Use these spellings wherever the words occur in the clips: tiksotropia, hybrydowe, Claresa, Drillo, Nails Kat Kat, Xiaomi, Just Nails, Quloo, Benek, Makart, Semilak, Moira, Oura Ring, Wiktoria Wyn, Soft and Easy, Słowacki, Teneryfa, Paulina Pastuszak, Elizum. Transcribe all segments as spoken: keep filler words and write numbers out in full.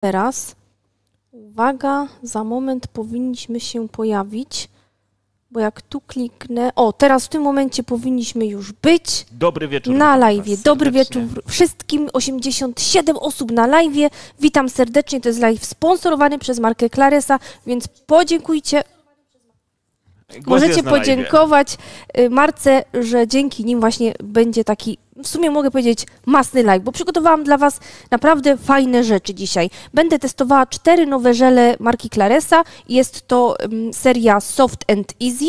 teraz, uwaga, za moment powinniśmy się pojawić, bo jak tu kliknę, o, teraz w tym momencie powinniśmy już być. Dobry wieczór. Na live. Dobry wieczór wszystkim, osiemdziesiąt siedem osób na live. Witam serdecznie, to jest live sponsorowany przez markę Claresa, więc podziękujcie. Możecie podziękować marce, że dzięki nim właśnie będzie taki, w sumie mogę powiedzieć, masny live, bo przygotowałam dla Was naprawdę fajne rzeczy dzisiaj. Będę testowała cztery nowe żele marki Claresa. Jest to um, seria Soft and Easy.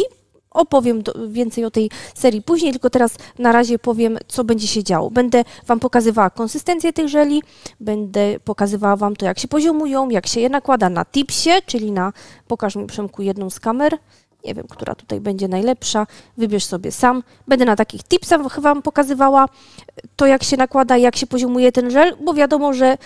Opowiem do, więcej o tej serii później, tylko teraz na razie powiem, co będzie się działo. Będę Wam pokazywała konsystencję tych żeli, będę pokazywała Wam to, jak się poziomują, jak się je nakłada na tipsie, czyli na, pokaż mi, Przemku, jedną z kamer. Nie wiem, która tutaj będzie najlepsza. Wybierz sobie sam. Będę na takich tipsach Wam pokazywała to, jak się nakłada, jak się poziomuje ten żel, bo wiadomo, że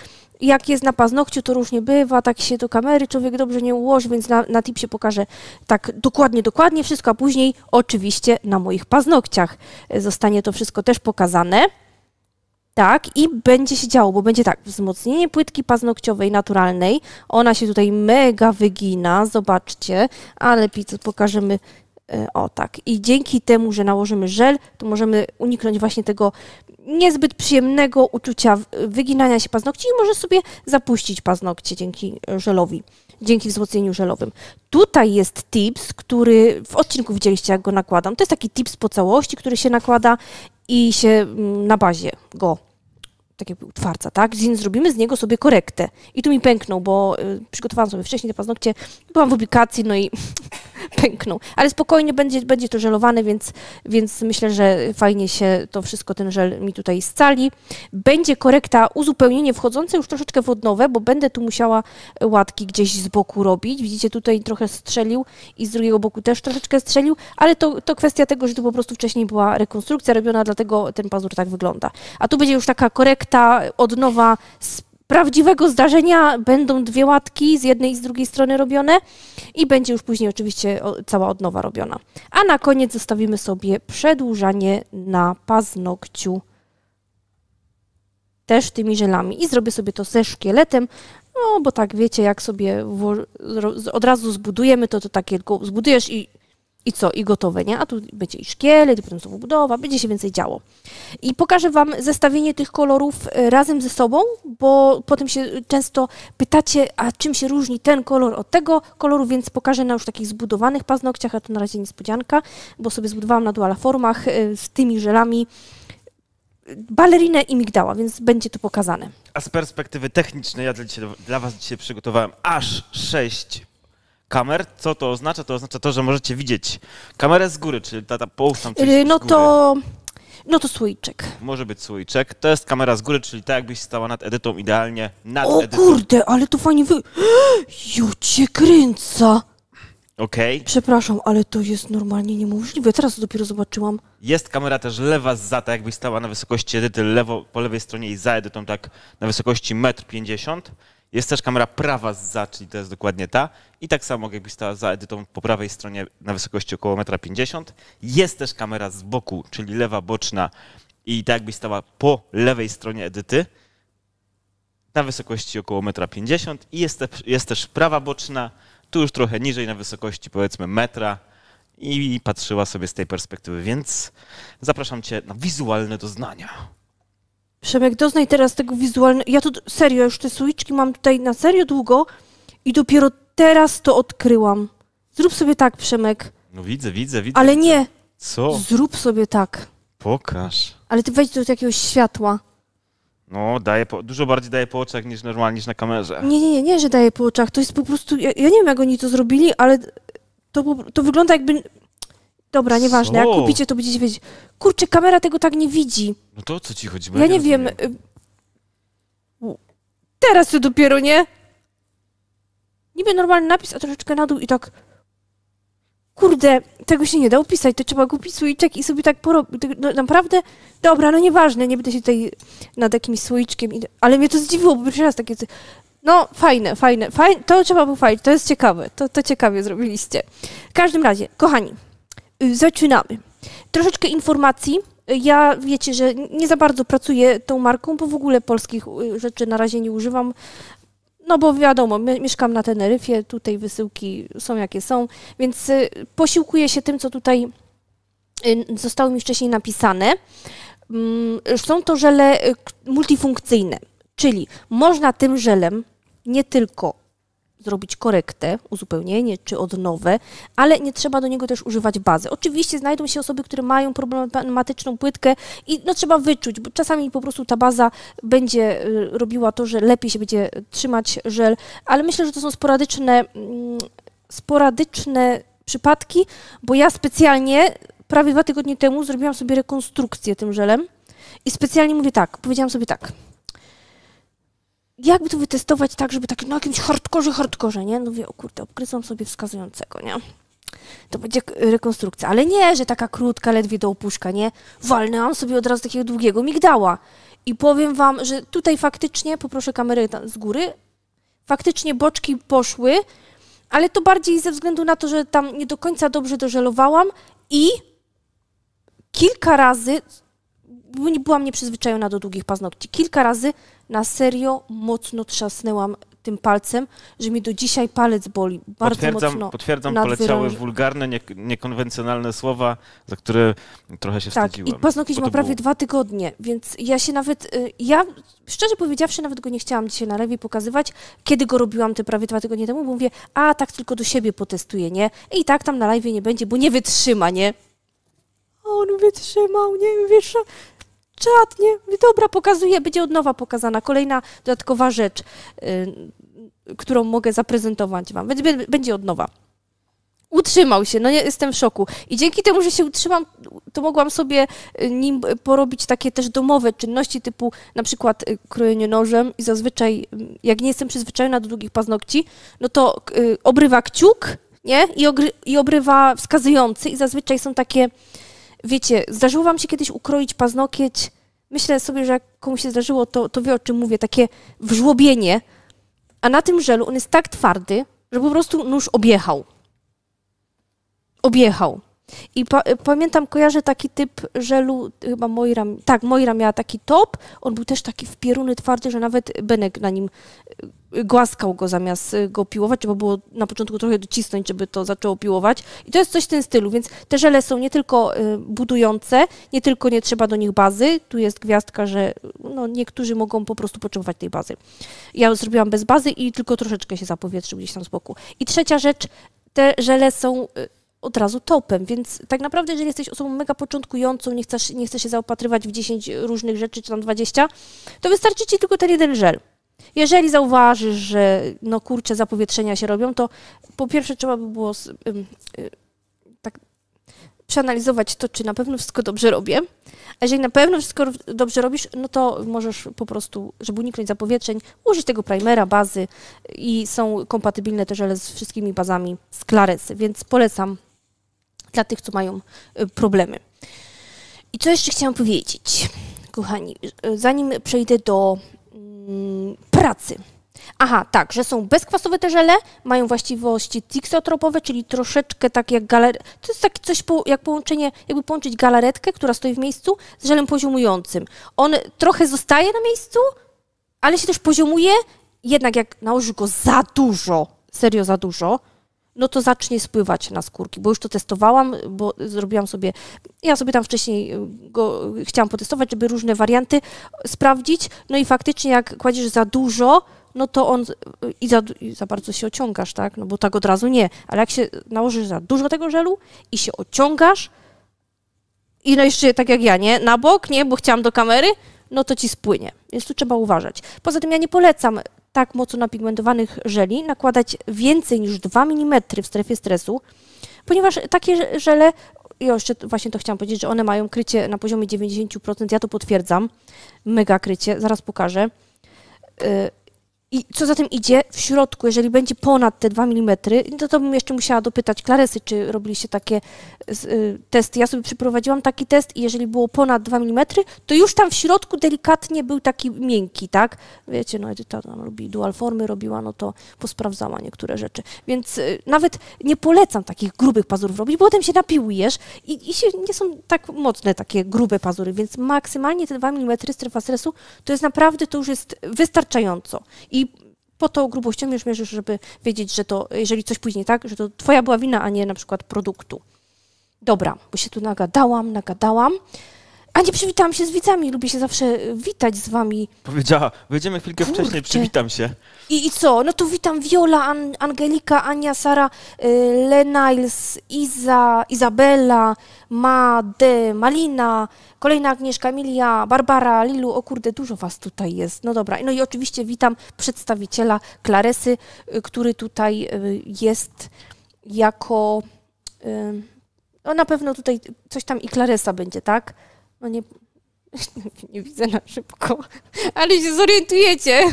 jak jest na paznokciu, to różnie bywa, tak się do kamery człowiek dobrze nie ułoży, więc na, na tipsie pokażę tak dokładnie, dokładnie wszystko, a później oczywiście na moich paznokciach zostanie to wszystko też pokazane. Tak, i będzie się działo, bo będzie tak, wzmocnienie płytki paznokciowej naturalnej, ona się tutaj mega wygina, zobaczcie, ale lepiej to pokażemy, o tak, i dzięki temu, że nałożymy żel, to możemy uniknąć właśnie tego niezbyt przyjemnego uczucia wyginania się paznokci i może sobie zapuścić paznokcie dzięki żelowi, dzięki wzmocnieniu żelowym. Tutaj jest tips, który w odcinku widzieliście, jak go nakładam, to jest taki tips po całości, który się nakłada i się na bazie go, tak jakby utwardza, tak? Więc zrobimy z niego sobie korektę. I tu mi pęknął, bo y, przygotowałam sobie wcześniej te paznokcie, byłam w publikacji, no i pęknął. Ale spokojnie, będzie, będzie to żelowane, więc, więc myślę, że fajnie się to wszystko, ten żel mi tutaj scali. Będzie korekta, uzupełnienie wchodzące już troszeczkę w odnowę, bo będę tu musiała łatki gdzieś z boku robić. Widzicie, tutaj trochę strzelił i z drugiego boku też troszeczkę strzelił, ale to, to kwestia tego, że tu po prostu wcześniej była rekonstrukcja robiona, dlatego ten pazur tak wygląda. A tu będzie już taka korekta, odnowa z prawdziwego zdarzenia, będą dwie łatki z jednej i z drugiej strony robione i będzie już później oczywiście cała odnowa robiona. A na koniec zostawimy sobie przedłużanie na paznokciu też tymi żelami i zrobię sobie to ze szkieletem, no bo tak wiecie, jak sobie od razu zbudujemy, to to takie tylko zbudujesz i I co? I gotowe, nie? A tu będzie i szkielet, i potem znowu budowa, będzie się więcej działo. I pokażę Wam zestawienie tych kolorów razem ze sobą, bo potem się często pytacie, a czym się różni ten kolor od tego koloru, więc pokażę na już takich zbudowanych paznokciach, a to na razie niespodzianka, bo sobie zbudowałam na dualaformach z tymi żelami balerinę i migdała, więc będzie to pokazane. A z perspektywy technicznej ja dla, dzisiaj, dla Was dzisiaj przygotowałem aż sześć kamer. Co to oznacza? To oznacza to, że możecie widzieć kamerę z góry, czyli ta, ta połóż tam coś no to, no to słoiczek. Może być słoiczek. To jest kamera z góry, czyli tak jakbyś stała nad edytą, idealnie nad o, edytą. O kurde, ale to fajnie wy... Jo cię kręca. Okej. Okay. Przepraszam, ale to jest normalnie niemożliwe. Teraz to dopiero zobaczyłam. Jest kamera też lewa z zata, jakbyś stała na wysokości edyty, lewo po lewej stronie i za edytą, tak na wysokości metr pięćdziesiąt. Jest też kamera prawa z za, czyli to jest dokładnie ta. I tak samo jakbyś stała za edytą po prawej stronie na wysokości około metra pięćdziesiąt. Jest też kamera z boku, czyli lewa boczna i tak jakbyś stała po lewej stronie edyty na wysokości około metra pięćdziesiąt. I jest, te, jest też prawa boczna, tu już trochę niżej na wysokości powiedzmy metra i patrzyła sobie z tej perspektywy, więc zapraszam Cię na wizualne doznania. Przemek, doznaj teraz tego wizualnego. Ja tu serio, już te słoiczki mam tutaj na serio długo i dopiero teraz to odkryłam. Zrób sobie tak, Przemek. No widzę, widzę, widzę. Ale nie. Co? Zrób sobie tak. Pokaż. Ale ty wejdź do jakiegoś światła. No, daje po... dużo bardziej daje po oczach niż normalnie, niż na kamerze. Nie, nie, nie, nie, że daje po oczach. To jest po prostu... Ja, ja nie wiem, jak oni to zrobili, ale to, to wygląda jakby... Dobra, nieważne, co? Jak kupicie, to będziecie wiedzieć. Kurczę, kamera tego tak nie widzi. No to o co ci chodzi? Bo ja nie wiem. Y... Teraz to dopiero, nie? Niby normalny napis, a troszeczkę na dół i tak... Kurde, tego się nie da opisać, to trzeba kupić słoiczek i sobie tak porobić. No, naprawdę? Dobra, no nieważne, nie będę się tutaj nad jakimś słoiczkiem... Ale mnie to zdziwiło, bo pierwszy raz takie... No, fajne, fajne, fajne. To trzeba pochwalić, to jest ciekawe, to, to ciekawie zrobiliście. W każdym razie, kochani... Zaczynamy. Troszeczkę informacji. Ja wiecie, że nie za bardzo pracuję tą marką, bo w ogóle polskich rzeczy na razie nie używam. No bo wiadomo, mieszkam na Teneryfie, tutaj wysyłki są jakie są, więc posiłkuję się tym, co tutaj zostało mi wcześniej napisane. Są to żele multifunkcyjne, czyli można tym żelem nie tylko zrobić korektę, uzupełnienie czy odnowę, ale nie trzeba do niego też używać bazy. Oczywiście znajdą się osoby, które mają problematyczną płytkę i no, trzeba wyczuć, bo czasami po prostu ta baza będzie robiła to, że lepiej się będzie trzymać żel, ale myślę, że to są sporadyczne, sporadyczne przypadki, bo ja specjalnie prawie dwa tygodnie temu zrobiłam sobie rekonstrukcję tym żelem i specjalnie mówię tak, powiedziałam sobie tak, jakby to wytestować tak, żeby tak na jakimś hardkorze, hardkorze, nie? No mówię, o kurde, obgryzłam sobie wskazującego, nie? To będzie rekonstrukcja, ale nie, że taka krótka, ledwie do opuszka, nie? Walnęłam sobie od razu takiego długiego migdała i powiem wam, że tutaj faktycznie, poproszę kamerę z góry, faktycznie boczki poszły, ale to bardziej ze względu na to, że tam nie do końca dobrze dożelowałam i kilka razy, byłam nieprzyzwyczajona do długich paznokci, kilka razy na serio mocno trzasnęłam tym palcem, że mi do dzisiaj palec boli. Bardzo potwierdzam, mocno Potwierdzam, poleciały wulgarne, nie, niekonwencjonalne słowa, za które trochę się tak, wstydziłam. Tak, i paznokieć ma prawie było... dwa tygodnie, więc ja się nawet, ja szczerze powiedziawszy nawet go nie chciałam dzisiaj na lewie pokazywać, kiedy go robiłam te prawie dwa tygodnie temu, bo mówię, a tak tylko do siebie potestuję, nie? I tak tam na live nie będzie, bo nie wytrzyma, nie? A on wytrzymał, nie? Wiesz, czad, nie? Dobra, pokazuję, będzie od nowa pokazana. Kolejna dodatkowa rzecz, yy, którą mogę zaprezentować wam. Będzie, będzie od nowa. Utrzymał się, no ja jestem w szoku. I dzięki temu, że się utrzymam, to mogłam sobie nim porobić takie też domowe czynności typu na przykład krojenie nożem i zazwyczaj, jak nie jestem przyzwyczajona do długich paznokci, no to yy, obrywa kciuk, nie? I, ogry, i obrywa wskazujący i zazwyczaj są takie... Wiecie, zdarzyło wam się kiedyś ukroić paznokieć? Myślę sobie, że jak komuś się zdarzyło, to, to wie, o czym mówię, takie wżłobienie. A na tym żelu on jest tak twardy, że po prostu nóż objechał. Objechał. I pa pamiętam, kojarzę taki typ żelu, chyba Moira, tak, Moira miała taki top, on był też taki wpieruny twardy, że nawet Benek na nim głaskał go zamiast go piłować, trzeba było na początku trochę docisnąć, żeby to zaczęło piłować i to jest coś w tym stylu, więc te żele są nie tylko budujące, nie tylko nie trzeba do nich bazy, tu jest gwiazdka, że no, niektórzy mogą po prostu potrzebować tej bazy. Ja zrobiłam bez bazy i tylko troszeczkę się zapowietrzył gdzieś tam z boku. I trzecia rzecz, te żele są... od razu topem, więc tak naprawdę, jeżeli jesteś osobą mega początkującą, nie chcesz, nie chcesz się zaopatrywać w dziesięć różnych rzeczy, czy tam dwadzieścia, to wystarczy ci tylko ten jeden żel. Jeżeli zauważysz, że no kurczę, zapowietrzenia się robią, to po pierwsze trzeba by było ym, y, tak przeanalizować to, czy na pewno wszystko dobrze robię, a jeżeli na pewno wszystko dobrze robisz, no to możesz po prostu, żeby uniknąć zapowietrzeń, użyć tego primera, bazy i są kompatybilne te żele z wszystkimi bazami z Claresy, więc polecam dla tych, co mają problemy. I co jeszcze chciałam powiedzieć, kochani, zanim przejdę do mm, pracy. Aha, tak, że są bezkwasowe te żele, mają właściwości tixotropowe, czyli troszeczkę tak jak galer... To jest takie coś po, jak połączenie, jakby połączyć galaretkę, która stoi w miejscu, z żelem poziomującym. On trochę zostaje na miejscu, ale się też poziomuje, jednak jak nałoży go za dużo, serio za dużo, no to zacznie spływać na skórki, bo już to testowałam, bo zrobiłam sobie, ja sobie tam wcześniej go chciałam potestować, żeby różne warianty sprawdzić, no i faktycznie jak kładziesz za dużo, no to on i za, i za bardzo się ociągasz, tak, no bo tak od razu nie, ale jak się nałożysz za dużo tego żelu i się ociągasz i no jeszcze tak jak ja, nie, na bok, nie, bo chciałam do kamery, no to ci spłynie, więc tu trzeba uważać. Poza tym ja nie polecam tak mocno napigmentowanych żeli nakładać więcej niż dwa milimetry w strefie stresu, ponieważ takie żele, ja jeszcze właśnie to chciałam powiedzieć, że one mają krycie na poziomie dziewięćdziesiąt procent, ja to potwierdzam, mega krycie, zaraz pokażę. I co za tym idzie, w środku, jeżeli będzie ponad te dwa milimetry, to, to bym jeszcze musiała dopytać Claresy, czy robiliście takie testy. Ja sobie przeprowadziłam taki test i jeżeli było ponad dwa milimetry, to już tam w środku delikatnie był taki miękki, tak? Wiecie, no Edyta tam lubi dual formy, robiła, no to posprawdzała niektóre rzeczy. Więc nawet nie polecam takich grubych pazurów robić, bo potem się napiłujesz i, i się, nie są tak mocne takie grube pazury, więc maksymalnie te dwa milimetry strefa stresu to jest naprawdę, to już jest wystarczająco. I po tą grubością już mierzysz, żeby wiedzieć, że to, jeżeli coś później tak, że to twoja była wina, a nie na przykład produktu. Dobra, bo się tu nagadałam, nagadałam. A nie przywitałam się z widzami, lubię się zawsze witać z wami. Powiedziała, wyjdziemy chwilkę Kurczę. wcześniej, przywitam się. I, i co? No to witam Wiola, An Angelika, Ania, Sara, y Lenajls, Iza, Izabela, Made, Malina, kolejna Agnieszka, Emilia, Barbara, Lilu, o kurde, dużo was tutaj jest. No dobra, no i oczywiście witam przedstawiciela Claresy, y który tutaj y jest jako... Y no na pewno tutaj coś tam i Claresa będzie, tak? No nie, nie widzę na szybko, ale się zorientujecie.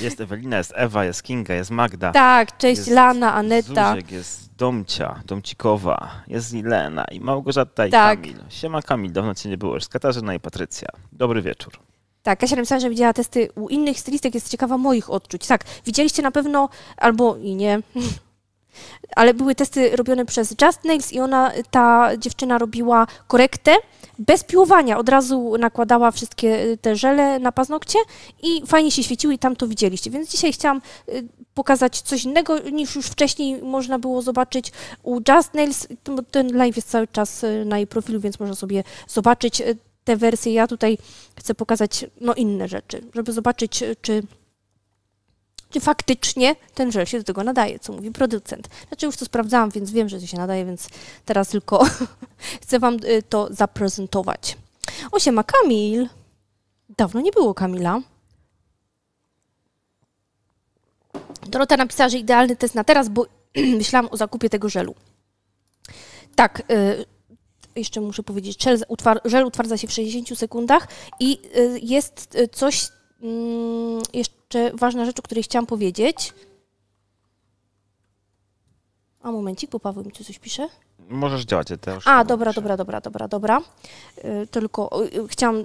Jest Ewelina, jest Ewa, jest Kinga, jest Magda. Tak, cześć, jest Lana, Aneta. Zuziek, jest Domcia, Domcikowa, jest Ilena i Małgorzata i tak. Kamil. Siema Kamil, dawno cię nie było, już z Katarzyna i Patrycja. Dobry wieczór. Tak, Kasia napisała, że widziała testy u innych stylistek, jest ciekawa moich odczuć. Tak, widzieliście na pewno, albo i nie... Ale były testy robione przez Just Nails i ona, ta dziewczyna robiła korektę bez piłowania. Od razu nakładała wszystkie te żele na paznokcie i fajnie się świeciły i tam to widzieliście. Więc dzisiaj chciałam pokazać coś innego niż już wcześniej można było zobaczyć u Just Nails. Ten live jest cały czas na jej profilu, więc można sobie zobaczyć te wersje. Ja tutaj chcę pokazać no, inne rzeczy, żeby zobaczyć, czy... czy faktycznie ten żel się do tego nadaje, co mówi producent. Znaczy już to sprawdzałam, więc wiem, że to się nadaje, więc teraz tylko chcę wam to zaprezentować. O, siema Kamil. Dawno nie było Kamila. Dorota napisała, że idealny test na teraz, bo myślałam o zakupie tego żelu. Tak, y jeszcze muszę powiedzieć, żel, utwar żel utwardza się w sześćdziesięciu sekundach i y jest coś... Hmm, jeszcze ważna rzecz, o której chciałam powiedzieć. A momencik, bo Paweł mi tu coś pisze. Możesz działać. Ja już A, dobra, piszę. dobra, dobra, dobra, dobra. Yy, tylko yy, chciałam,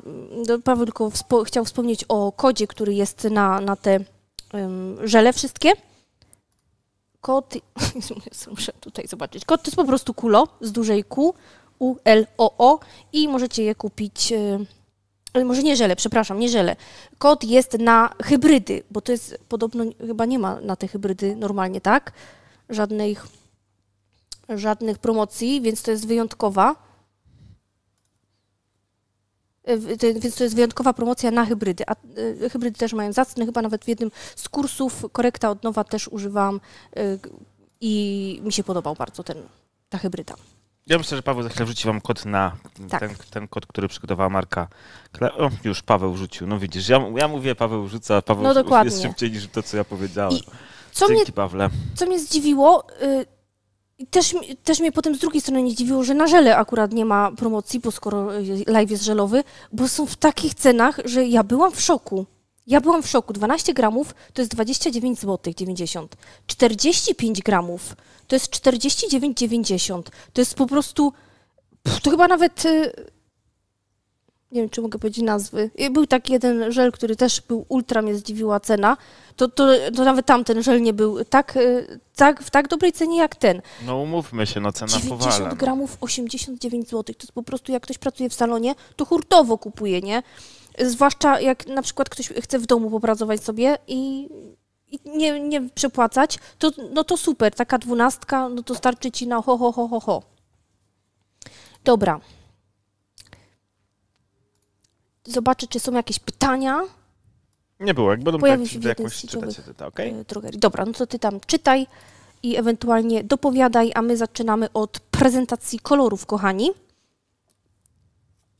Paweł tylko wspo chciał wspomnieć o kodzie, który jest na, na te yy, żele wszystkie. Kod, muszę tutaj zobaczyć. Kod to jest po prostu Quloo z dużej Q, U L O O i możecie je kupić... Yy, Ale może nie żele, przepraszam, nie żele. Kod jest na hybrydy, bo to jest podobno, chyba nie ma na te hybrydy normalnie, tak? Żadnych, żadnych promocji, więc to jest wyjątkowa. Więc to jest wyjątkowa promocja na hybrydy. A hybrydy też mają zacne, chyba nawet w jednym z kursów korekta od nowa też używałam i mi się podobał bardzo ten, ta hybryda. Ja myślę, że Paweł za chwilę wrzuci wam kod na tak. ten, ten kod, który przygotowała marka. O, już Paweł wrzucił, no widzisz, ja, ja mówię, Paweł wrzuca, Paweł no dokładnie. Jest szybciej niż to, co ja powiedziałem. I co Dzięki, mnie, Pawle. Co mnie zdziwiło, y, też, też mnie potem z drugiej strony nie zdziwiło, że na żele akurat nie ma promocji, bo skoro live jest żelowy, bo są w takich cenach, że ja byłam w szoku. Ja byłam w szoku. dwanaście gramów to jest dwadzieścia dziewięć złotych dziewięćdziesiąt groszy. czterdzieści pięć gramów to jest czterdzieści dziewięć dziewięćdziesiąt. To jest po prostu... Pff, to chyba nawet... Nie wiem, czy mogę powiedzieć nazwy. Był taki jeden żel, który też był ultra, mnie zdziwiła cena. To, to, to nawet tamten żel nie był tak, tak, w tak dobrej cenie jak ten. No umówmy się, no cena powala. dziewięćdziesiąt gramów, osiemdziesiąt dziewięć złotych. To jest po prostu, jak ktoś pracuje w salonie, to hurtowo kupuje, nie? Zwłaszcza jak na przykład ktoś chce w domu popracować sobie i, i nie, nie przepłacać, to, no to super, taka dwunastka, no to starczy ci na ho, ho, ho, ho, ho. Dobra. Zobaczę, czy są jakieś pytania. Nie było, jak będą pytać, to jakoś czytać się czyta, okej? Okay? Dobra, no to ty tam czytaj i ewentualnie dopowiadaj, a my zaczynamy od prezentacji kolorów, kochani.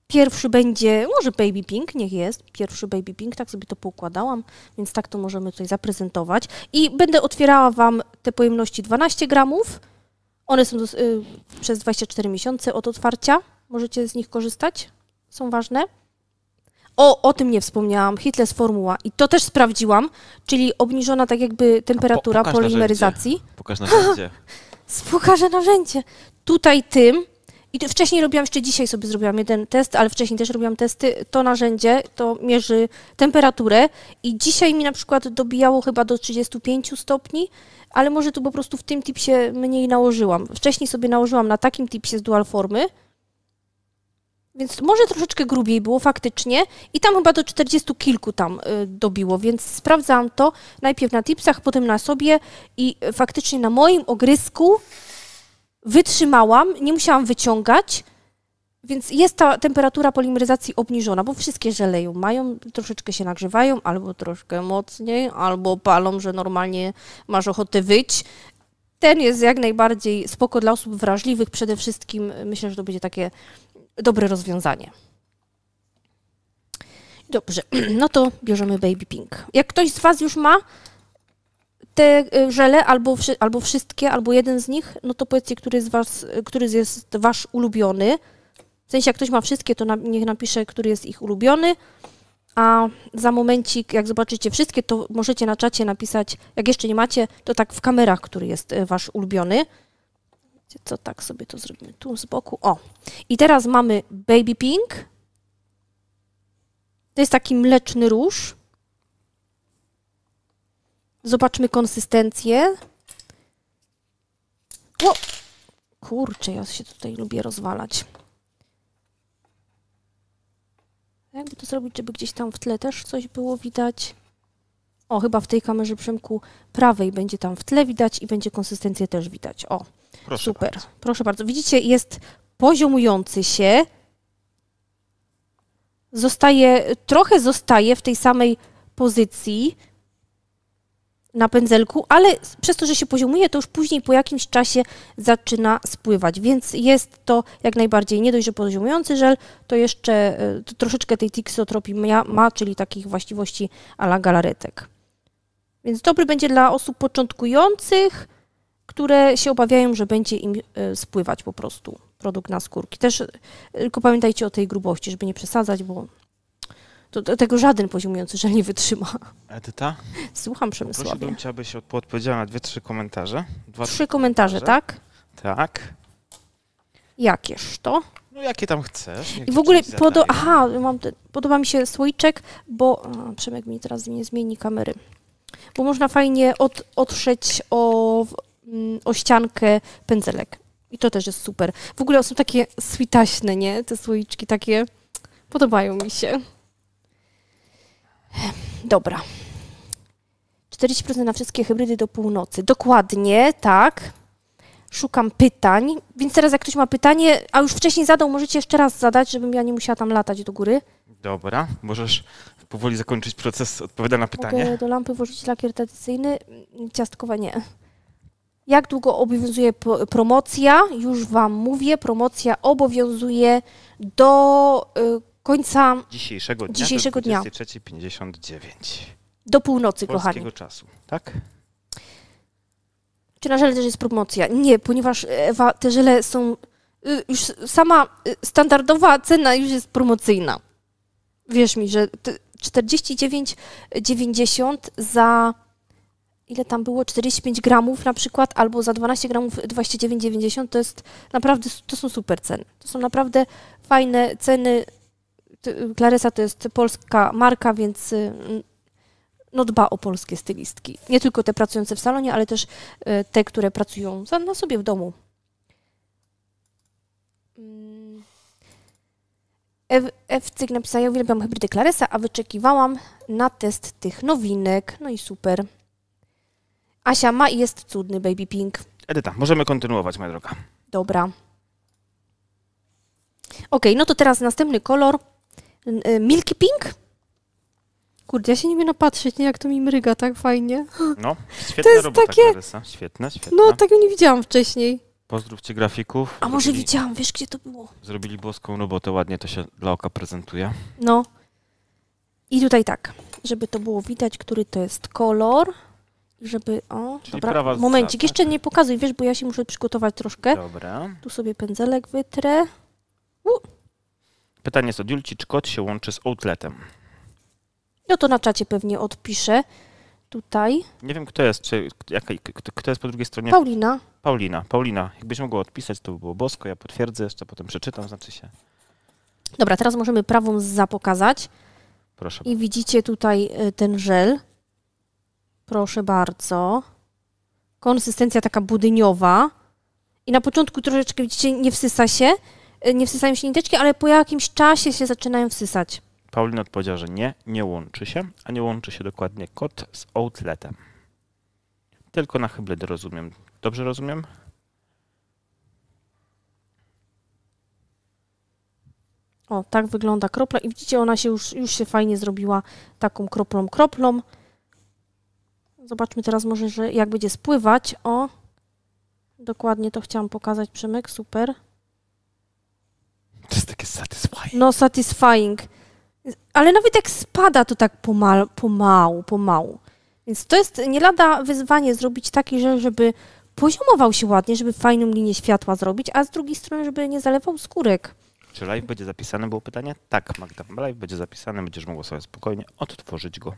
Pierwszy będzie, może baby pink, niech jest, pierwszy baby pink, tak sobie to poukładałam, więc tak to możemy tutaj zaprezentować. I będę otwierała wam te pojemności dwanaście gramów, one są do, y, przez dwadzieścia cztery miesiące od otwarcia, możecie z nich korzystać, są ważne. O, o tym nie wspomniałam, Hitless formuła i to też sprawdziłam, czyli obniżona tak jakby temperatura po, pokaż polimeryzacji. Narzędzie. Pokaż narzędzie. Pokażę narzędzie. Tutaj tym. I wcześniej robiłam, jeszcze dzisiaj sobie zrobiłam jeden test, ale wcześniej też robiłam testy. To narzędzie, to mierzy temperaturę i dzisiaj mi na przykład dobijało chyba do trzydziestu pięciu stopni, ale może tu po prostu w tym tipsie mniej nałożyłam. Wcześniej sobie nałożyłam na takim tipsie z dual formy Więc może troszeczkę grubiej było faktycznie i tam chyba do czterdziestu kilku tam y, dobiło, więc sprawdzałam to najpierw na tipsach, potem na sobie i faktycznie na moim ogrysku wytrzymałam, nie musiałam wyciągać, więc jest ta temperatura polimeryzacji obniżona, bo wszystkie żele ją mają, troszeczkę się nagrzewają, albo troszkę mocniej, albo palą, że normalnie masz ochotę wyć. Ten jest jak najbardziej spoko dla osób wrażliwych, przede wszystkim myślę, że to będzie takie dobre rozwiązanie. Dobrze, no to bierzemy Baby Pink. Jak ktoś z Was już ma te żele, albo, albo wszystkie, albo jeden z nich, no to powiedzcie, który, z was, który jest Wasz ulubiony. W sensie, jak ktoś ma wszystkie, to na, niech napisze, który jest ich ulubiony. A za momencik, jak zobaczycie wszystkie, to możecie na czacie napisać, jak jeszcze nie macie, to tak w kamerach, który jest Wasz ulubiony. Co tak sobie to zrobimy tu z boku. O, i teraz mamy Baby Pink. To jest taki mleczny róż. Zobaczmy konsystencję. O, kurczę, ja się tutaj lubię rozwalać. Jakby to zrobić, żeby gdzieś tam w tle też coś było widać. O, chyba w tej kamerze, Przemku, prawej będzie tam w tle widać i będzie konsystencję też widać. O, proszę super. Bardzo. Proszę bardzo. Widzicie, jest poziomujący się. Zostaje, trochę zostaje w tej samej pozycji na pędzelku, ale przez to, że się poziomuje, to już później po jakimś czasie zaczyna spływać. Więc jest to jak najbardziej nie dość, że poziomujący żel, to jeszcze to troszeczkę tej tiksotropii ma, czyli takich właściwości a la galaretek. Więc dobry będzie dla osób początkujących, które się obawiają, że będzie im spływać po prostu produkt na skórki. Też tylko pamiętajcie o tej grubości, żeby nie przesadzać, bo to, to, tego żaden poziomujący żel nie wytrzyma. Edyta? Słucham, Przemysławie. Prosiłbym Cię, abyś odpowiedziała na dwie, trzy komentarze. Dwa, trzy komentarze, komentarze, tak? Tak. Jakież to? No jakie tam chcesz. I w ogóle podo Aha, mam ten, podoba mi się słoiczek, bo a, Przemek mi teraz nie zmieni kamery. Bo można fajnie od, otrzeć o... o ściankę pędzelek. I to też jest super. W ogóle są takie switaśne, nie? Te słoiczki takie podobają mi się. Dobra. czterdzieści procent na wszystkie hybrydy do północy. Dokładnie, tak. Szukam pytań. Więc teraz jak ktoś ma pytanie, a już wcześniej zadał, możecie jeszcze raz zadać, żebym ja nie musiała tam latać do góry. Dobra, możesz powoli zakończyć proces odpowiadania na pytanie. Mogę do lampy włożyć lakier tradycyjny? Ciastkowa nie. Jak długo obowiązuje promocja? Już Wam mówię, promocja obowiązuje do końca dzisiejszego dnia, dzisiejszego dnia. dwudziestego trzeciego pięćdziesiąt dziewięć. Do północy, polskiego kochani. Polskiego czasu, tak? Czy na żele też jest promocja? Nie, ponieważ Ewa, te żele są... Już sama standardowa cena już jest promocyjna. Wierz mi, że czterdzieści dziewięć dziewięćdziesiąt za... Ile tam było? czterdzieści pięć gramów na przykład, albo za dwanaście gramów dwadzieścia dziewięć dziewięćdziesiąt. To jest naprawdę, to są super ceny. To są naprawdę fajne ceny. Claresa to jest polska marka, więc no dba o polskie stylistki. Nie tylko te pracujące w salonie, ale też te, które pracują na sobie w domu. F-Cyk napisała, ja uwielbiam hybrydy Claresa, a wyczekiwałam na test tych nowinek. No i super. Asia ma i jest cudny Baby Pink. Edyta, możemy kontynuować, moja droga. Dobra. Ok, no to teraz następny kolor. Milky Pink. Kurde, ja się nie wiem napatrzeć, nie? Jak to mi mryga tak fajnie. No, świetna robota, takie... Claresa. Świetna, świetna. No, tego nie widziałam wcześniej. Pozdrówcie grafików. A może zrobili... widziałam, wiesz gdzie to było? Zrobili boską robotę, ładnie to się dla oka prezentuje. No. I tutaj tak, żeby to było widać, który to jest kolor. Żeby, o, czyli dobra, momencik, jeszcze nie pokazuj, wiesz, bo ja się muszę przygotować troszkę. Dobra. Tu sobie pędzelek wytrę. U. Pytanie jest od Julci, czy kot się łączy z outletem? No to na czacie pewnie odpiszę. Tutaj. Nie wiem, kto jest, czy, jaka, kto jest po drugiej stronie? Paulina. Paulina, Paulina. Jakbyś mogła odpisać, to by było bosko, ja potwierdzę, jeszcze potem przeczytam, znaczy się. Dobra, teraz możemy prawą zza pokazać. Proszę. I widzicie tutaj ten żel. Proszę bardzo. Konsystencja taka budyniowa. I na początku troszeczkę, widzicie, nie wsysa się, nie wsysają się niteczki, ale po jakimś czasie się zaczynają wsysać. Paulina odpowiedziała, że nie, nie łączy się, a nie łączy się dokładnie kot z outletem. Tylko na hybryd rozumiem. Dobrze rozumiem? O, tak wygląda kropla i widzicie, ona się już, już się fajnie zrobiła taką kroplą, kroplą. Zobaczmy teraz może, że jak będzie spływać. O, dokładnie to chciałam pokazać, Przemek, super. To jest takie satisfying. No, satisfying. Ale nawet jak spada, to tak pomal, pomału, pomału. Więc to jest nie lada wyzwanie zrobić taki rzecz, żeby poziomował się ładnie, żeby fajną linię światła zrobić, a z drugiej strony, żeby nie zalewał skórek. Czy live będzie zapisane, było pytanie? Tak, Magda, live będzie zapisane, będziesz mogła sobie spokojnie odtworzyć go.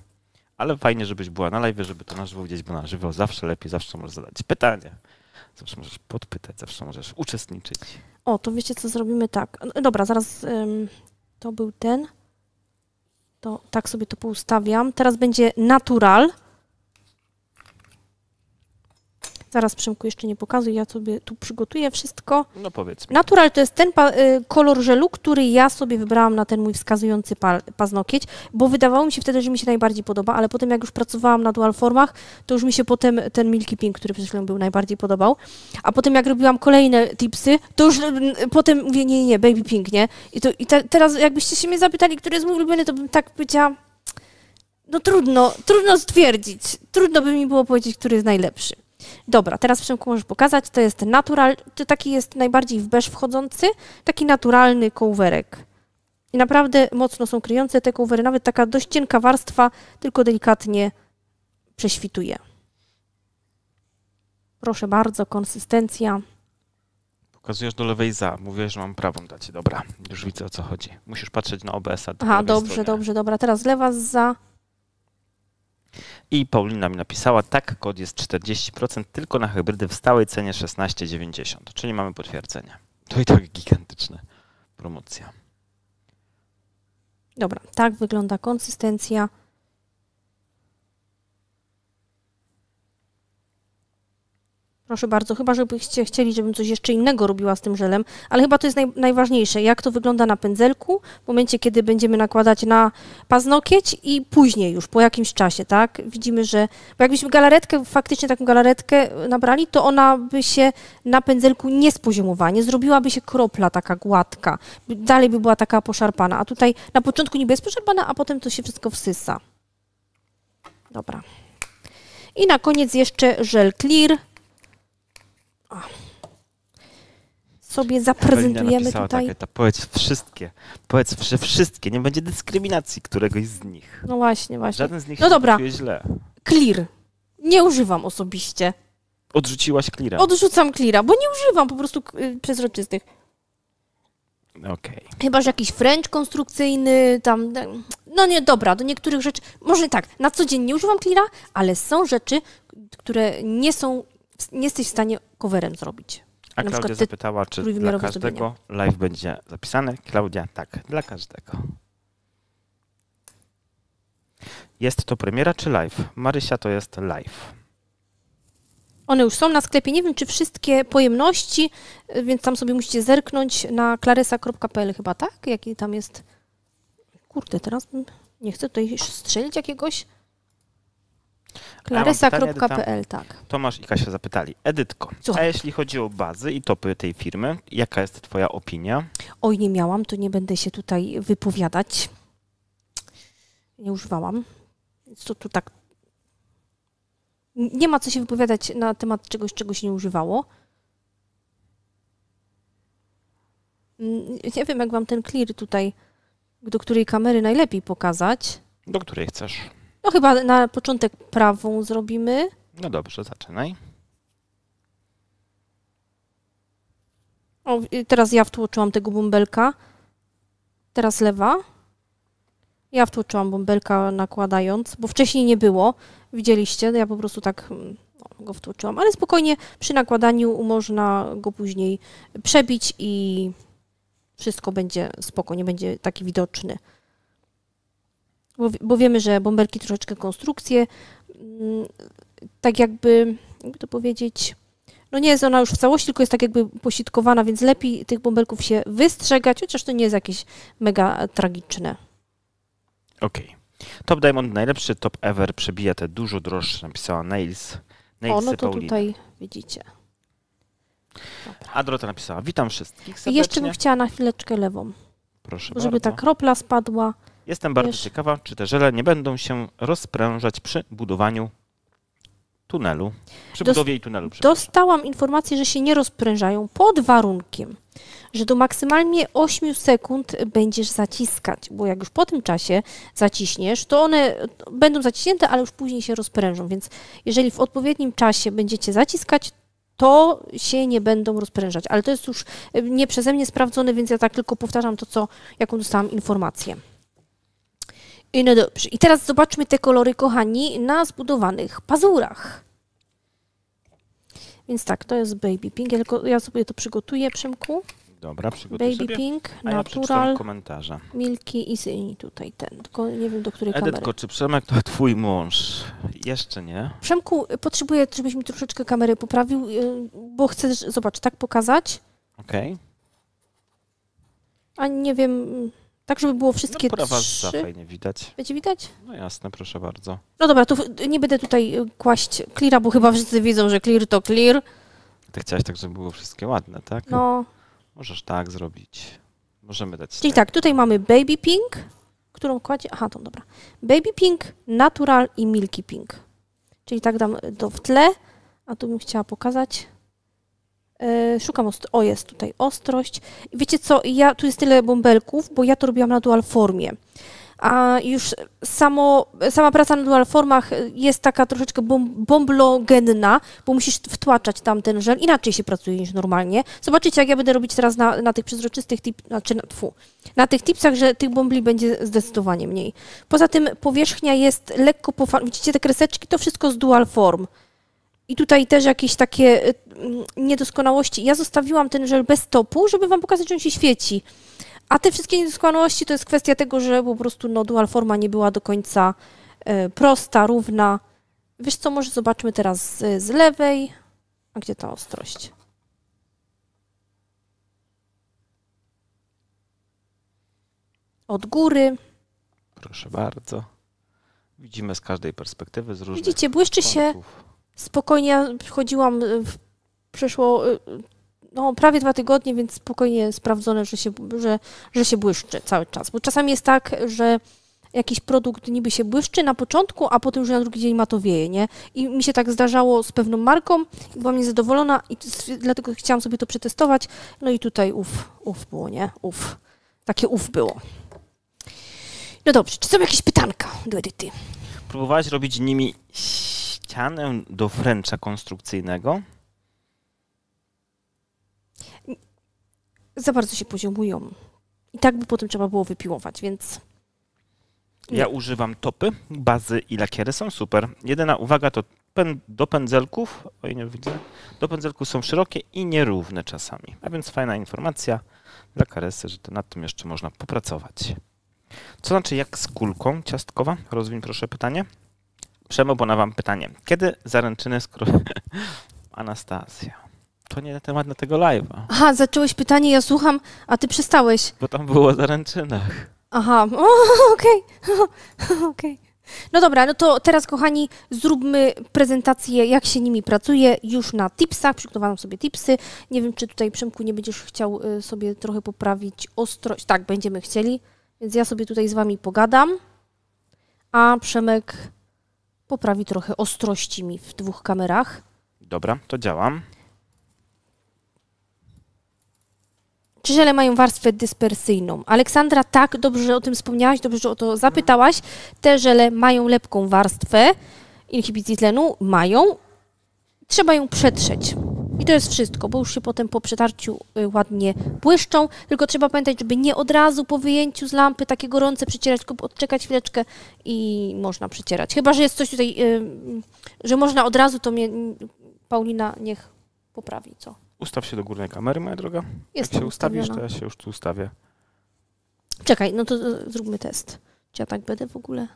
Ale fajnie, żebyś była na live, żeby to na żywo widzieć, bo na żywo zawsze lepiej, zawsze możesz zadać pytanie. Zawsze możesz podpytać, zawsze możesz uczestniczyć. O, to wiecie co, zrobimy tak. Dobra, zaraz ym, to był ten. To tak sobie to poustawiam. Teraz będzie natural. Zaraz, Przemku, jeszcze nie pokazuję, ja sobie tu przygotuję wszystko. No powiedz mi. Natural to jest ten kolor żelu, który ja sobie wybrałam na ten mój wskazujący paznokieć, bo wydawało mi się wtedy, że mi się najbardziej podoba, ale potem jak już pracowałam na dual formach, to już mi się potem ten Milky Pink, który przed chwilą był, najbardziej podobał. A potem jak robiłam kolejne tipsy, to już potem mówię, nie, nie, Baby Pink, nie? I, to, i te, teraz jakbyście się mnie zapytali, który jest mój ulubiony, to bym tak powiedziała, no trudno, trudno stwierdzić, trudno by mi było powiedzieć, który jest najlepszy. Dobra, teraz Przemku możesz pokazać, to jest natural, to taki jest najbardziej w beż wchodzący, taki naturalny kołwerek. I naprawdę mocno są kryjące te kołwery, nawet taka dość cienka warstwa, tylko delikatnie prześwituje. Proszę bardzo, konsystencja. Pokazujesz do lewej za, mówiłeś, że mam prawą dać, dobra, już widzę o co chodzi. Musisz patrzeć na O B S a. Aha, dobrze, stronie. Dobrze, dobra, teraz lewa za. I Paulina mi napisała, tak, kod jest czterdzieści procent tylko na hybrydy w stałej cenie szesnaście dziewięćdziesiąt, czyli mamy potwierdzenie. To i tak gigantyczna promocja. Dobra, tak wygląda konsystencja. Proszę bardzo, chyba żebyście chcieli, żebym coś jeszcze innego robiła z tym żelem, ale chyba to jest naj, najważniejsze, jak to wygląda na pędzelku, w momencie, kiedy będziemy nakładać na paznokieć i później już, po jakimś czasie, tak? Widzimy, że bo jakbyśmy galaretkę, faktycznie taką galaretkę nabrali, to ona by się na pędzelku nie spoziomowała, nie zrobiłaby się kropla taka gładka, dalej by była taka poszarpana, a tutaj na początku niby jest poszarpana, a potem to się wszystko wsysa. Dobra. I na koniec jeszcze żel clear. Sobie zaprezentujemy tutaj. Takie, ta, powiedz wszystkie, powiedz że wszystkie, nie będzie dyskryminacji któregoś z nich. No właśnie, właśnie. Żaden z nich no dobra. Się źle. Clear. Nie używam osobiście. Odrzuciłaś cleara. Odrzucam cleara, bo nie używam po prostu przezroczystych. Okay. Chyba że jakiś French konstrukcyjny, tam, no nie, dobra, do niektórych rzeczy, może tak, na co dzień nie używam cleara, ale są rzeczy, które nie są nie jesteś w stanie coverem zrobić. A Klaudia zapytała, czy dla każdego live będzie zapisane. Klaudia, tak, dla każdego. Jest to premiera czy live? Marysia, to jest live. One już są na sklepie. Nie wiem, czy wszystkie pojemności, więc tam sobie musicie zerknąć na claresa kropka p l chyba, tak? Jaki tam jest... Kurde, teraz bym... nie chcę tutaj strzelić jakiegoś... claresa kropka p l, tak. Tomasz i Kasia zapytali. Edytko, słuchaj, a jeśli chodzi o bazy i topy tej firmy, jaka jest twoja opinia? Oj, nie miałam, to nie będę się tutaj wypowiadać. Nie używałam. Więc to tu tak... Nie ma co się wypowiadać na temat czegoś, czego się nie używało. Nie wiem, jak wam ten clear tutaj, do której kamery najlepiej pokazać. Do której chcesz. No chyba na początek prawą zrobimy. No dobrze, zaczynaj. O, teraz ja wtłoczyłam tego bąbelka. Teraz lewa. Ja wtłoczyłam bąbelka nakładając, bo wcześniej nie było. Widzieliście, ja po prostu tak no, go wtłoczyłam. Ale spokojnie przy nakładaniu można go później przebić i wszystko będzie spoko, nie będzie taki widoczny. Bo, bo wiemy, że bąbelki troszeczkę konstrukcje, tak jakby, jakby to powiedzieć, No nie jest ona już w całości, tylko jest tak jakby positkowana, więc lepiej tych bąbelków się wystrzegać, chociaż to nie jest jakieś mega tragiczne. Okej. Okay. Top Diamond, najlepszy top ever, przebija te dużo droższe, napisała Nails. Nailsy o, no to Paulina. Tutaj widzicie. Dobra. Adrota napisała, witam wszystkich serdecznie. I jeszcze bym chciała na chwileczkę lewą. Proszę żeby bardzo. Żeby ta kropla spadła. Jestem bardzo Wiesz... ciekawa, czy te żele nie będą się rozprężać przy budowaniu tunelu. Przy Dos... budowie i tunelu. Dostałam informację, że się nie rozprężają pod warunkiem, że do maksymalnie ośmiu sekund będziesz zaciskać, bo jak już po tym czasie zaciśniesz, to one będą zaciśnięte, ale już później się rozprężą, więc jeżeli w odpowiednim czasie będziecie zaciskać, to się nie będą rozprężać. Ale to jest już nie przeze mnie sprawdzone, więc ja tak tylko powtarzam to, co, jaką dostałam informację. I no dobrze. I teraz zobaczmy te kolory, kochani, na zbudowanych pazurach. Więc tak, to jest baby pink. Ja, tylko, ja sobie to przygotuję, Przemku. Dobra, przygotuję baby sobie. Pink, a natural, ja komentarze. Milky i Zyni tutaj ten. Tylko nie wiem, do której kamery. Edytko, czy Przemek to twój mąż? Jeszcze nie. Przemku, potrzebuję, żebyś mi troszeczkę kamerę poprawił, bo chcę, zobacz, tak pokazać. Okej. Okay. A nie wiem... Tak, żeby było wszystkie no, prawa trzy. Fajnie widać. Będzie widać? No jasne, proszę bardzo. No dobra, to nie będę tutaj kłaść cleara, bo chyba wszyscy wiedzą, że clear to clear. Ty chciałaś tak, żeby było wszystkie ładne, tak? No. Możesz tak zrobić. Możemy dać... Czyli tak, tutaj mamy baby pink, którą kładzie... Aha, to dobra. Baby pink, natural i milky pink. Czyli tak dam to w tle, a tu bym chciała pokazać... Szukam, o jest tutaj ostrość. Wiecie co, ja tu jest tyle bąbelków, bo ja to robiłam na dual formie. A już samo, sama praca na dual formach jest taka troszeczkę bąblogenna, bo musisz wtłaczać tam ten żel, inaczej się pracuje niż normalnie. Zobaczycie, jak ja będę robić teraz na, na tych przezroczystych tip, znaczy na, tfu, na tych tipsach, że tych bąbli będzie zdecydowanie mniej. Poza tym powierzchnia jest lekko pofarbowała. Widzicie te kreseczki, to wszystko z dual form. I tutaj też jakieś takie niedoskonałości. Ja zostawiłam ten żel bez topu, żeby wam pokazać, że on się świeci. A te wszystkie niedoskonałości to jest kwestia tego, że po prostu no, dual forma nie była do końca y, prosta, równa. Wiesz co, może zobaczmy teraz z, z lewej. A gdzie ta ostrość? Od góry. Proszę bardzo. Widzimy z każdej perspektywy, z różnych Widzicie, błyszczy kątów. się... Spokojnie, ja chodziłam, przeszło no, prawie dwa tygodnie, więc spokojnie sprawdzone, że się, że, że się błyszczy cały czas. Bo czasami jest tak, że jakiś produkt niby się błyszczy na początku, a potem już na drugi dzień matowieje, nie? I mi się tak zdarzało z pewną marką, byłam niezadowolona i dlatego chciałam sobie to przetestować. No i tutaj uf, uf było, nie? Uf. Takie uf było. No dobrze, czy są jakieś pytanka do Edyty? Próbowałaś robić nimi... ścianę do fręcza konstrukcyjnego? Za bardzo się poziomują. I tak by potem trzeba było wypiłować, więc... Nie. Ja używam topy, bazy i lakiery są super. Jedyna uwaga to pen, do pędzelków, oj nie widzę, do pędzelków są szerokie i nierówne czasami. A więc fajna informacja dla Karesy, że to nad tym jeszcze można popracować. Co znaczy jak z kulką ciastkowa? Rozwiń proszę pytanie. Przemo, bo na wam pytanie. Kiedy zaręczyny skoro... Anastazja. To nie na temat na tego live'a. Aha, zacząłeś pytanie, ja słucham, a ty przestałeś. Bo tam było o zaręczynach. Aha, okej. Okay. Okay. No dobra, no to teraz, kochani, zróbmy prezentację, jak się nimi pracuje już na tipsach. Przygotowałam sobie tipsy. Nie wiem, czy tutaj, Przemku, nie będziesz chciał sobie trochę poprawić ostrość. Tak, będziemy chcieli, więc ja sobie tutaj z wami pogadam. A Przemek... poprawi trochę ostrości mi w dwóch kamerach. Dobra, to działam. Czy żele mają warstwę dyspersyjną? Aleksandra, tak, dobrze że o tym wspomniałaś, dobrze że o to zapytałaś. Te żele mają lepką warstwę inhibicji tlenu, mają. Trzeba ją przetrzeć. I to jest wszystko, bo już się potem po przetarciu ładnie błyszczą. Tylko trzeba pamiętać, żeby nie od razu po wyjęciu z lampy takie gorące przecierać, tylko odczekać chwileczkę i można przecierać. Chyba, że jest coś tutaj, że można od razu, to mnie Paulina niech poprawi. Co? Ustaw się do górnej kamery, moja droga. Jest Jak się ustawisz, to ja się już tu ustawię. Czekaj, no to zróbmy test. Czy ja tak będę w ogóle?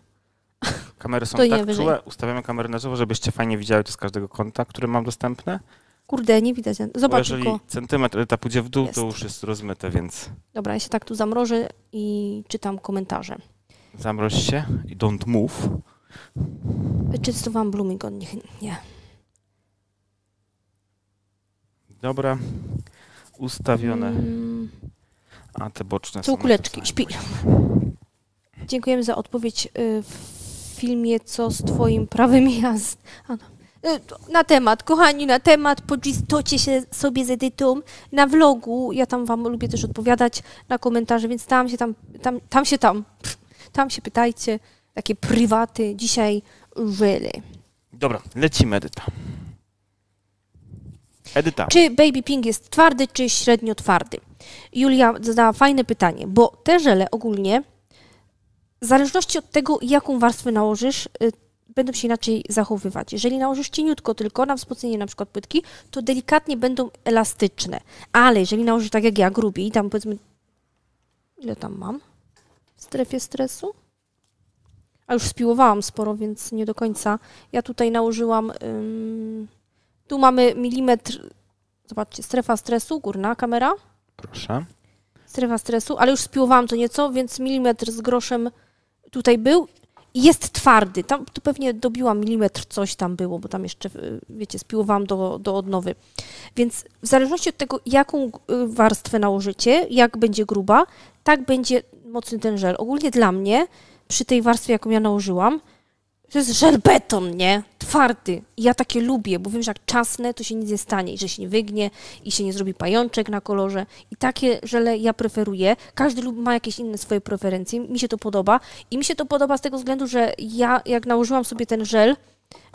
Kamery są tak czułe. Ustawiamy kamerę na żywo, żebyście fajnie widziały to z każdego kąta, który mam dostępne. Kurde, nie widać. Zobacz tylko. Jeżeli centymetr etapu gdzie w dół, jest. To już jest rozmyte, więc... Dobra, ja się tak tu zamrożę i czytam komentarze. Zamroź się i don't move. Wyczytowałam blooming od nich. Nie. Dobra. Ustawione. Hmm. A te boczne są... Tu kuleczki. Śpi. Dziękujemy za odpowiedź w filmie Co z twoim prawem jazdy. Na temat, kochani, na temat, podlistocie się sobie z Edytą na vlogu, ja tam wam lubię też odpowiadać na komentarze, więc tam się tam, tam, tam się tam, tam się pytajcie, takie prywaty, dzisiaj żele. Dobra, lecimy Edyta. Edyta. Czy Baby Pink jest twardy, czy średnio twardy? Julia zadała fajne pytanie, bo te żele ogólnie, w zależności od tego, jaką warstwę nałożysz, będą się inaczej zachowywać. Jeżeli nałożysz cieniutko tylko na wzmocnienie na przykład płytki, to delikatnie będą elastyczne. Ale jeżeli nałożysz tak jak ja, grubiej, tam powiedzmy... Ile tam mam? W strefie stresu? A już spiłowałam sporo, więc nie do końca. Ja tutaj nałożyłam... Ym, tu mamy milimetr... Zobaczcie, strefa stresu, górna kamera. Proszę. Strefa stresu, ale już spiłowałam to nieco, więc milimetr z groszem tutaj był. Jest twardy, tam tu pewnie dobiłam milimetr, coś tam było, bo tam jeszcze, wiecie, spiłowałam do, do odnowy. Więc w zależności od tego, jaką warstwę nałożycie, jak będzie gruba, tak będzie mocny ten żel. Ogólnie dla mnie, przy tej warstwie, jaką ja nałożyłam, to jest żel beton, nie? Twardy. I ja takie lubię, bo wiem, że jak czasne, to się nic nie stanie i że się nie wygnie i się nie zrobi pajączek na kolorze. I takie żele ja preferuję. Każdy ma jakieś inne swoje preferencje. Mi się to podoba. I mi się to podoba z tego względu, że ja jak nałożyłam sobie ten żel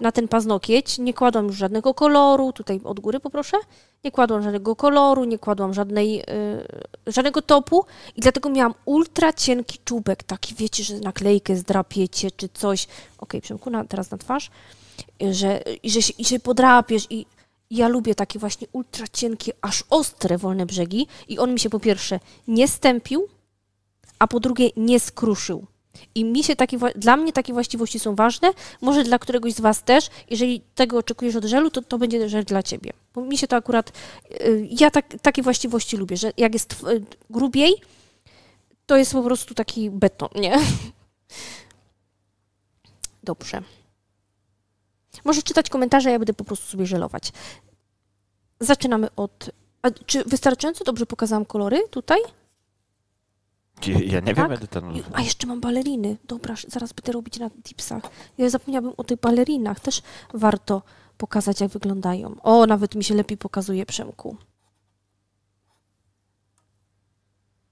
na ten paznokieć, nie kładłam już żadnego koloru, tutaj od góry poproszę, nie kładłam żadnego koloru, nie kładłam żadnej, yy, żadnego topu i dlatego miałam ultra cienki czubek, taki wiecie, że naklejkę zdrapiecie czy coś, okej, Przemku, na, teraz na twarz, że, i, że się, i się podrapiesz i ja lubię takie właśnie ultra cienkie, aż ostre wolne brzegi i on mi się po pierwsze nie stępił, a po drugie nie skruszył. I mi się takie, dla mnie takie właściwości są ważne, może dla któregoś z was też, jeżeli tego oczekujesz od żelu, to to będzie żel dla ciebie. Bo mi się to akurat, ja tak, takie właściwości lubię, że jak jest grubiej, to jest po prostu taki beton, nie? Dobrze. Możesz czytać komentarze, ja będę po prostu sobie żelować. Zaczynamy od... A czy wystarczająco dobrze pokazałam kolory tutaj? Ja nie tak? wiem, Edyta. A jeszcze mam baleriny. Dobra, zaraz będę robić na tipsach. Ja zapomniałabym o tych balerinach. Też warto pokazać, jak wyglądają. O, nawet mi się lepiej pokazuje, Przemku.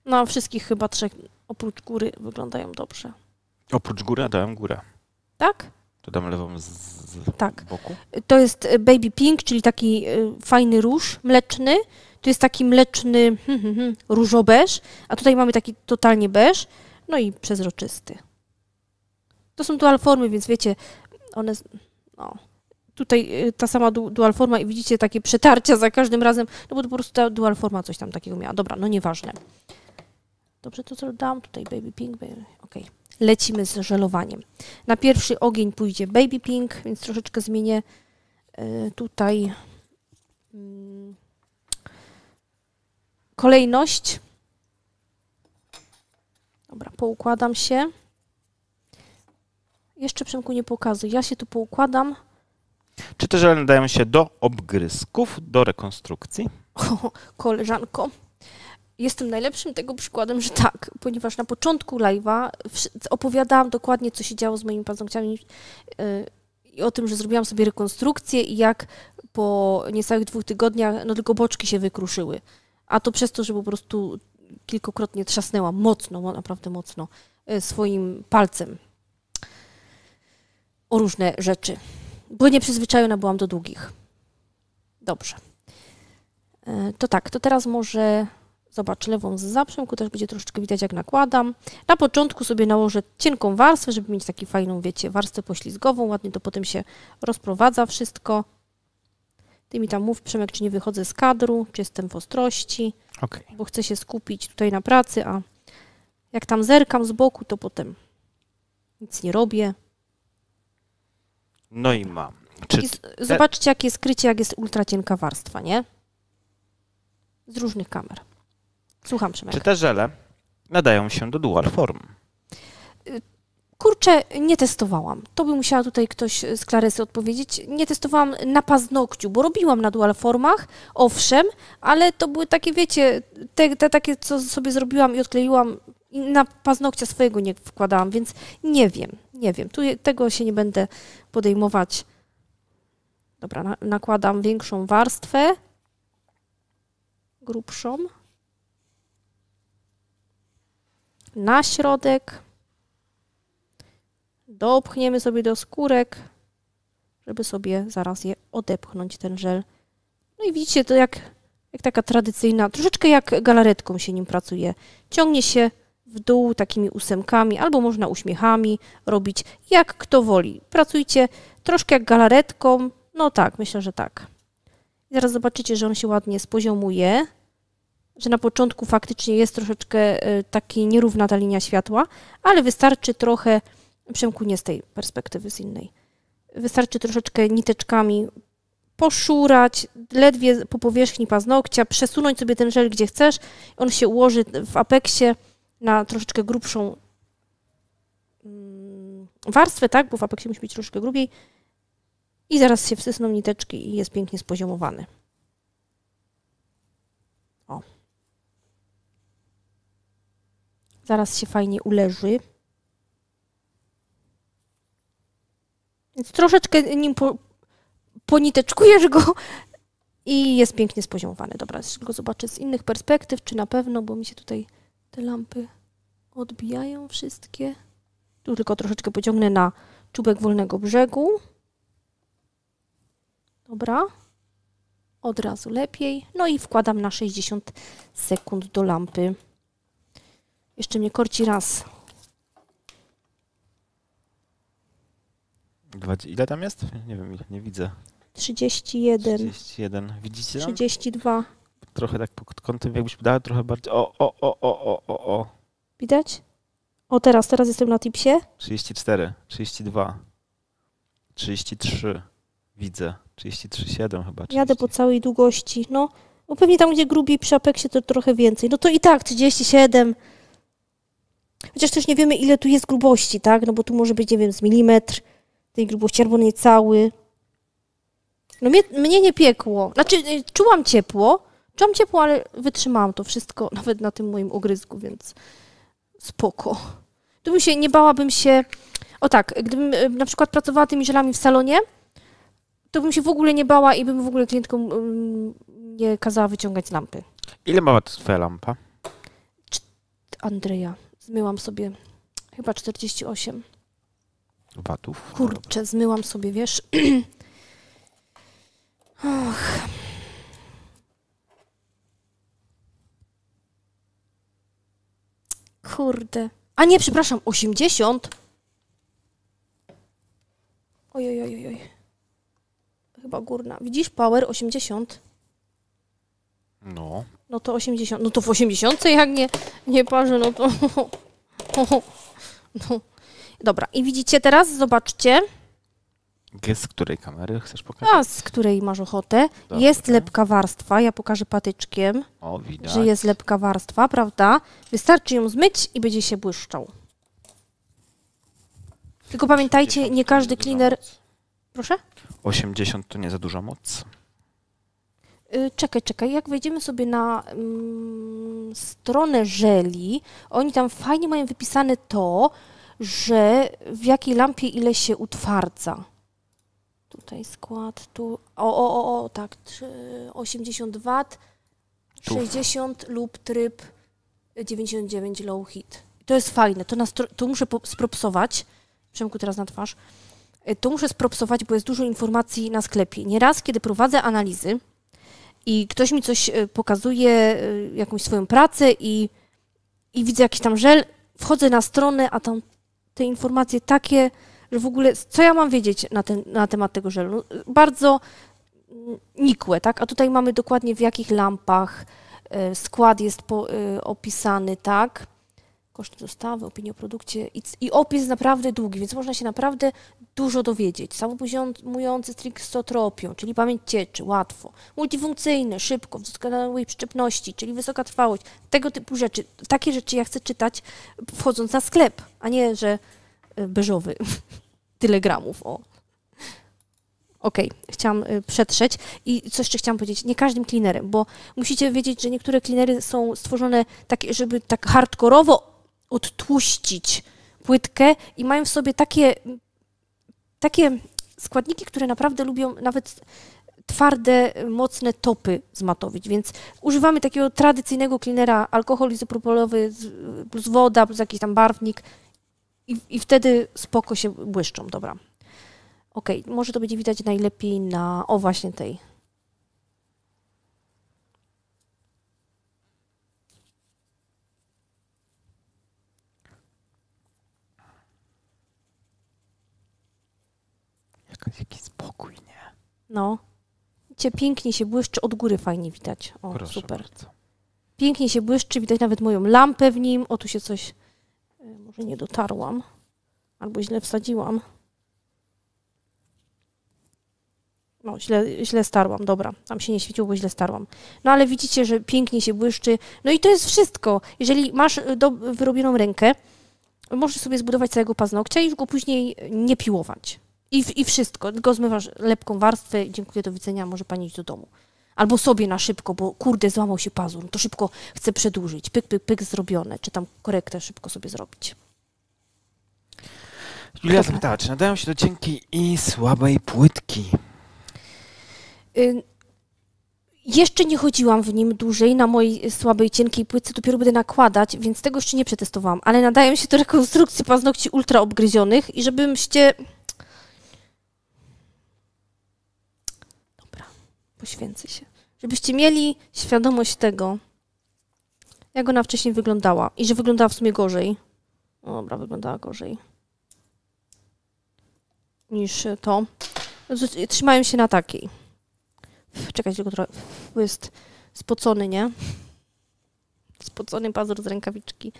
No, wszystkich chyba trzech oprócz góry wyglądają dobrze. Oprócz góry, dałem górę. Tak? To dam lewą z, z tak. boku. To jest Baby Pink, czyli taki y, fajny róż mleczny. Tu jest taki mleczny hmm, hmm, hmm, różo-beż, a tutaj mamy taki totalnie beż, no i przezroczysty. To są dual formy, więc wiecie, one... No, tutaj ta sama du dual forma i widzicie takie przetarcia za każdym razem, no bo to po prostu ta dual forma coś tam takiego miała. Dobra, no nieważne. Dobrze, to co dam tutaj Baby Pink, baby. Okej. Okay. Lecimy z żelowaniem. Na pierwszy ogień pójdzie Baby Pink, więc troszeczkę zmienię y, tutaj... Y, kolejność. Dobra, poukładam się. Jeszcze, Przemku, nie pokazuj. Ja się tu poukładam. Czy te żele nadają się do obgryzków, do rekonstrukcji? O, koleżanko, jestem najlepszym tego przykładem, że tak, ponieważ na początku live'a opowiadałam dokładnie, co się działo z moimi paznokciami i o tym, że zrobiłam sobie rekonstrukcję i jak po niecałych dwóch tygodniach, no tylko boczki się wykruszyły. A to przez to, że po prostu kilkukrotnie trzasnęłam mocno, naprawdę mocno, swoim palcem o różne rzeczy. Bo nieprzyzwyczajona byłam do długich. Dobrze. To tak, to teraz może... Zobacz, lewą z zaprzęgu, też będzie troszeczkę widać, jak nakładam. Na początku sobie nałożę cienką warstwę, żeby mieć taką fajną, wiecie, warstwę poślizgową. Ładnie to potem się rozprowadza wszystko. Ty mi tam mów, Przemek, czy nie wychodzę z kadru, czy jestem w ostrości, okay. Bo chcę się skupić tutaj na pracy, a jak tam zerkam z boku, to potem nic nie robię. No i mam. Czy z, te... Zobaczcie, jakie skrycie, jak jest ultra cienka warstwa, nie? Z różnych kamer. Słucham, Przemek. Czy te żele nadają się do dual form? Kurczę, nie testowałam. To by musiała tutaj ktoś z Claresy odpowiedzieć. Nie testowałam na paznokciu, bo robiłam na dual formach, owszem, ale to były takie, wiecie, te, te takie, co sobie zrobiłam i odkleiłam, i na paznokcia swojego nie wkładałam, więc nie wiem, nie wiem. Tu tego się nie będę podejmować. Dobra, na, nakładam większą warstwę, grubszą, na środek. Dopchniemy sobie do skórek, żeby sobie zaraz je odepchnąć, ten żel. No i widzicie, to jak, jak taka tradycyjna, troszeczkę jak galaretką się nim pracuje. Ciągnie się w dół takimi ósemkami, albo można uśmiechami robić, jak kto woli. Pracujcie troszkę jak galaretką, no tak, myślę, że tak. I zaraz zobaczycie, że on się ładnie spoziomuje, że na początku faktycznie jest troszeczkę taki nierówna ta linia światła, ale wystarczy trochę... Przemku, nie z tej perspektywy, z innej. Wystarczy troszeczkę niteczkami poszurać, ledwie po powierzchni paznokcia, przesunąć sobie ten żel gdzie chcesz. On się ułoży w apeksie na troszeczkę grubszą warstwę, tak? Bo w apeksie musi być troszeczkę grubiej. I zaraz się wsysną niteczki i jest pięknie spoziomowany. O. Zaraz się fajnie uleży. Więc troszeczkę nim po, poniteczkujesz go i jest pięknie spoziomowany. Dobra, go zobaczę z innych perspektyw, czy na pewno, bo mi się tutaj te lampy odbijają wszystkie. Tu tylko troszeczkę pociągnę na czubek wolnego brzegu. Dobra, od razu lepiej. No i wkładam na sześćdziesiąt sekund do lampy. Jeszcze mnie korci raz. Ile tam jest? Nie wiem, nie widzę. trzydzieści jeden. trzydzieści jeden. Widzicie? Tam? trzydzieści dwa. Trochę tak pod kątem, jakbyś dała trochę bardziej. O, o, o, o, o, o. Widać? O, teraz, teraz jestem na tipsie. trzydzieści cztery, trzydzieści dwa, trzydzieści trzy. Widzę. trzydzieści trzy siedem chyba. trzydzieści. Jadę po całej długości. No, bo pewnie tam, gdzie grubiej przy apeksie, to trochę więcej. No to i tak, trzydzieści siedem. Chociaż też nie wiemy, ile tu jest grubości, tak? No bo tu może być, nie wiem, z milimetr. Tej grubości, albo niecały. No mnie, mnie nie piekło. Znaczy, czułam ciepło. Czułam ciepło, ale wytrzymałam to wszystko, nawet na tym moim ogryzku, więc spoko. Tu bym się, nie bałabym się... O tak, gdybym na przykład pracowała tymi żelami w salonie, to bym się w ogóle nie bała i bym w ogóle klientkom nie kazała wyciągać z lampy. Ile ma twoja lampa? Cz Andrzeja, zmyłam sobie chyba czterdzieści osiem. Watów. Kurczę, zmyłam sobie, wiesz. Och. Kurde. A nie, przepraszam, osiemdziesiąt. Oj, oj, oj, oj. Chyba górna. Widzisz, power osiemdziesiąt. No. No to osiemdziesiąt. No to w osiemdziesiątce jak nie, nie parzę, no to... No. Dobra, i widzicie teraz, zobaczcie. Z której kamery chcesz pokazać? A, z której masz ochotę. Dobra. Jest lepka warstwa, ja pokażę patyczkiem, o, widać, że jest lepka warstwa, prawda? Wystarczy ją zmyć i będzie się błyszczał. Tylko pamiętajcie, nie każdy cleaner... Proszę? osiemdziesiąt to nie za duża moc. Czekaj, czekaj, jak wejdziemy sobie na mm, stronę żeli, oni tam fajnie mają wypisane to, że w jakiej lampie ile się utwardza. Tutaj skład, tu... O, o, o, tak, osiemdziesiąt watów, sześćdziesiąt lub tryb dziewięćdziesiąt dziewięć low heat. To jest fajne, to, nas, to muszę spropsować. Przemku, teraz na twarz. To muszę spropsować, bo jest dużo informacji na sklepie. Nieraz, kiedy prowadzę analizy i ktoś mi coś pokazuje, jakąś swoją pracę i, i widzę jakiś tam żel, wchodzę na stronę, a tam te informacje takie, że w ogóle co ja mam wiedzieć na, ten, na temat tego żelu? Bardzo nikłe, tak? A tutaj mamy dokładnie w jakich lampach skład jest po, opisany, tak? Koszty dostawy, opinie o produkcie i, i opis naprawdę długi, więc można się naprawdę dużo dowiedzieć. Samopoziomujący trik z zootropią, czyli pamięć cieczy, łatwo. Multifunkcyjny, szybko, w doskonałej przyczepności, czyli wysoka trwałość. Tego typu rzeczy. Takie rzeczy ja chcę czytać wchodząc na sklep, a nie, że beżowy. Tyle gramów, o. Okej, okay, chciałam przetrzeć i co jeszcze chciałam powiedzieć, nie każdym cleanerem, bo musicie wiedzieć, że niektóre cleanery są stworzone takie, żeby tak hardkorowo odtłuścić płytkę i mają w sobie takie, takie składniki, które naprawdę lubią nawet twarde, mocne topy zmatowić, więc używamy takiego tradycyjnego cleanera, alkohol izopropylowy plus woda, plus jakiś tam barwnik i, i wtedy spoko się błyszczą, dobra. Okej, okay, może to będzie widać najlepiej na, o właśnie tej. Jaki spokój, nie? No. Cię pięknie się błyszczy, od góry fajnie widać. O, proszę super. Bardzo. Pięknie się błyszczy, widać nawet moją lampę w nim. O, tu się coś, może nie dotarłam, albo źle wsadziłam. No, źle, źle starłam, dobra, tam się nie świeciło, bo źle starłam. No ale widzicie, że pięknie się błyszczy. No i to jest wszystko. Jeżeli masz do, wyrobioną rękę, możesz sobie zbudować całego paznokcia i już go później nie piłować. I, i wszystko, tylko zmywasz lepką warstwę, dziękuję, do widzenia, może pani iść do domu. Albo sobie na szybko, bo kurde, złamał się pazur, no to szybko chcę przedłużyć. Pyk, pyk, pyk, zrobione, czy tam korektę szybko sobie zrobić. Julia zapytała, czy nadają się do cienkiej i słabej płytki? Jeszcze nie chodziłam w nim dłużej, na mojej słabej, cienkiej płytce, dopiero będę nakładać, więc tego jeszcze nie przetestowałam, ale nadają się do rekonstrukcji paznokci ultra obgryzionych i żebymście... Dobra, poświęcę się. Żebyście mieli świadomość tego, jak ona wcześniej wyglądała i że wyglądała w sumie gorzej. Dobra, wyglądała gorzej niż to. Trzymają się na takiej. Czekaj, tylko trochę, bo jest spocony, nie? Spocony pazur z rękawiczki.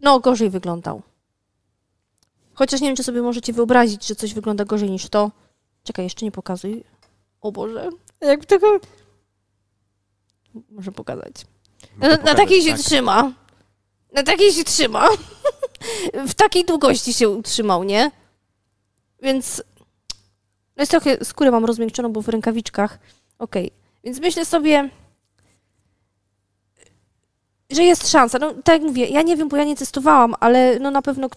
No, gorzej wyglądał. Chociaż nie wiem, czy sobie możecie wyobrazić, że coś wygląda gorzej niż to. Czekaj, jeszcze nie pokazuj. O Boże, jakby tego... Może pokazać. Na, na, na takiej się tak trzyma. Na takiej się trzyma. W takiej długości się utrzymał, nie? Więc... No jest trochę, skórę mam rozmiękczoną, bo w rękawiczkach. Okej, okay. Więc myślę sobie, że jest szansa. No tak jak mówię, ja nie wiem, bo ja nie testowałam, ale no na pewno,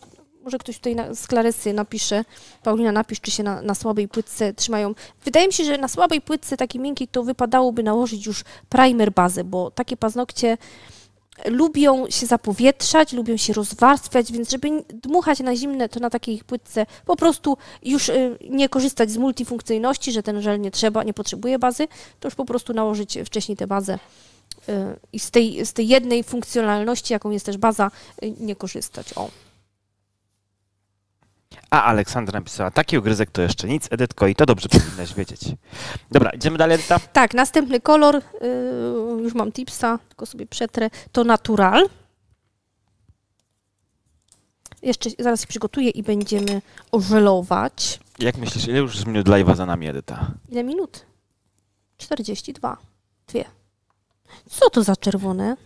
może ktoś tutaj na, z Claresy napisze, Paulina, napisz, czy się na, na słabej płytce trzymają. Wydaje mi się, że na słabej płytce, takiej miękkiej, to wypadałoby nałożyć już primer bazę, bo takie paznokcie lubią się zapowietrzać, lubią się rozwarstwiać, więc żeby dmuchać na zimne, to na takiej płytce po prostu już nie korzystać z multifunkcyjności, że ten żel nie trzeba, nie potrzebuje bazy, to już po prostu nałożyć wcześniej tę bazę i z tej, z tej jednej funkcjonalności, jaką jest też baza, nie korzystać. O. A Aleksandra napisała, taki ugryzek to jeszcze nic, Edytko, i to dobrze powinnaś wiedzieć. Dobra, idziemy dalej, Edyta? Tak, następny kolor, yy, już mam tipsa, tylko sobie przetrę, to Natural. Jeszcze zaraz się przygotuję i będziemy żelować. Jak myślisz, ile już minut live'a za nami, Edyta? Ile minut? czterdzieści dwa. Dwie. Co to za czerwone?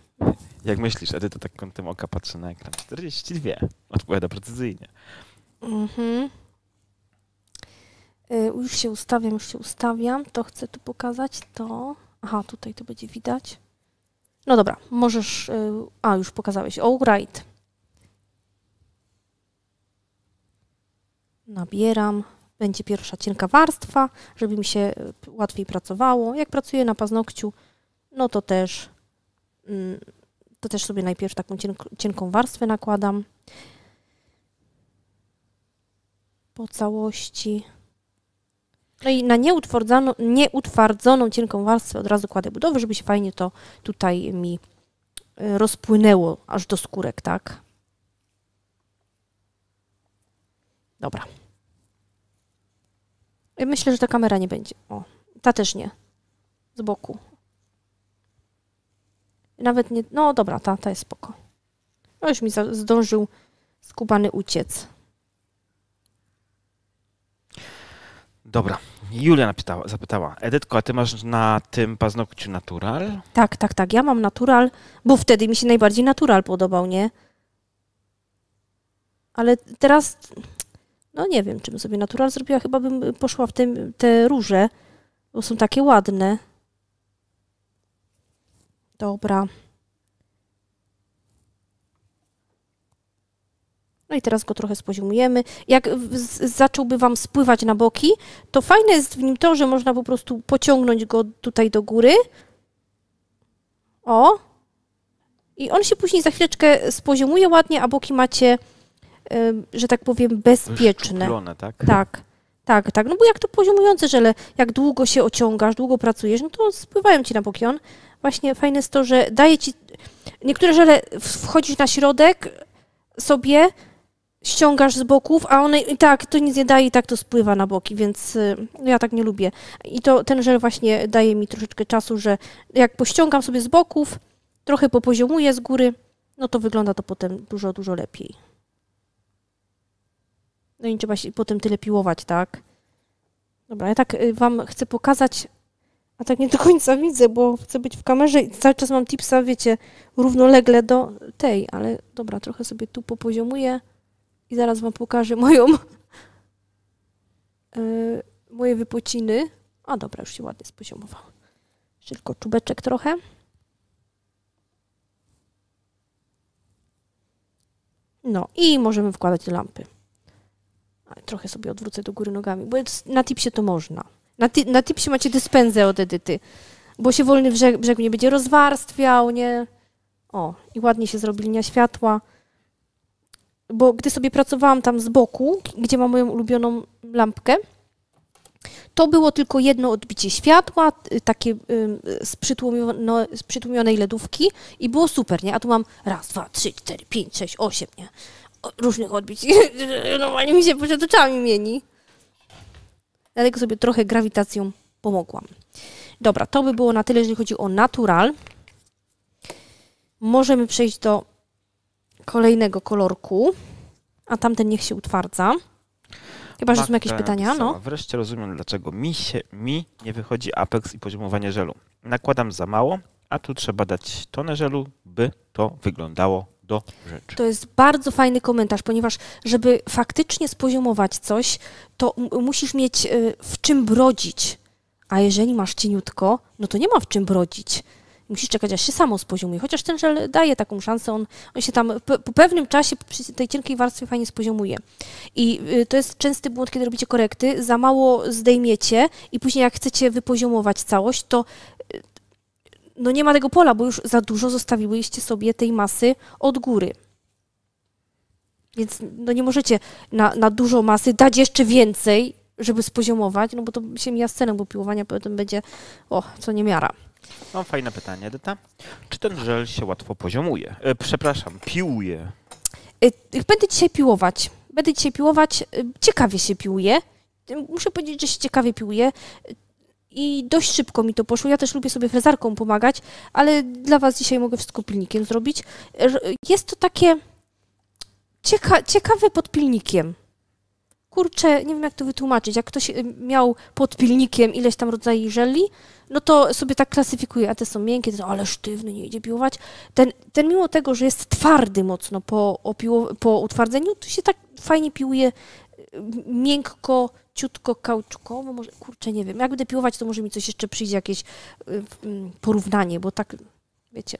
Jak myślisz, Edyta tak kątem oka patrzy na ekran. czterdzieści dwa. Odpowiada precyzyjnie. Mhm. Już się ustawiam, już się ustawiam. To chcę tu pokazać, to... Aha, tutaj to będzie widać. No dobra, możesz... A, już pokazałeś. Alright. Nabieram. Będzie pierwsza cienka warstwa, żeby mi się łatwiej pracowało. Jak pracuję na paznokciu, no to też... To też sobie najpierw taką cienką warstwę nakładam. Po całości. No i na nieutwardzoną, nieutwardzoną cienką warstwę od razu kładę budowę, żeby się fajnie to tutaj mi rozpłynęło aż do skórek, tak? Dobra. Ja myślę, że ta kamera nie będzie. O, ta też nie. Z boku. Nawet nie. No dobra, ta, ta jest spoko. No już mi zdążył skubany uciec. Dobra. Julia napytała, zapytała. Edytko, a ty masz na tym paznokciu natural? Tak, tak, tak. Ja mam natural, bo wtedy mi się najbardziej natural podobał, nie? Ale teraz, no nie wiem, czym sobie natural zrobiła. Chyba bym poszła w te, te róże, bo są takie ładne. Dobra. No i teraz go trochę spoziomujemy. Jak zacząłby wam spływać na boki, to fajne jest w nim to, że można po prostu pociągnąć go tutaj do góry. O! I on się później za chwileczkę spoziomuje ładnie, a boki macie, że tak powiem, bezpieczne. Szczuplone, tak? Tak, tak, tak. No bo jak to poziomujące żele, jak długo się ociągasz, długo pracujesz, no to spływają ci na boki. On właśnie fajne jest to, że daje ci... Niektóre żele wchodzisz na środek sobie, ściągasz z boków, a one i tak, to nic nie daje i tak to spływa na boki, więc ja tak nie lubię. I to ten żel właśnie daje mi troszeczkę czasu, że jak pościągam sobie z boków, trochę popoziomuję z góry, no to wygląda to potem dużo, dużo lepiej. No i nie trzeba się potem tyle piłować, tak? Dobra, ja tak wam chcę pokazać, a tak nie do końca widzę, bo chcę być w kamerze i cały czas mam tipsa, wiecie, równolegle do tej, ale dobra, trochę sobie tu popoziomuję i zaraz wam pokażę moją yy, moje wypociny. A dobra, już się ładnie spoziomowała. Jeszcze tylko czubeczek trochę. No i możemy wkładać lampy. Trochę sobie odwrócę do góry nogami, bo na tipsie to można. Na, ty, na tipsie macie dyspensę od Edyty, bo się wolny brzeg, brzeg nie będzie rozwarstwiał, nie? O, i ładnie się zrobi linia światła. Bo gdy sobie pracowałam tam z boku, gdzie mam moją ulubioną lampkę, to było tylko jedno odbicie światła, takie z przytłumione, z przytłumionej lodówki i było super, nie? A tu mam raz, dwa, trzy, cztery, pięć, sześć, osiem, nie? Różnych odbić. Normalnie mi się przed oczami mieni. Dlatego sobie trochę grawitacją pomogłam. Dobra, to by było na tyle, jeżeli chodzi o natural. Możemy przejść do kolejnego kolorku, a tamten niech się utwardza. Chyba, że są jakieś pytania. No. Wreszcie rozumiem, dlaczego mi, się, mi nie wychodzi apeks i poziomowanie żelu. Nakładam za mało, a tu trzeba dać tonę żelu, by to wyglądało do rzeczy. To jest bardzo fajny komentarz, ponieważ żeby faktycznie spoziomować coś, to musisz mieć y, w czym brodzić. A jeżeli masz cieniutko, no to nie ma w czym brodzić. Musisz czekać, aż się samo spoziomuje. Chociaż ten żel daje taką szansę, on, on się tam po, po pewnym czasie przy tej cienkiej warstwie fajnie spoziomuje. I y, to jest częsty błąd, kiedy robicie korekty, za mało zdejmiecie i później jak chcecie wypoziomować całość, to y, no nie ma tego pola, bo już za dużo zostawiłyście sobie tej masy od góry. Więc no nie możecie na, na dużo masy dać jeszcze więcej, żeby spoziomować, no bo to się mija z ceną, bo piłowania potem będzie, o, co niemiara. Mam fajne pytanie, Edyta. Czy ten żel się łatwo poziomuje? E, przepraszam, piłuje. E, będę dzisiaj piłować. Będę dzisiaj piłować. Ciekawie się piłuje. Muszę powiedzieć, że się ciekawie piłuje. I dość szybko mi to poszło. Ja też lubię sobie frezarką pomagać, ale dla was dzisiaj mogę wszystko pilnikiem zrobić. Jest to takie cieka ciekawe pod pilnikiem. Kurczę, nie wiem jak to wytłumaczyć. Jak ktoś miał pod pilnikiem ileś tam rodzajów żeli, no to sobie tak klasyfikuje, a te są miękkie, te są, ale sztywny, nie idzie piłować. Ten, ten mimo tego, że jest twardy mocno po, opiło, po utwardzeniu, to się tak fajnie piłuje miękko, ciutko kauczukowo, może, kurczę, nie wiem. Jak będę piłować, to może mi coś jeszcze przyjdzie, jakieś y, porównanie, bo tak, wiecie,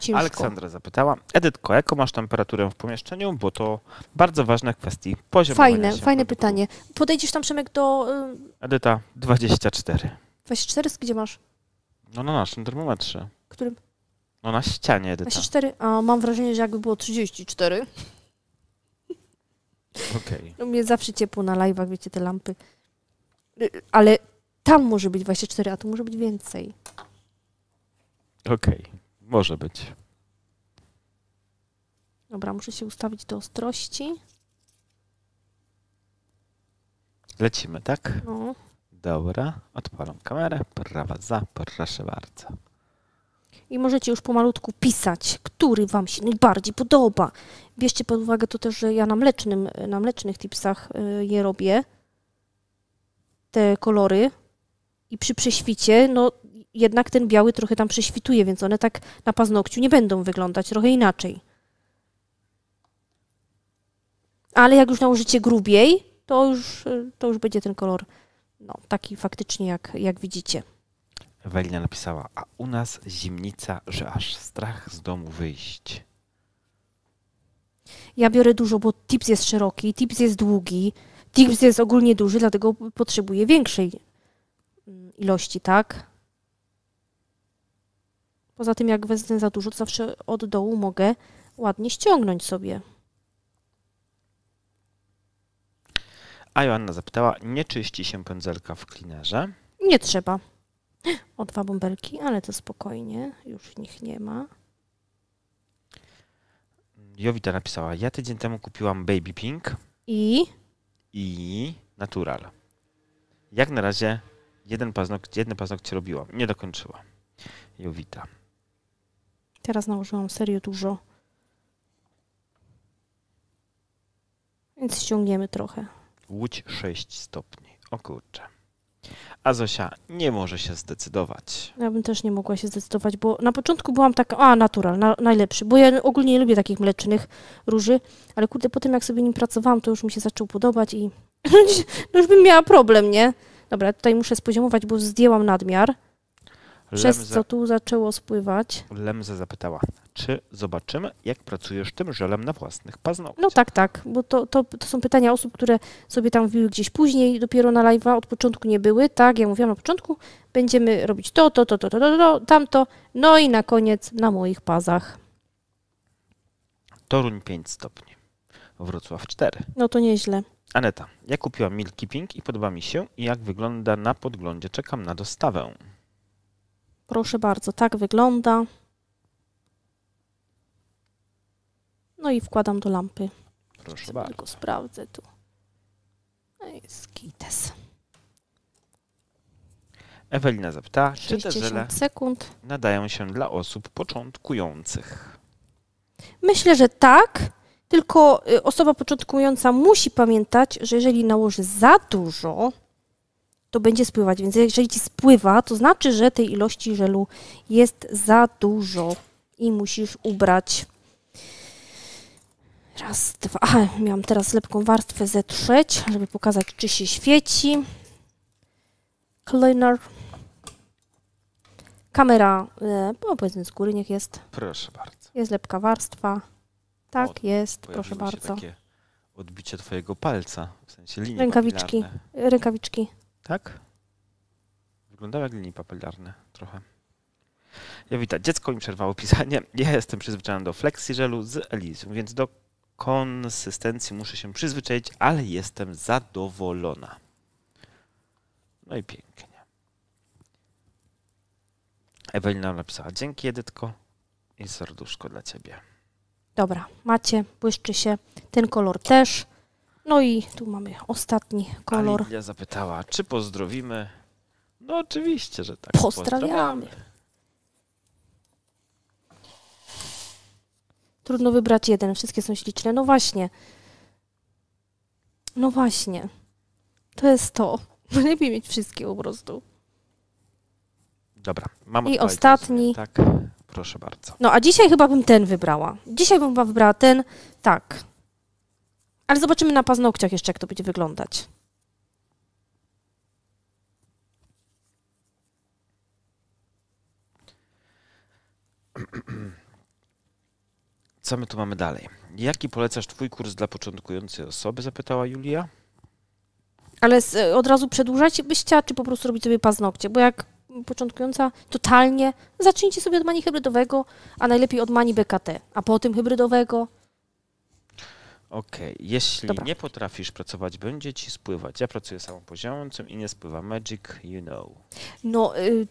ciężko. Aleksandra zapytała, Edytko, jaką masz temperaturę w pomieszczeniu, bo to bardzo ważna kwestia poziomowania się. Fajne, fajne pytanie. Podejdziesz tam, Przemek, do... Y... Edyta, dwadzieścia cztery. dwadzieścia cztery, gdzie masz? No na naszym termometrze. Którym? No na ścianie, Edyta. dwadzieścia cztery, a mam wrażenie, że jakby było trzydzieści cztery. Okay. No mnie zawsze ciepło na live'ach, wiecie, te lampy. Ale tam może być dwadzieścia cztery, a tu może być więcej. Okej, okay. Może być. Dobra, muszę się ustawić do ostrości. Lecimy, tak? No. Dobra, odpalam kamerę. Prawa za, proszę bardzo. I możecie już pomalutku pisać, który Wam się najbardziej podoba. Bierzcie pod uwagę to też, że ja na, mlecznym, na mlecznych tipsach je robię, te kolory. I przy prześwicie, no jednak ten biały trochę tam prześwituje, więc one tak na paznokciu nie będą wyglądać, trochę inaczej. Ale jak już nałożycie grubiej, to już, to już będzie ten kolor no, taki faktycznie, jak, jak widzicie. Ewelina napisała, a u nas zimnica, że aż strach z domu wyjść. Ja biorę dużo, bo tips jest szeroki, tips jest długi, tips jest ogólnie duży, dlatego potrzebuję większej ilości, tak? Poza tym, jak wezmę za dużo, to zawsze od dołu mogę ładnie ściągnąć sobie. A Joanna zapytała, nie czyści się pędzelka w cleanerze? Nie trzeba. O dwa bąbelki, ale to spokojnie, już w nich nie ma. Jowita napisała, ja tydzień temu kupiłam Baby Pink i, i Natural. Jak na razie jeden paznokcie, jedne paznokcie robiłam, nie dokończyła. Jowita. Teraz nałożyłam serio dużo. Więc ściągniemy trochę. Łódź sześć stopni. O kurczę. A Zosia nie może się zdecydować. Ja bym też nie mogła się zdecydować, bo na początku byłam taka, a natural, na, najlepszy, bo ja ogólnie nie lubię takich mlecznych róży, ale kurde, po tym jak sobie nim pracowałam, to już mi się zaczął podobać i no już bym miała problem, nie? Dobra, tutaj muszę spoziomować, bo zdjęłam nadmiar, przez Lemze, co tu zaczęło spływać. Lemze zapytała, czy zobaczymy, jak pracujesz tym żelem na własnych paznokciach? No tak, tak, bo to, to, to są pytania osób, które sobie tam wbiły gdzieś później, dopiero na live'a, od początku nie były, tak, ja mówiłam na początku, będziemy robić to, to, to, to, to, to, to tamto, no i na koniec na moich pazach. Toruń pięć stopni, Wrocław cztery. No to nieźle. Aneta, ja kupiłam Milky Pink i podoba mi się, i jak wygląda na podglądzie, czekam na dostawę. Proszę bardzo, tak wygląda. No i wkładam do lampy. Proszę bardzo. Tylko sprawdzę tu. No i skites. Ewelina zapyta, czy te żele nadają się dla osób początkujących? Myślę, że tak. Tylko osoba początkująca musi pamiętać, że jeżeli nałoży za dużo, to będzie spływać. Więc jeżeli ci spływa, to znaczy, że tej ilości żelu jest za dużo i musisz ubrać. Raz, dwa. Aha, miałam teraz lepką warstwę zetrzeć, żeby pokazać, czy się świeci. Cleaner. Kamera, bo powiedzmy z góry niech jest. Proszę bardzo. Jest lepka warstwa. Tak o, jest, proszę bardzo. Takie odbicie twojego palca, w sensie linii rękawiczki, papilarne. Rękawiczki. Tak? Wyglądały jak linie papilarne trochę. Ja witam, dziecko mi przerwało pisanie. Ja jestem przyzwyczajony do flexi żelu z Elizum, więc do konsystencji muszę się przyzwyczaić, ale jestem zadowolona. No i pięknie. Ewelina napisała, dzięki Edytko i serduszko dla ciebie. Dobra, macie, błyszczy się ten kolor też. No i tu mamy ostatni kolor. A Lidia zapytała, czy pozdrowimy? No oczywiście, że tak. Pozdrawiamy. Pozdrawiamy. Trudno wybrać jeden, wszystkie są śliczne. No właśnie. No właśnie. To jest to. Lepiej mieć wszystkie po prostu. Dobra. Mamy I ostatni. Tak, proszę bardzo. No a dzisiaj chyba bym ten wybrała. Dzisiaj bym chyba wybrała ten, tak. Ale zobaczymy na paznokciach jeszcze, jak to będzie wyglądać. Co my tu mamy dalej? Jaki polecasz twój kurs dla początkującej osoby? Zapytała Julia. Ale od razu przedłużać byście, czy po prostu robić sobie paznokcie? Bo jak początkująca totalnie, zacznijcie sobie od mani hybrydowego, a najlepiej od mani B K T, a potem hybrydowego. Okej, okay. Jeśli Dobra. nie potrafisz pracować, będzie ci spływać. Ja pracuję samą poziomującym i nie spływa. Magic, you know. No. Y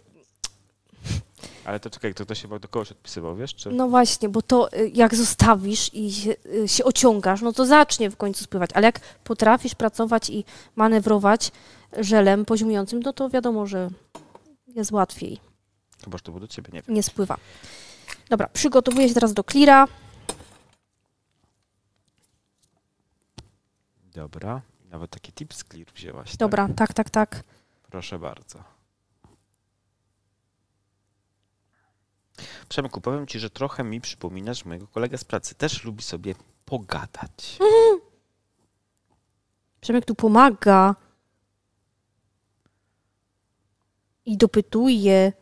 Ale to czekaj, to, to się do kogoś odpisywał, wiesz? Czy? No właśnie, bo to jak zostawisz i się, się ociągasz, no to zacznie w końcu spływać. Ale jak potrafisz pracować i manewrować żelem poziomującym, no to wiadomo, że jest łatwiej. Chyba, że to było do ciebie, nie wiem. Nie spływa. Dobra, przygotowuję się teraz do cleara. Dobra, nawet taki tip z clear wzięłaś. Dobra, tak, tak, tak. tak. Proszę bardzo. Przemku, powiem ci, że trochę mi przypominasz mojego kolegę z pracy. Też lubi sobie pogadać. Mm. Przemek tu pomaga. I dopytuje.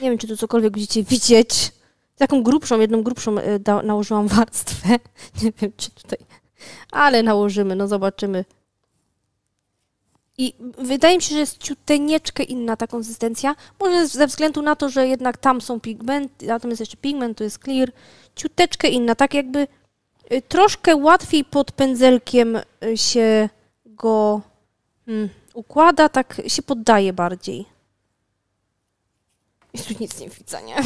Nie wiem, czy tu cokolwiek będziecie widzieć. Taką grubszą, jedną grubszą da, nałożyłam warstwę. Nie wiem, czy tutaj... Ale nałożymy, no zobaczymy. I wydaje mi się, że jest ciuteńeczkę inna ta konsystencja. Może ze względu na to, że jednak tam są pigmenty, natomiast jeszcze pigment, to jest clear. Ciuteczkę inna, tak jakby troszkę łatwiej pod pędzelkiem się go hmm, układa, tak się poddaje bardziej. I tu nic nie widzę, nie?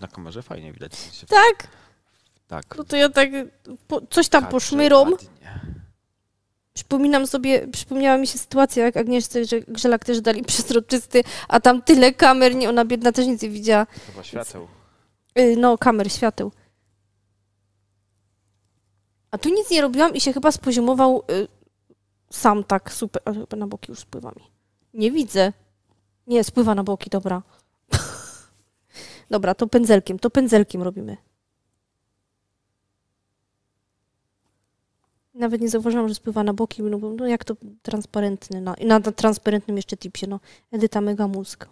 Na kamerze fajnie widać. Tak? Tak. No to ja tak po, coś tam poszmyrom. Przypominam sobie, przypomniała mi się sytuacja, jak Agnieszce że Grzelak też dali przezroczysty, a tam tyle kamer, nie, ona biedna też nic nie widziała. Chyba świateł. Więc, no, kamer, świateł. A tu nic nie robiłam i się chyba spoziomował y, sam tak super. A chyba na boki już spływa mi. Nie widzę. Nie, spływa na boki, dobra. Dobra, to pędzelkiem, to pędzelkiem robimy. Nawet nie zauważyłam, że spływa na boki, no, no jak to transparentny, no, na, na transparentnym jeszcze tipsie, no, Edyta mega mózg.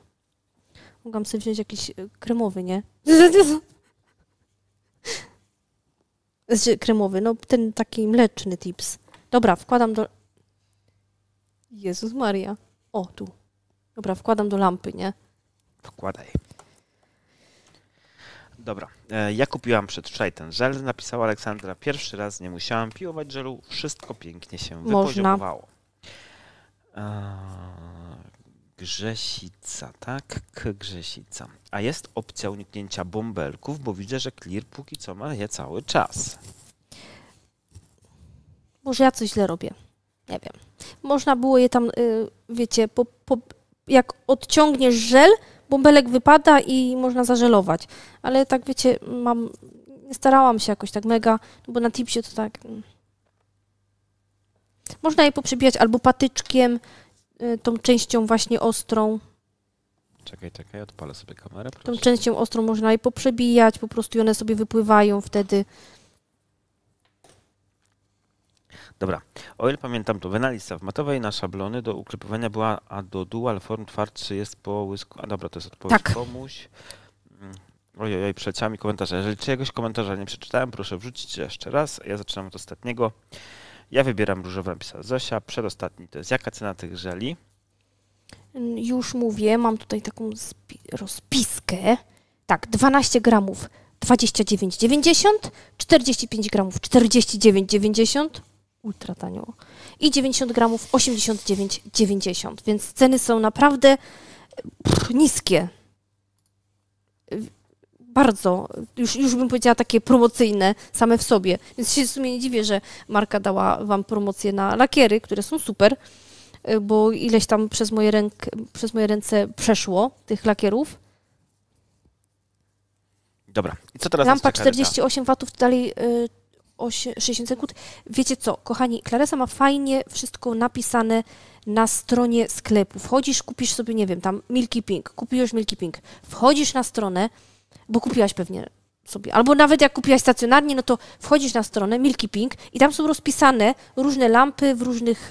Mogłam sobie wziąć jakiś kremowy, nie? Znaczy, kremowy, no ten taki mleczny tips. Dobra, wkładam do... Jezus Maria. O, tu. Dobra, wkładam do lampy, nie? Wkładaj. Dobra, ja kupiłam przedwczoraj ten żel, napisała Aleksandra. Pierwszy raz nie musiałam piłować żelu, wszystko pięknie się wypoziomowało. Grzesica, tak? K Grzesica. A jest opcja uniknięcia bąbelków, bo widzę, że clear póki co ma je cały czas. Może ja coś źle robię. Nie wiem. Można było je tam, yy, wiecie, po, po, jak odciągniesz żel, bąbelek wypada i można zażelować. Ale tak wiecie, mam, nie starałam się jakoś tak mega, bo na tipsie to tak... Można je poprzebijać albo patyczkiem, tą częścią właśnie ostrą. Czekaj, czekaj, odpalę sobie kamerę. Proszę. Tą częścią ostrą można je poprzebijać, po prostu i one sobie wypływają wtedy. Dobra, o ile pamiętam, to wynalista w matowej na szablony do uklepywania była, a do dual form twardszy jest po łysku. A dobra, to jest odpowiedź tak. Komuś. Ojej, oj, przeleciała mi komentarze. Jeżeli czyjegoś komentarza nie przeczytałem, proszę wrzucić jeszcze raz. Ja zaczynam od ostatniego. Ja wybieram różowe, napisała Zosia. Przedostatni to jest jaka cena tych żeli? Już mówię, mam tutaj taką rozpiskę. Tak, dwanaście gramów dwadzieścia dziewięć dziewięćdziesiąt, czterdzieści pięć gramów czterdzieści dziewięć dziewięćdziesiąt. Ultra tanio. I dziewięćdziesiąt gramów osiemdziesiąt dziewięć dziewięćdziesiąt, więc ceny są naprawdę pff, niskie. Bardzo. Już, już bym powiedziała takie promocyjne same w sobie. Więc się w sumie nie dziwię, że marka dała wam promocję na lakiery, które są super, bo ileś tam przez moje, ręk, przez moje ręce przeszło tych lakierów. Dobra. I co teraz? Lampa czterdzieści osiem watów dalej... Yy, sześćdziesiąt sekund. Wiecie co, kochani, Claresa ma fajnie wszystko napisane na stronie sklepu. Wchodzisz, kupisz sobie, nie wiem, tam Milky Pink, kupiłeś Milky Pink, wchodzisz na stronę, bo kupiłaś pewnie sobie, albo nawet jak kupiłaś stacjonarnie, no to wchodzisz na stronę Milky Pink i tam są rozpisane różne lampy w różnych,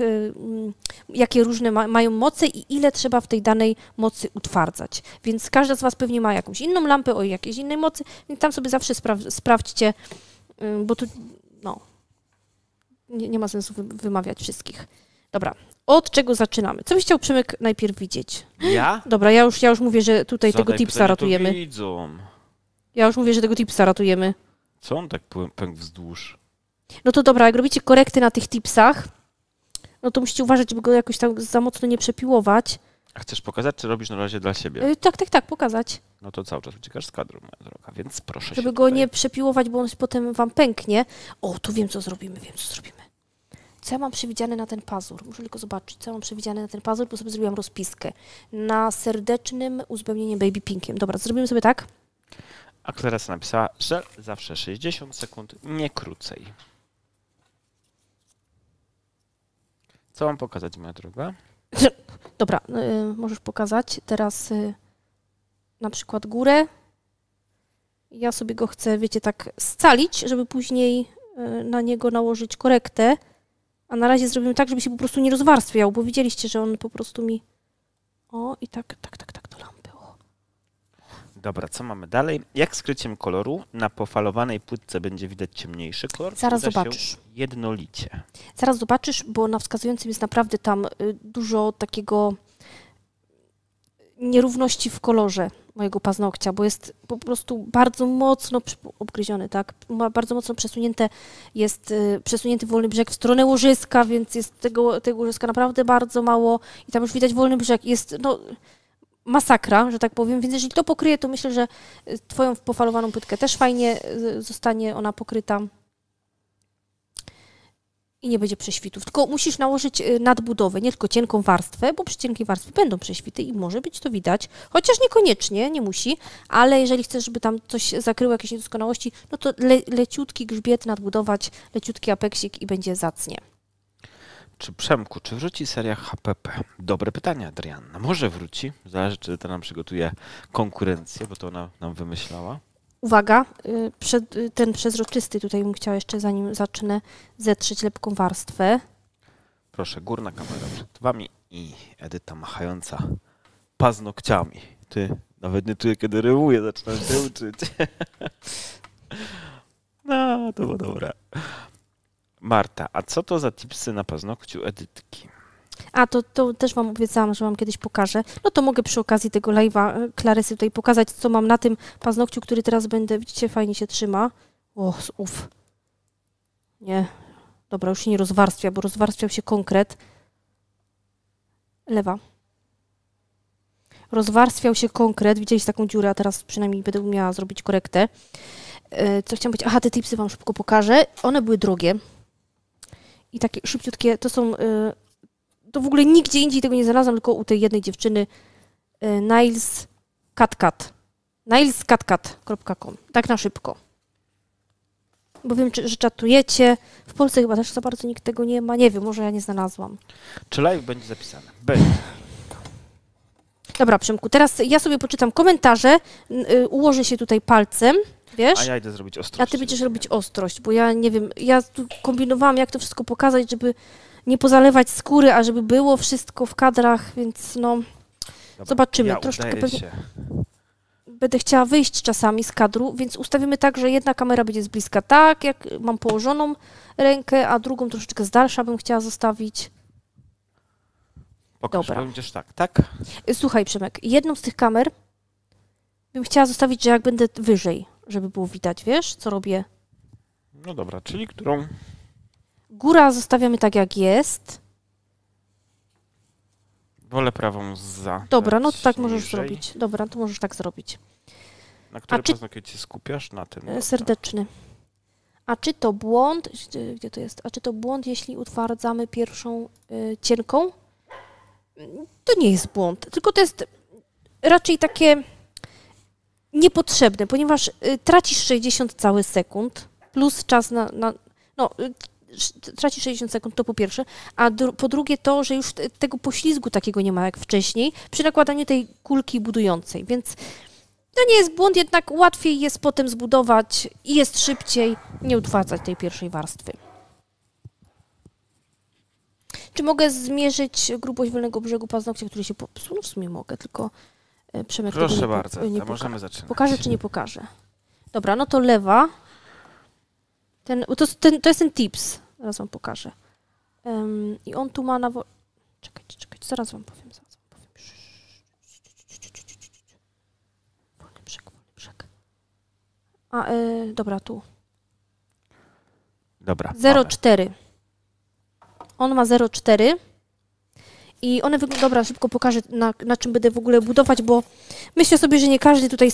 jakie różne ma, mają moce i ile trzeba w tej danej mocy utwardzać. Więc każda z was pewnie ma jakąś inną lampę o jakiejś innej mocy, więc tam sobie zawsze spra sprawdźcie, bo tu, no, nie, nie ma sensu wymawiać wszystkich. Dobra, od czego zaczynamy? Co byś chciał, Przemek, najpierw widzieć? Ja? Dobra, ja już, ja już mówię, że tutaj Zadaj tego tipsa ratujemy. Widzą. Ja już mówię, że tego tipsa ratujemy. Co on tak pękł wzdłuż? No to dobra, jak robicie korekty na tych tipsach, no to musicie uważać, by go jakoś tak za mocno nie przepiłować. A chcesz pokazać, czy robisz na razie dla siebie? Yy, tak, tak, tak, pokazać. No to cały czas uciekasz z kadru, moja droga, więc proszę Żeby się Żeby go tutaj... nie przepiłować, bo on potem wam pęknie. O, tu wiem, co zrobimy, wiem, co zrobimy. Co ja mam przewidziane na ten pazur? Muszę tylko zobaczyć, co ja mam przewidziane na ten pazur, bo sobie zrobiłam rozpiskę. Na serdecznym uzupełnieniem baby pinkiem. Dobra, zrobimy sobie tak. A Claresa napisała, że zawsze sześćdziesiąt sekund, nie krócej. Co mam pokazać, moja droga? Dobra, y, możesz pokazać teraz y, na przykład górę. Ja sobie go chcę, wiecie, tak scalić, żeby później y, na niego nałożyć korektę. A na razie zrobimy tak, żeby się po prostu nie rozwarstwiał, bo widzieliście, że on po prostu mi... O, i tak, tak, tak, tak, to lampy. O. Dobra, co mamy dalej? Jak z kryciem koloru na pofalowanej płytce będzie widać ciemniejszy kolor? Zaraz zobaczysz. Jednolicie. Zaraz zobaczysz, bo na wskazującym jest naprawdę tam dużo takiego nierówności w kolorze mojego paznokcia, bo jest po prostu bardzo mocno obgryziony, tak? Ma bardzo mocno przesunięte, jest y, przesunięty wolny brzeg w stronę łożyska, więc jest tego, tego łożyska naprawdę bardzo mało i tam już widać wolny brzeg. Jest, no, masakra, że tak powiem, więc jeżeli to pokryje, to myślę, że twoją pofalowaną płytkę też fajnie zostanie ona pokryta i nie będzie prześwitów. Tylko musisz nałożyć nadbudowę, nie tylko cienką warstwę, bo przy cienkiej warstwie będą prześwity i może być to widać, chociaż niekoniecznie, nie musi, ale jeżeli chcesz, żeby tam coś zakryło, jakieś niedoskonałości, no to le leciutki grzbiet nadbudować, leciutki apeksik i będzie zacnie. Czy Przemku, czy wróci seria H P P? Dobre pytanie, Adrianna. Może wróci, zależy, czy to nam przygotuje konkurencję, bo to ona nam wymyślała. Uwaga, przed, ten przezroczysty tutaj bym chciała jeszcze, zanim zacznę, zetrzeć lepką warstwę. Proszę, górna kamera przed wami i Edyta machająca paznokciami. Ty, nawet nie czuję, kiedy rymuję, zaczynam się uczyć. No, to było dobre. Marta, a co to za tipsy na paznokciu Edytki? A, to, to też wam obiecałam, że wam kiedyś pokażę. No to mogę przy okazji tego live'a Claresy tutaj pokazać, co mam na tym paznokciu, który teraz będę, widzicie, fajnie się trzyma. O, uff. Nie, dobra, już się nie rozwarstwia, bo rozwarstwiał się konkret. Lewa. Rozwarstwiał się konkret, widzieliście taką dziurę, a teraz przynajmniej będę umiała zrobić korektę. Co chciałam powiedzieć? Aha, te tipsy wam szybko pokażę. One były drogie. I takie szybciutkie, to są... To w ogóle nigdzie indziej tego nie znalazłam, tylko u tej jednej dziewczyny y, Nails Kat Kat. Nails Kat Kat kropka com. Tak na szybko. Bo wiem, czy, że czatujecie. W Polsce chyba też za bardzo nikt tego nie ma. Nie wiem, może ja nie znalazłam. Czy live będzie zapisane? Będzie. Dobra, Przemku, teraz ja sobie poczytam komentarze. Y, ułożę się tutaj palcem. Wiesz? A ja idę zrobić ostrość. A ty będziesz robić ostrość, bo ja nie wiem, ja tu kombinowałam, jak to wszystko pokazać, żeby nie pozalewać skóry, a żeby było wszystko w kadrach, więc no dobra, zobaczymy. Ja troszeczkę pewnie będę chciała wyjść czasami z kadru, więc ustawimy tak, że jedna kamera będzie z bliska tak, jak mam położoną rękę, a drugą troszeczkę z dalsza bym chciała zostawić. Pokaż, dobra. Będziesz tak, tak? Słuchaj, Przemek, jedną z tych kamer bym chciała zostawić, że jak będę wyżej, żeby było widać, wiesz, co robię. No dobra, czyli którą? Góra zostawiamy tak, jak jest. Wolę prawą za. Dobra, no to tak możesz niżej zrobić. Dobra, to możesz tak zrobić. Na który paznokieć się skupiasz? Na tym. Serdeczny. A czy to błąd, gdzie to jest? A czy to błąd, jeśli utwardzamy pierwszą y, cienką? To nie jest błąd, tylko to jest raczej takie niepotrzebne, ponieważ y, tracisz sześćdziesiąt całych sekund plus czas na... na no, y, traci sześćdziesiąt sekund, to po pierwsze, a dru po drugie to, że już tego poślizgu takiego nie ma jak wcześniej przy nakładaniu tej kulki budującej, więc to nie jest błąd, jednak łatwiej jest potem zbudować i jest szybciej nie utwardzać tej pierwszej warstwy. Czy mogę zmierzyć grubość wolnego brzegu paznokcia, który się popsuł? No w sumie mogę, tylko Przemek... Proszę bardzo, nie możemy zaczynać. Pokażę czy nie pokażę? Dobra, no to lewa. Ten, to, ten, to jest ten tips. Zaraz wam pokażę. Um, I on tu ma na... Czekajcie, czekajcie, zaraz wam powiem. Zaraz wam powiem. Wolny brzeg, wolny brzeg. A, e, dobra, tu. Dobra. zero przecinek cztery. On ma zero przecinek cztery. I one wyglądają... Dobra, szybko pokażę, na, na czym będę w ogóle budować, bo myślę sobie, że nie każdy tutaj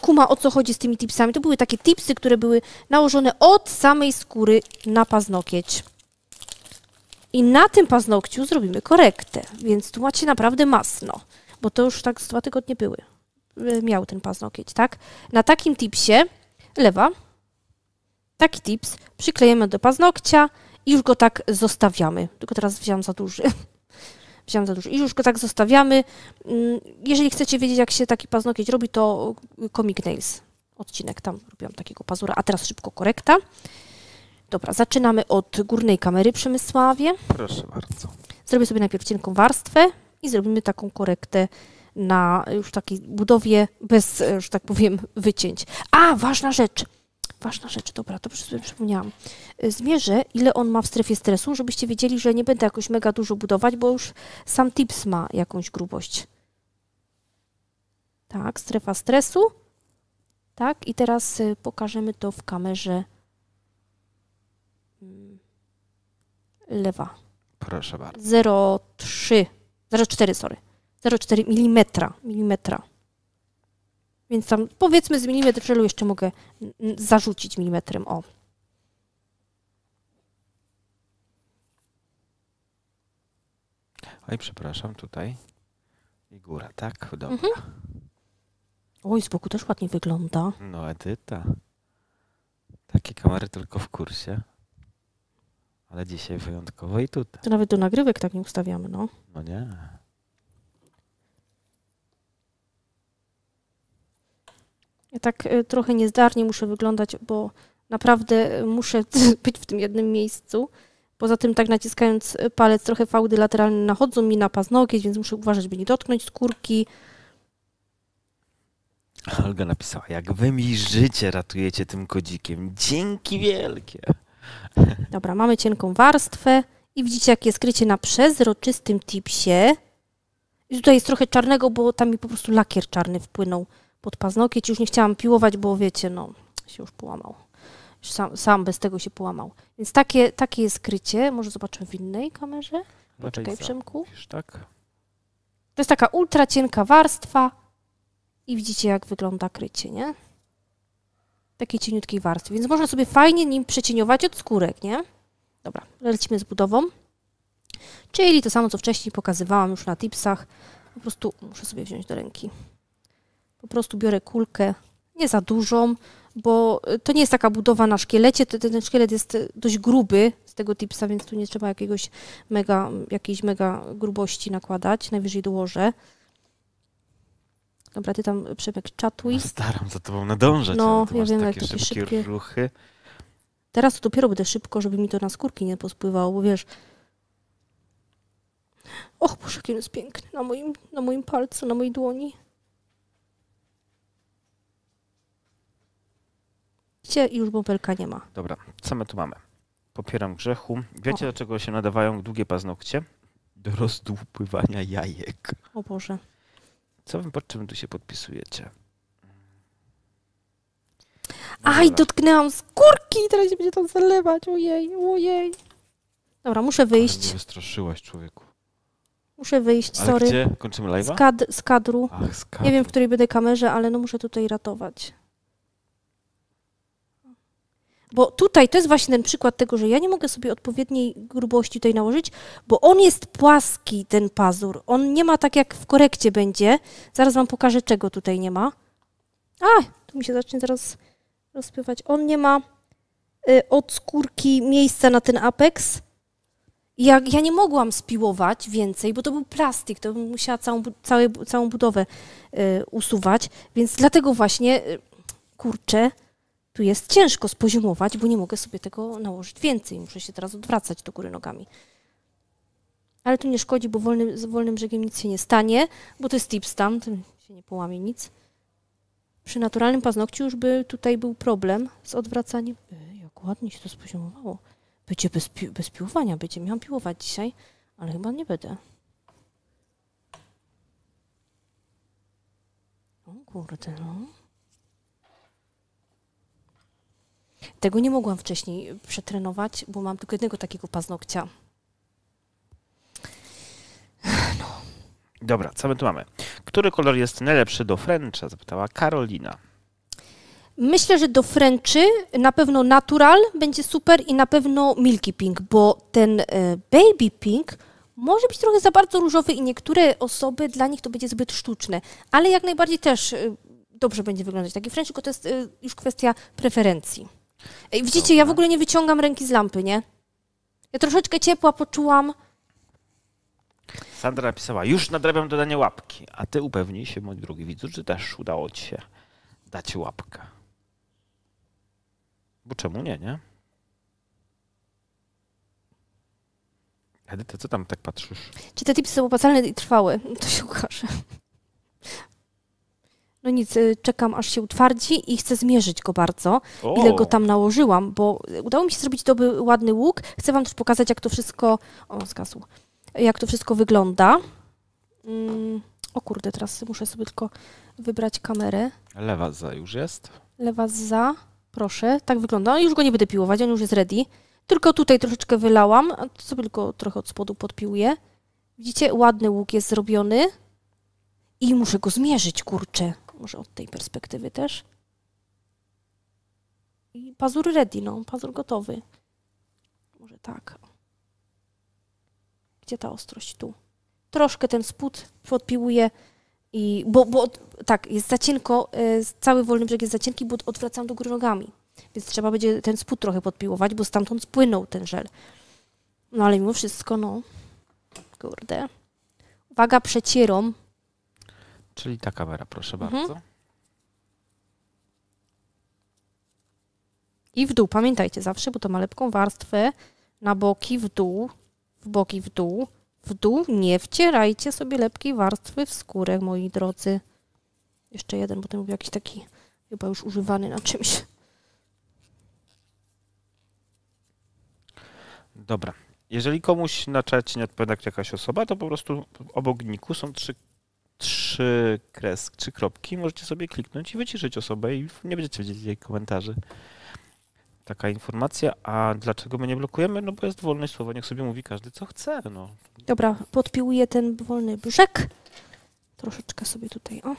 kuma, o co chodzi z tymi tipsami. To były takie tipsy, które były nałożone od samej skóry na paznokieć. I na tym paznokciu zrobimy korektę, więc tu macie naprawdę masno, bo to już tak z dwa tygodnie były. Miał ten paznokieć, tak? Na takim tipsie, lewa, taki tips przyklejemy do paznokcia i już go tak zostawiamy. Tylko teraz wziąłam za duży. Wziąłam za duży. I już go tak zostawiamy. Jeżeli chcecie wiedzieć, jak się taki paznokieć robi, to Comic Nails odcinek, tam robiłam takiego pazura. A teraz szybko korekta. Dobra, zaczynamy od górnej kamery, Przemysławie. Proszę bardzo. Zrobię sobie najpierw cienką warstwę i zrobimy taką korektę na już takiej budowie bez, że tak powiem, wycięć. A, ważna rzecz. Ważna rzecz, dobra, to sobie przypomniałam. Zmierzę, ile on ma w strefie stresu, żebyście wiedzieli, że nie będę jakoś mega dużo budować, bo już sam tips ma jakąś grubość. Tak, strefa stresu. Tak, i teraz pokażemy to w kamerze lewa. Proszę bardzo. zero trzy, zero cztery, sorry. zero cztery milimetra, milimetra. Więc tam powiedzmy z milimetr żelu jeszcze mogę zarzucić milimetrem, o. Oj, przepraszam, tutaj i góra, tak? Dobra. Mhm. Oj, z boku też ładnie wygląda. No, Edyta. Takie kamery tylko w kursie. Ale dzisiaj wyjątkowo i tutaj. To nawet do nagrywek tak nie ustawiamy, no. No nie. Ja tak trochę niezdarnie muszę wyglądać, bo naprawdę muszę być w tym jednym miejscu. Poza tym tak naciskając palec trochę fałdy lateralne nachodzą mi na paznokieć, więc muszę uważać, by nie dotknąć skórki. Olga napisała, jak wy mi życie ratujecie tym kodzikiem. Dzięki wielkie. Dobra, mamy cienką warstwę i widzicie, jakie jest krycie na przezroczystym tipsie. I tutaj jest trochę czarnego, bo tam mi po prostu lakier czarny wpłynął pod paznokieć. Już nie chciałam piłować, bo wiecie, no, się już połamał. Już sam, sam bez tego się połamał. Więc takie, takie jest krycie. Może zobaczę w innej kamerze. Poczekaj, Przemku. Tak? To jest taka ultra cienka warstwa i widzicie, jak wygląda krycie, nie? Takiej cieniutkiej warstwy. Więc można sobie fajnie nim przecieniować od skórek, nie? Dobra, lecimy z budową. Czyli to samo, co wcześniej pokazywałam już na tipsach. Po prostu muszę sobie wziąć do ręki. Po prostu biorę kulkę, nie za dużą, bo to nie jest taka budowa na szkielecie, ten, ten szkielet jest dość gruby z tego tipsa, więc tu nie trzeba jakiegoś mega, jakiejś mega grubości nakładać, najwyżej dołożę. Dobra, ty tam, Przemek, czatuj. Staram za tobą nadążać, no, ale ja wiem, takie, takie szybkie, szybkie ruchy. Teraz to dopiero będę szybko, żeby mi to na skórki nie pospływało, bo wiesz... Och, Boże, jaki jest piękny na moim, na moim palcu, na mojej dłoni. I już bąbelka nie ma. Dobra, co my tu mamy? Popieram grzechu. Wiecie, o. do czego się nadawają długie paznokcie? Do rozdłupywania jajek. O Boże. Co wy pod czym tu się podpisujecie? Dobra. Aj, dotknęłam skórki i teraz się będzie to zalewać. Ojej, ojej. Dobra, muszę wyjść. Ale mnie wystraszyłaś, człowieku. Muszę wyjść, ale sorry. Gdzie? Kończymy live'a? Z, kad z kadru. Ach, z kadru. Nie wiem, w której będę kamerze, ale no muszę tutaj ratować. Bo tutaj to jest właśnie ten przykład tego, że ja nie mogę sobie odpowiedniej grubości tutaj nałożyć, bo on jest płaski, ten pazur. On nie ma tak, jak w korekcie będzie. Zaraz wam pokażę, czego tutaj nie ma. A, tu mi się zacznie zaraz rozpływać. On nie ma y, od skórki miejsca na ten apex. Ja, ja nie mogłam spiłować więcej, bo to był plastik, to bym musiała całą, całe, całą budowę y, usuwać, więc dlatego właśnie, y, kurczę, tu jest ciężko spoziomować, bo nie mogę sobie tego nałożyć więcej. Muszę się teraz odwracać do góry nogami. Ale tu nie szkodzi, bo wolnym, z wolnym brzegiem nic się nie stanie, bo to jest tips tam, to się nie połamie nic. Przy naturalnym paznokciu już by tutaj był problem z odwracaniem. E, jak ładnie się to spoziomowało. Będzie bez, pi bez piłowania, będzie. Miałam piłować dzisiaj, ale chyba nie będę. O kurde, no. Tego nie mogłam wcześniej przetrenować, bo mam tylko jednego takiego paznokcia. No. Dobra, co my tu mamy? Który kolor jest najlepszy do Frencha? Zapytała Karolina. Myślę, że do Frenchy na pewno Natural będzie super i na pewno Milky Pink, bo ten Baby Pink może być trochę za bardzo różowy i niektóre osoby, dla nich to będzie zbyt sztuczne, ale jak najbardziej też dobrze będzie wyglądać taki Frenchy, tylko to jest już kwestia preferencji. Ej, widzicie, ja w ogóle nie wyciągam ręki z lampy, nie? Ja troszeczkę ciepła poczułam. Sandra napisała, już nadrabiam dodanie łapki, a ty upewnij się, mój drogi widzu, czy też udało ci się dać łapkę. Bo czemu nie, nie? Edyta, co tam tak patrzysz? Czy te tipsy są opłacalne i trwałe? To się ukaże. No nic, czekam aż się utwardzi i chcę zmierzyć go bardzo, o. ile go tam nałożyłam, bo udało mi się zrobić dobry, ładny łuk. Chcę wam też pokazać, jak to wszystko... O, zgasł. Jak to wszystko wygląda. Mm. O kurde, teraz muszę sobie tylko wybrać kamerę. Lewa za już jest. Lewa za, proszę. Tak wygląda. No, już go nie będę piłować, on już jest ready. Tylko tutaj troszeczkę wylałam, a to sobie tylko trochę od spodu podpiłuję. Widzicie, ładny łuk jest zrobiony. I muszę go zmierzyć, kurczę. Może od tej perspektywy też. I pazur ready, no, pazur gotowy. Może tak. Gdzie ta ostrość? Tu. Troszkę ten spód podpiłuję, i, bo, bo tak, jest za cienko, cały wolny brzeg jest za cienki, bo odwracam do góry nogami, więc trzeba będzie ten spód trochę podpiłować, bo stamtąd spłynął ten żel. No ale mimo wszystko, no, kurde. Uwaga, przecierom. Czyli ta kamera, proszę mhm. bardzo. I w dół, pamiętajcie zawsze, bo to ma lepką warstwę, na boki, w dół, w boki, w dół. W dół nie wcierajcie sobie lepkiej warstwy w skórę, moi drodzy. Jeszcze jeden, bo ten był jakiś taki chyba już używany na czymś. Dobra. Jeżeli komuś na czacie nie odpowiada jakaś osoba, to po prostu obok niku są trzy, trzy kreski, trzy kropki. Możecie sobie kliknąć i wyciszyć osobę i nie będziecie widzieć jej komentarzy. Taka informacja, a dlaczego my nie blokujemy? No bo jest wolne słowo, niech sobie mówi każdy, co chce. No. Dobra, podpiłuję ten wolny brzeg. Troszeczkę sobie tutaj, o.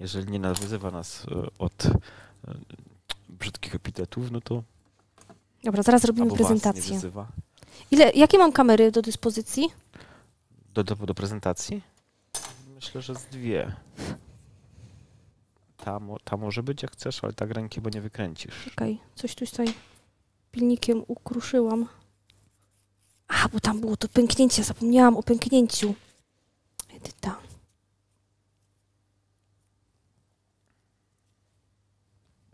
Jeżeli nie nazywa nas od brzydkich epitetów, no to... Dobra, zaraz robimy prezentację. Ile, jakie mam kamery do dyspozycji? Do, do, do prezentacji? Myślę, że z dwie. Ta, ta może być jak chcesz, ale tak ręki, bo nie wykręcisz. Okej, okay. Coś tu tutaj pilnikiem ukruszyłam. A, bo tam było to pęknięcie, zapomniałam o pęknięciu. Edyta.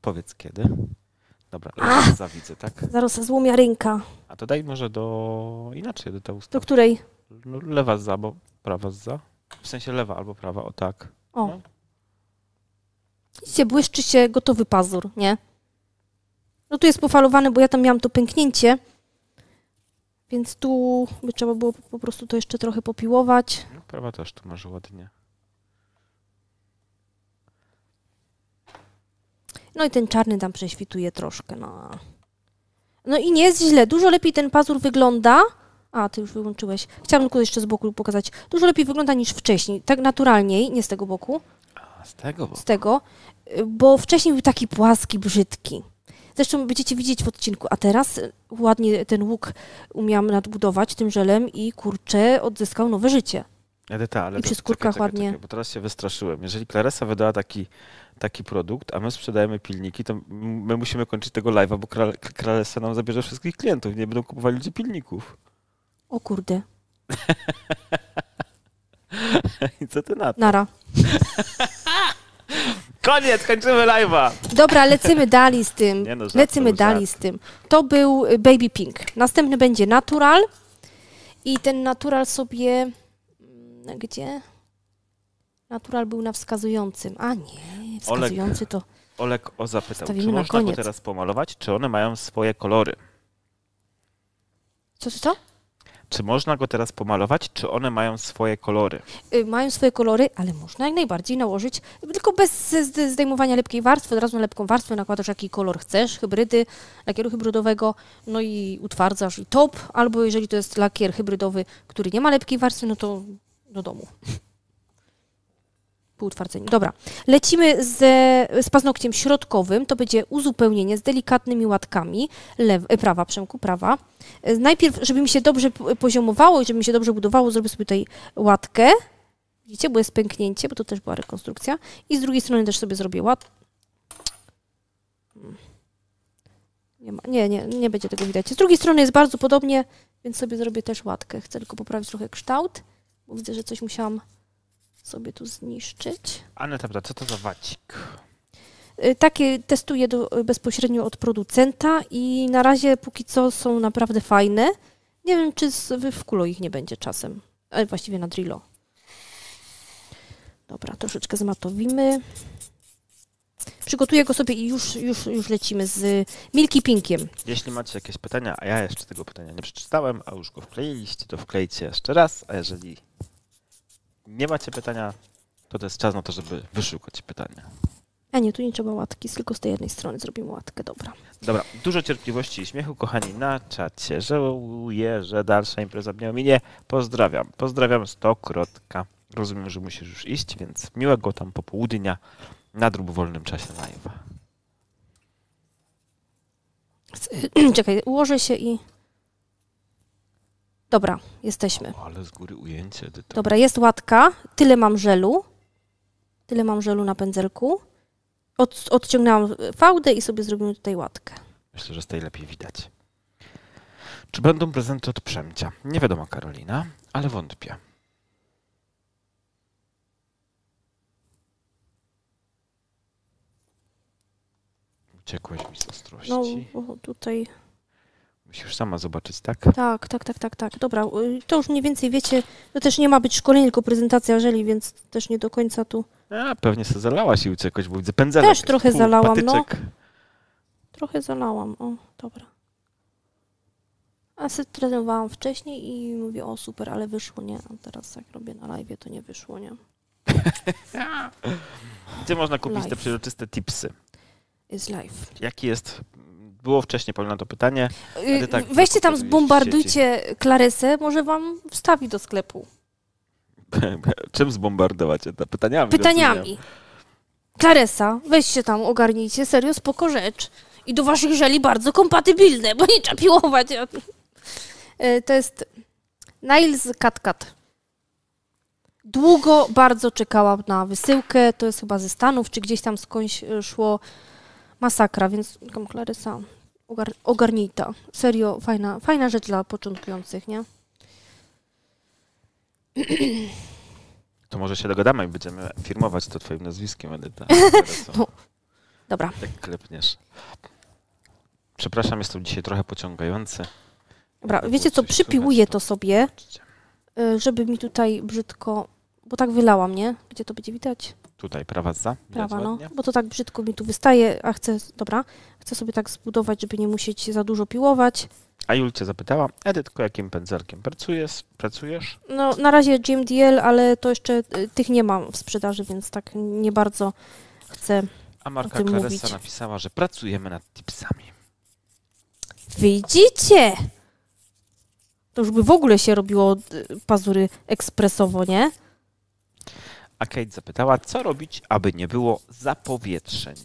Powiedz kiedy. Dobra, ale zawidzę, tak? Zaraz złomia ręka. A to daj może do... inaczej do tej ustawy. Do której? No, lewa za, bo prawa za. W sensie lewa albo prawa, o tak. O. No. Widzicie, błyszczy się gotowy pazur, nie? No tu jest pofalowany, bo ja tam miałam to pęknięcie, więc tu by trzeba było po prostu to jeszcze trochę popiłować. No, prawa też tu masz ładnie. No i ten czarny tam prześwituje troszkę, no. No i nie jest źle, dużo lepiej ten pazur wygląda. A, ty już wyłączyłeś. Chciałam tylko jeszcze z boku pokazać. Dużo lepiej wygląda niż wcześniej, tak naturalniej, nie z tego boku. Z tego, bo... z tego, bo wcześniej był taki płaski, brzydki. Zresztą będziecie widzieć w odcinku, a teraz ładnie ten łuk umiałam nadbudować tym żelem i kurczę, odzyskał nowe życie. Edyta, ale I przy skórkach ładnie. Czekaj, bo teraz się wystraszyłem. Jeżeli Claresa wydała taki, taki produkt, a my sprzedajemy pilniki, to my musimy kończyć tego live'a, bo Claresa nam zabierze wszystkich klientów. Nie będą kupowali ludzie pilników. O kurde. I co ty na to? Nara. Koniec, kończymy live'a. Dobra, lecimy dalej z tym. Nie no, żart, lecimy dalej z tym. To był Baby Pink. Następny będzie Natural. I ten Natural sobie... Gdzie? Natural był na wskazującym. A nie, wskazujący to... Olek o zapytał, czy można koniec. go teraz pomalować, czy one mają swoje kolory? Co, co? Czy można go teraz pomalować, czy one mają swoje kolory? Mają swoje kolory, ale można jak najbardziej nałożyć, tylko bez zdejmowania lepkiej warstwy, od razu na lepką warstwę nakładasz jaki kolor chcesz, hybrydy, lakieru hybrydowego, no i utwardzasz i top, albo jeżeli to jest lakier hybrydowy, który nie ma lepkiej warstwy, no to do domu. półutwardzeniu. Dobra, lecimy z, z paznokciem środkowym, to będzie uzupełnienie z delikatnymi łatkami, lew, prawa, Przemku, prawa. Najpierw, żeby mi się dobrze poziomowało i żeby mi się dobrze budowało, zrobię sobie tutaj łatkę, widzicie, bo jest pęknięcie, bo to też była rekonstrukcja, i z drugiej strony też sobie zrobię łat. Nie, ma, nie, nie, nie będzie tego widać. Z drugiej strony jest bardzo podobnie, więc sobie zrobię też łatkę. Chcę tylko poprawić trochę kształt, bo widzę, że coś musiałam sobie tu zniszczyć. Aneta pyta, co to za wacik? Takie testuję do, bezpośrednio od producenta i na razie póki co są naprawdę fajne. Nie wiem, czy z, w Quloo ich nie będzie czasem, ale właściwie na Drillo. Dobra, troszeczkę zmatowimy. Przygotuję go sobie i już, już, już lecimy z Milky Pinkiem. Jeśli macie jakieś pytania, a ja jeszcze tego pytania nie przeczytałem, a już go wkleiliście, to wklejcie jeszcze raz, a jeżeli nie macie pytania, to to jest czas na to, żeby wyszukać pytania. A nie, tu nie trzeba łatki, tylko z tej jednej strony zrobimy łatkę, dobra. Dobra, dużo cierpliwości i śmiechu, kochani, na czacie. Żałuję, że dalsza impreza mnie ominie. Pozdrawiam, pozdrawiam stokrotka. Rozumiem, że musisz już iść, więc miłego tam popołudnia. Nadrób w wolnym czasie live'a. Czekaj, ułożę się i... Dobra, jesteśmy. O, ale z góry ujęcie. Edytor. Dobra, jest łatka. Tyle mam żelu. Tyle mam żelu na pędzelku. Od, odciągnęłam fałdę i sobie zrobimy tutaj łatkę. Myślę, że z tej lepiej widać. Czy będą prezenty od Przemcia? Nie wiadomo, Karolina, ale wątpię. Uciekłeś mi z ostrości. No, tutaj... Musisz sama zobaczyć, tak? Tak, tak, tak, tak, tak. Dobra, to już mniej więcej wiecie, to też nie ma być szkolenie, tylko prezentacja żeli, więc też nie do końca tu... A, pewnie se zalałaś i uciekłeś, bo widzę pędzelek. Też trochę zalałam, patyczek. No. Trochę zalałam, o, dobra. A se trenowałam wcześniej i mówię, o super, ale wyszło, nie? A teraz jak robię na live, to nie wyszło, nie? Gdzie można kupić live. Te przeroczyste tipsy? Jest live. Jaki jest... Było wcześniej na to pytanie. Tak, weźcie tam, zbombardujcie Claresę, może wam wstawi do sklepu. Czym zbombardować? Pytaniami. Pytaniami. Claresa, weźcie tam, ogarnijcie, serio, spoko rzecz. I do waszych żeli bardzo kompatybilne, bo nie trzeba piłować. To jest Nails Kat Kat. Długo bardzo czekałam na wysyłkę, to jest chyba ze Stanów, czy gdzieś tam skądś szło... Masakra, więc tam Claresa, ogar ogarnij to. Serio, fajna, fajna rzecz dla początkujących, nie? To może się dogadamy i będziemy firmować to twoim nazwiskiem, Edyta. No. Dobra. Jak klepniesz. Przepraszam, jestem dzisiaj trochę pociągający. Dobra, wiecie co, przypiłuję to sobie, żeby mi tutaj brzydko, bo tak wylałam, nie? Gdzie to będzie widać? Tutaj, prawa za? Prawa, no, bo to tak brzydko mi tu wystaje, a chcę, dobra, chcę sobie tak zbudować, żeby nie musieć za dużo piłować. A Julcia zapytała, Edytko, jakim pędzelkiem pracujesz? pracujesz? No, na razie G M D L, ale to jeszcze tych nie mam w sprzedaży, więc tak nie bardzo chcę. A marka o tym Claresa mówić. Napisała, że pracujemy nad tipsami. Widzicie? To już by w ogóle się robiło pazury ekspresowo, nie? A Kate zapytała, co robić, aby nie było zapowietrzeń.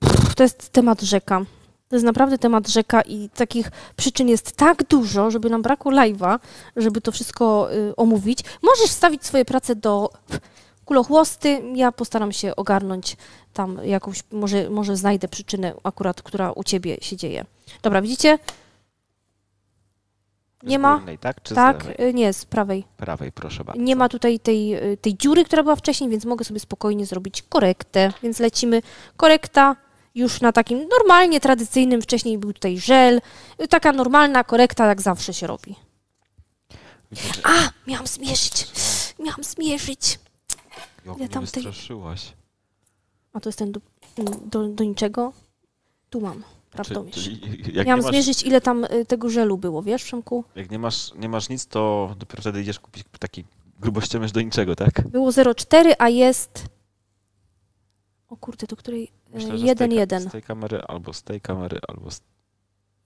Pff, to jest temat rzeka. To jest naprawdę temat rzeka i takich przyczyn jest tak dużo, żeby nam brakło live'a, żeby to wszystko y, omówić. Możesz wstawić swoje prace do kulochłosty. Ja postaram się ogarnąć tam jakąś, może, może znajdę przyczynę akurat, która u ciebie się dzieje. Dobra, widzicie? Nie ma? Górnej, tak, czy tak? Z nie, z prawej. Prawej, proszę bardzo. Nie ma tutaj tej, tej dziury, która była wcześniej, więc mogę sobie spokojnie zrobić korektę. Więc lecimy. Korekta już na takim normalnie, tradycyjnym. Wcześniej był tutaj żel. Taka normalna korekta, jak zawsze się robi. A, miałam zmierzyć. Miałam zmierzyć. Jak ja tam tej... A to jest ten do, do, do niczego? Tu mam. Prawdomierz. Miałam zmierzyć, ile tam tego żelu było, wiesz, Przemku? Jak nie masz, nie masz nic, to dopiero wtedy idziesz kupić taki grubościomierz do niczego, tak? Było zero przecinek cztery, a jest... O kurde, do której... jeden przecinek jeden. Z, z tej kamery, albo z tej kamery, albo z...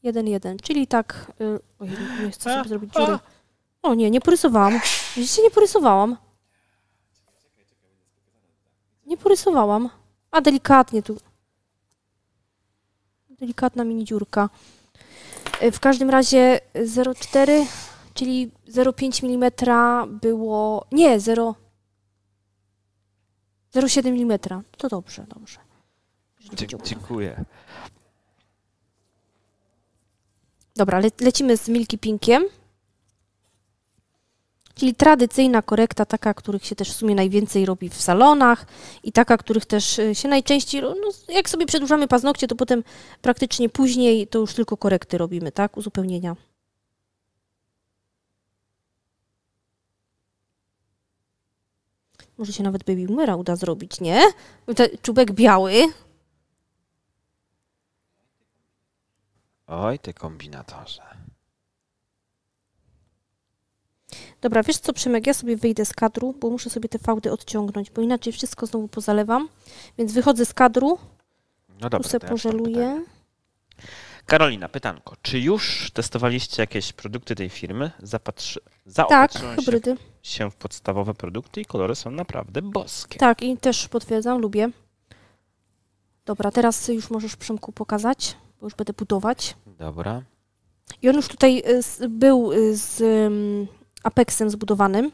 jeden przecinek jeden, czyli tak... Oj, nie chcę sobie a, zrobić dziury. O nie, nie porysowałam. Widzicie, nie porysowałam. Nie porysowałam. A delikatnie tu. Delikatna mini dziurka. W każdym razie zero przecinek cztery, czyli zero przecinek pięć milimetra było... Nie, zero przecinek siedem milimetra. To dobrze, dobrze. Dziękuję. Dobra, le lecimy z Milky Pinkiem. Czyli tradycyjna korekta, taka, których się też w sumie najwięcej robi w salonach i taka, których też się najczęściej... No, jak sobie przedłużamy paznokcie, to potem praktycznie później to już tylko korekty robimy, tak? Uzupełnienia. Może się nawet Baby Boomera uda zrobić, nie? Ten czubek biały. Oj, te kombinatorze. Dobra, wiesz co, Przemek, ja sobie wyjdę z kadru, bo muszę sobie te fałdy odciągnąć, bo inaczej wszystko znowu pozalewam. Więc wychodzę z kadru, no dobra, tu se pożeluję. Karolina, pytanko. Czy już testowaliście jakieś produkty tej firmy? Zapatrzy... Zaopatrzyłem tak, hybrydy. Się, się w podstawowe produkty i kolory są naprawdę boskie. Tak, i też potwierdzam, lubię. Dobra, teraz już możesz, Przemku, pokazać, bo już będę budować. Dobra. I on już tutaj z, był z um, Apexem zbudowanym.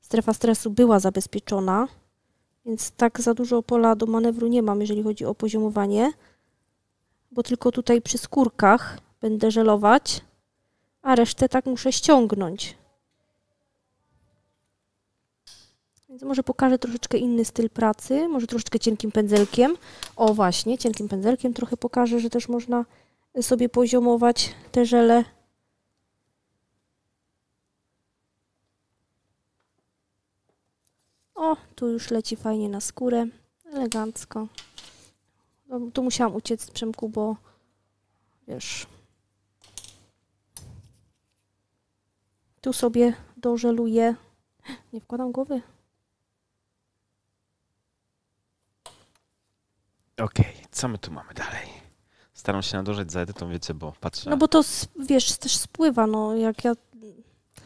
Strefa stresu była zabezpieczona, więc tak za dużo pola do manewru nie mam, jeżeli chodzi o poziomowanie, bo tylko tutaj przy skórkach będę żelować, a resztę tak muszę ściągnąć. Więc może pokażę troszeczkę inny styl pracy, może troszeczkę cienkim pędzelkiem. O właśnie, cienkim pędzelkiem trochę pokażę, że też można sobie poziomować te żele. O, tu już leci fajnie na skórę, elegancko. No, tu musiałam uciec z Przemku, bo wiesz... Tu sobie dożeluję. Nie wkładam głowy. Okej, okay, co my tu mamy dalej? Staram się nadążać za Edytą, wiecie, bo patrzę... No bo to, wiesz, też spływa, no jak ja...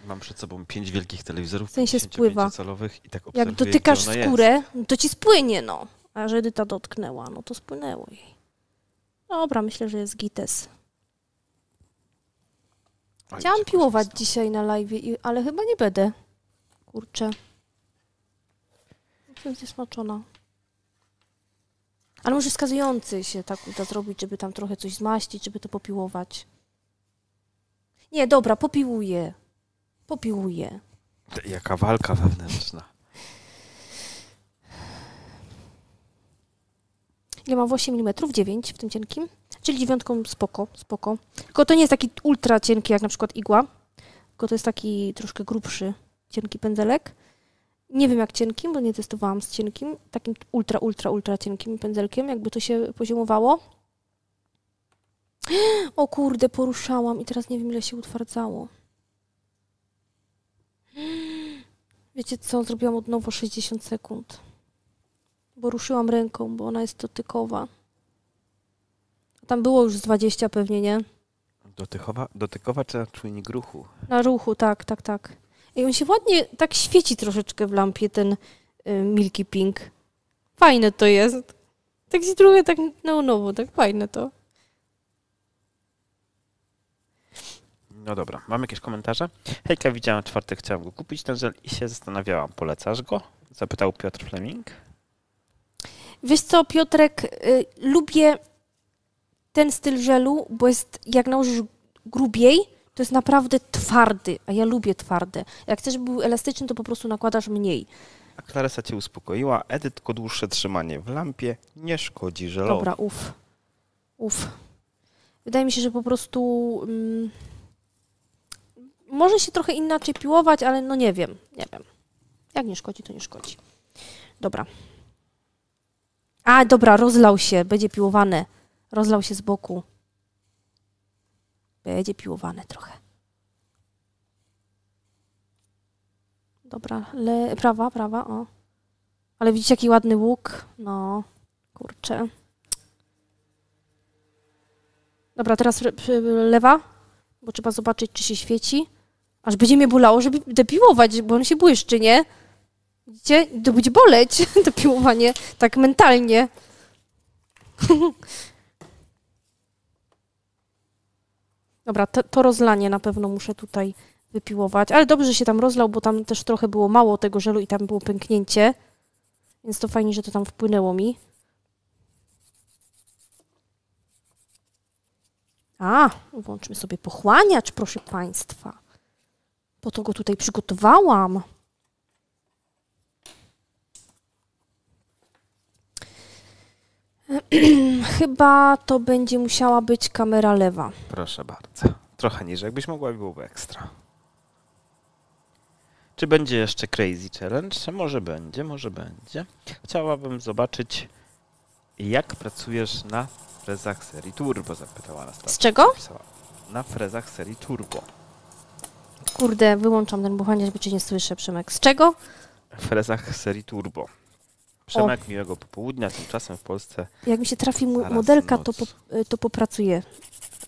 Mam przed sobą pięć wielkich telewizorów, w sensie spływa. Calowych i tak obserwuję, jak dotykasz skórę, no to ci spłynie, no. A że Edyta dotknęła, no to spłynęło jej. Dobra, myślę, że jest gites. Chciałam piłować dzisiaj na live, ale chyba nie będę. Kurczę. Jestem zniesmaczona. Ale może wskazujący się tak uda zrobić, żeby tam trochę coś zmaścić, żeby to popiłować. Nie, dobra, popiłuję. Popiłuję. Jaka walka wewnętrzna. Ja mam osiem milimetrów, dziewięć w tym cienkim, czyli dziewiątką spoko, spoko. Tylko to nie jest taki ultra cienki jak na przykład igła, tylko to jest taki troszkę grubszy, cienki pędzelek. Nie wiem jak cienkim, bo nie testowałam z cienkim, takim ultra, ultra, ultra cienkim pędzelkiem, jakby to się poziomowało. O kurde, poruszałam i teraz nie wiem ile się utwardzało. Wiecie co, zrobiłam od nowo sześćdziesiąt sekund. Bo ruszyłam ręką, bo ona jest dotykowa. Tam było już z dwadzieścia pewnie, nie? Dotykowa, dotykowa czy na czujnik ruchu? Na ruchu, tak, tak, tak. I on się ładnie tak świeci troszeczkę w lampie, ten y, Milky Pink. Fajne to jest. Tak się trochę tak neonowo, tak fajne to. No dobra, mam jakieś komentarze? Hejka, widziałam czwartek, chciałam go kupić ten żel i się zastanawiałam, polecasz go? Zapytał Piotr Fleming. Wiesz co, Piotrek, y, lubię ten styl żelu, bo jest, jak nałożysz grubiej, to jest naprawdę twardy, a ja lubię twarde. Jak chcesz, żeby był elastyczny, to po prostu nakładasz mniej. A Claresa cię uspokoiła, Edyt, tylko dłuższe trzymanie w lampie nie szkodzi żelowi. Dobra, uf, uf. Wydaje mi się, że po prostu mm, może się trochę inaczej piłować, ale no nie wiem, nie wiem. Jak nie szkodzi, to nie szkodzi. Dobra. A, dobra, rozlał się, będzie piłowane. Rozlał się z boku. Będzie piłowane trochę. Dobra, le, prawa, prawa, o. Ale widzicie, jaki ładny łuk? No, kurczę. Dobra, teraz lewa, bo trzeba zobaczyć, czy się świeci. Aż będzie mnie bolało, żeby depiłować, bo on się błyszczy, nie? Widzicie? To będzie boleć, to piłowanie, tak mentalnie. Dobra, to, to rozlanie na pewno muszę tutaj wypiłować, ale dobrze się tam rozlał, bo tam też trochę było mało tego żelu i tam było pęknięcie, więc to fajnie, że to tam wpłynęło mi. A, włączmy sobie pochłaniacz, proszę Państwa. Po to go tutaj przygotowałam. Chyba to będzie musiała być kamera lewa. Proszę bardzo. Trochę niżej, jakbyś mogła, byłoby ekstra. Czy będzie jeszcze Crazy Challenge? Może będzie, może będzie. Chciałabym zobaczyć, jak pracujesz na frezach serii Turbo, zapytała nas. Z czego? Na frezach serii Turbo. Kurde, wyłączam ten buchanie, żeby cię nie słyszę, Przemek. Z czego? W frezach serii Turbo. Przemek, o. Miłego popołudnia, tymczasem w Polsce... Jak mi się trafi modelka, to, po, to popracuję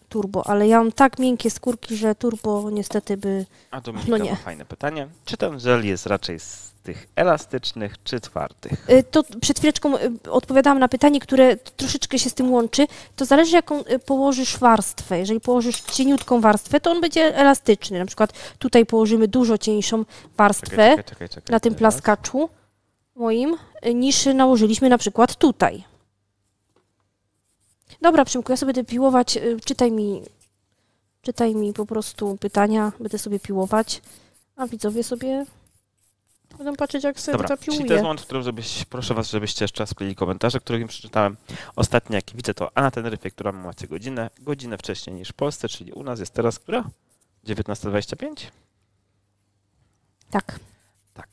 Turbo, ale ja mam tak miękkie skórki, że Turbo niestety by... A to no nie. Fajne pytanie. Czy ten żel jest raczej z tych elastycznych, czy twardych? To przed chwileczką odpowiadałam na pytanie, które troszeczkę się z tym łączy. To zależy, jaką położysz warstwę. Jeżeli położysz cieniutką warstwę, to on będzie elastyczny. Na przykład tutaj położymy dużo cieńszą warstwę czekaj, czekaj, czekaj, czekaj, na tym teraz. Plaskaczu moim, niż nałożyliśmy na przykład tutaj. Dobra, Przemku, ja sobie będę piłować, czytaj mi, czytaj mi po prostu pytania, będę sobie piłować, a widzowie sobie będą patrzeć, jak sobie zapiłuję. Czyli to jest moment, w którym żebyś, proszę was, żebyście jeszcze raz klili komentarze, których przeczytałem. Ostatnio, jak widzę, to Anna Teneryfie, która ma macie godzinę, godzinę wcześniej niż w Polsce, czyli u nas jest teraz, która? dziewiętnasta dwadzieścia pięć? Tak. Tak.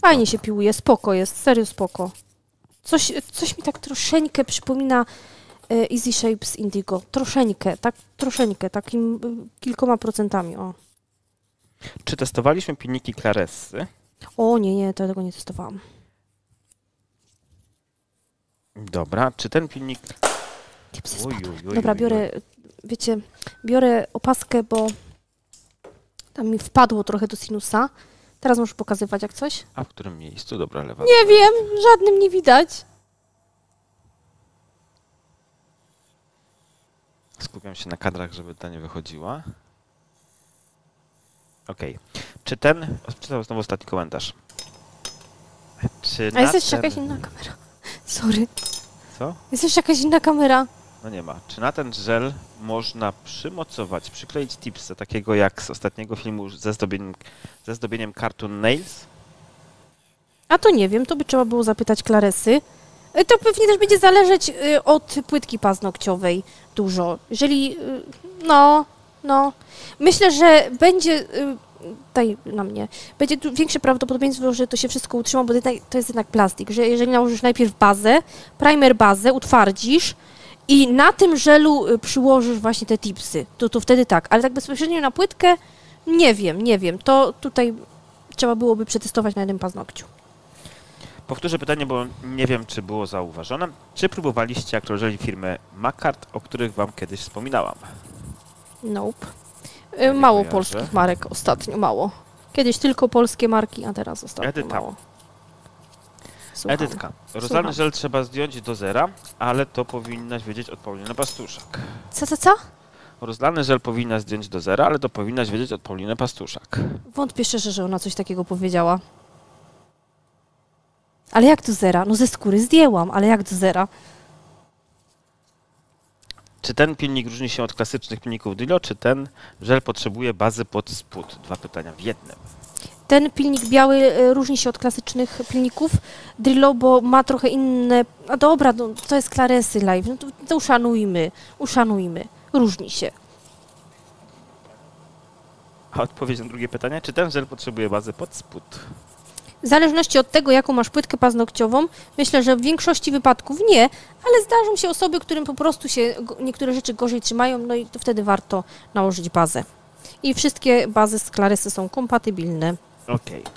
Fajnie się piłuje, spoko jest, serio spoko. Coś, coś mi tak troszeńkę przypomina Easy Shapes Indigo. Troszeńkę, tak troszeńkę, takim kilkoma procentami. O. Czy testowaliśmy pilniki Claresy? O nie, nie, to tego nie testowałam. Dobra, czy ten pilnik... Oj, oj, oj, dobra, biorę, wiecie, biorę opaskę, bo tam mi wpadło trochę do sinusa. Teraz możesz pokazywać jak coś. A w którym miejscu? Dobra, lewa. Nie wiem, żadnym nie widać. Skupiam się na kadrach, żeby ta nie wychodziła. Okej. Okay. Czy ten... Czytałem znowu ostatni komentarz. Czy A jest jeszcze ten... jakaś inna kamera. Sorry. Co? Jest jeszcze jakaś inna kamera. No nie ma. Czy na ten żel można przymocować, przykleić tipsa, takiego jak z ostatniego filmu ze zdobieniem, ze zdobieniem Cartoon Nails? A to nie wiem, to by trzeba było zapytać Claresy. To pewnie też będzie zależeć od płytki paznokciowej dużo. Jeżeli, no, no, myślę, że będzie, daj na mnie, będzie większe prawdopodobieństwo, że to się wszystko utrzyma, bo to jest jednak plastik, że jeżeli nałożysz najpierw bazę, primer bazę, utwardzisz, i na tym żelu przyłożysz właśnie te tipsy, to, to wtedy tak, ale tak bezpośrednio na płytkę nie wiem, nie wiem. To tutaj trzeba byłoby przetestować na jednym paznokciu. Powtórzę pytanie, bo nie wiem, czy było zauważone. Czy próbowaliście akrożeli firmy Makart, o których wam kiedyś wspominałam? Nope. Ja mało kojarzę. Polskich marek ostatnio, mało. Kiedyś tylko polskie marki, a teraz ostatnio Edyta. Mało. Słucham. Edytka, rozlany żel trzeba zdjąć do zera, ale to powinnaś wiedzieć od Pauliny Pastuszak. Co, co, co? Rozlany żel powinna zdjąć do zera, ale to powinnaś wiedzieć od Pauliny Pastuszak. Wątpię szczerze, że ona coś takiego powiedziała. Ale jak do zera? No ze skóry zdjęłam, ale jak do zera? Czy ten pilnik różni się od klasycznych pilników Dilo, czy ten żel potrzebuje bazy pod spód? Dwa pytania w jednym. Ten pilnik biały różni się od klasycznych pilników Drillo, bo ma trochę inne... A dobra, no, to jest Claresy Live, no to, to uszanujmy, uszanujmy. Różni się. A odpowiedź na drugie pytanie, czy ten żel potrzebuje bazy pod spód? W zależności od tego, jaką masz płytkę paznokciową, myślę, że w większości wypadków nie, ale zdarzą się osoby, którym po prostu się niektóre rzeczy gorzej trzymają, no i to wtedy warto nałożyć bazę. I wszystkie bazy z Claresy są kompatybilne. Okej. Okay.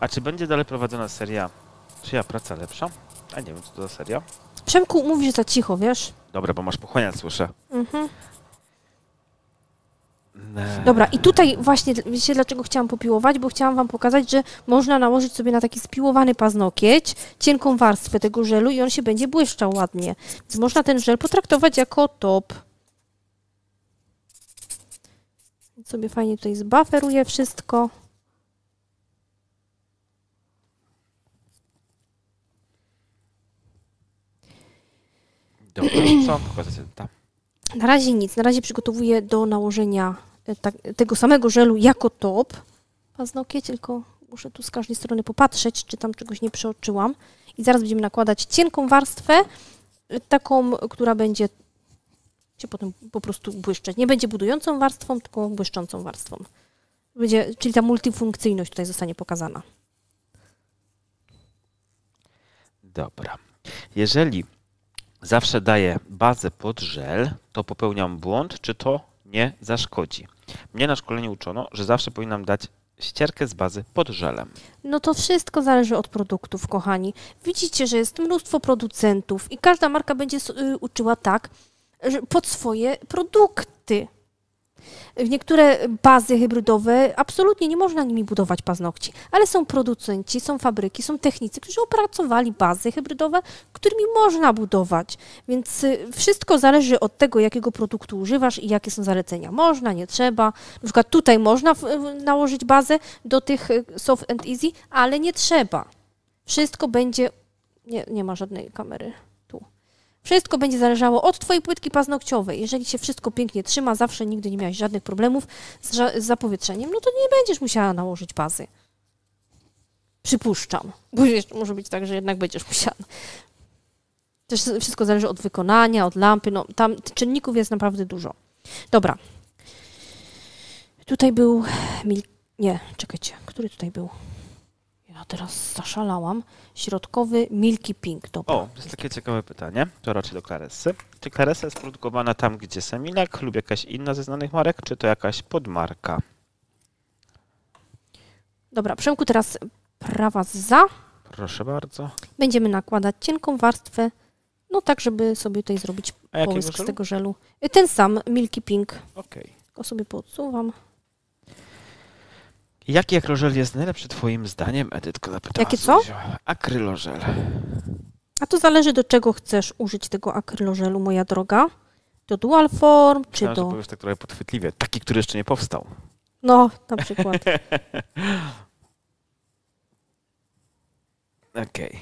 A czy będzie dalej prowadzona seria Czyja praca lepsza? A nie wiem, co to za seria. Przemku, mówisz za cicho, wiesz? Dobra, bo masz pochłaniać, słyszę. Mhm. Dobra, i tutaj właśnie, wiecie dlaczego chciałam popiłować? Bo chciałam wam pokazać, że można nałożyć sobie na taki spiłowany paznokieć cienką warstwę tego żelu i on się będzie błyszczał ładnie. Więc można ten żel potraktować jako top. Sobie fajnie tutaj zbaferuję wszystko. Dobra, co pokazać tam? Na razie nic. Na razie przygotowuję do nałożenia tego samego żelu jako top. Paznokieć, tylko muszę tu z każdej strony popatrzeć, czy tam czegoś nie przeoczyłam. I zaraz będziemy nakładać cienką warstwę, taką, która będzie się potem po prostu błyszczeć. Nie będzie budującą warstwą, tylko błyszczącą warstwą. Będzie, czyli ta multifunkcyjność tutaj zostanie pokazana. Dobra. Jeżeli zawsze daję bazę pod żel, to popełniam błąd, czy to nie zaszkodzi? Mnie na szkoleniu uczono, że zawsze powinnam dać ścierkę z bazy pod żelem. No to wszystko zależy od produktów, kochani. Widzicie, że jest mnóstwo producentów i każda marka będzie uczyła tak, pod swoje produkty. Niektóre bazy hybrydowe, absolutnie nie można nimi budować paznokci, ale są producenci, są fabryki, są technicy, którzy opracowali bazy hybrydowe, którymi można budować. Więc wszystko zależy od tego, jakiego produktu używasz i jakie są zalecenia. Można, nie trzeba. Na przykład tutaj można nałożyć bazę do tych Soft and Easy, ale nie trzeba. Wszystko będzie... Nie, nie ma żadnej kamery. Wszystko będzie zależało od twojej płytki paznokciowej. Jeżeli się wszystko pięknie trzyma, zawsze nigdy nie miałaś żadnych problemów z, ża z zapowietrzeniem, no to nie będziesz musiała nałożyć bazy. Przypuszczam. Bo jeszcze może być tak, że jednak będziesz musiała. Też wszystko zależy od wykonania, od lampy. No, tam czynników jest naprawdę dużo. Dobra. Tutaj był... Mil... Nie, czekajcie. Który tutaj był? Ja teraz zaszalałam. Środkowy Milky Pink. Dobra. O, to jest takie ciekawe pytanie. To raczej do Claresy. Czy Claresa jest produkowana tam, gdzie Semilak lub jakaś inna ze znanych marek, czy to jakaś podmarka? Dobra, Przemku, teraz prawa za. Proszę bardzo. Będziemy nakładać cienką warstwę, no tak, żeby sobie tutaj zrobić połysk z tego żelu. Ten sam, Milky Pink. Okej. Go sobie podsuwam. Jaki akrylożel jest najlepszy twoim zdaniem, Edytko? Zapytała. Jakie co? Akrylożel. A to zależy, do czego chcesz użyć tego akrylożelu, moja droga. Do dual form, myślałem, czy do... Myślałem, że powiesz tak trochę podchwytliwie. Taki, który jeszcze nie powstał. No, na przykład. Okej. Okay.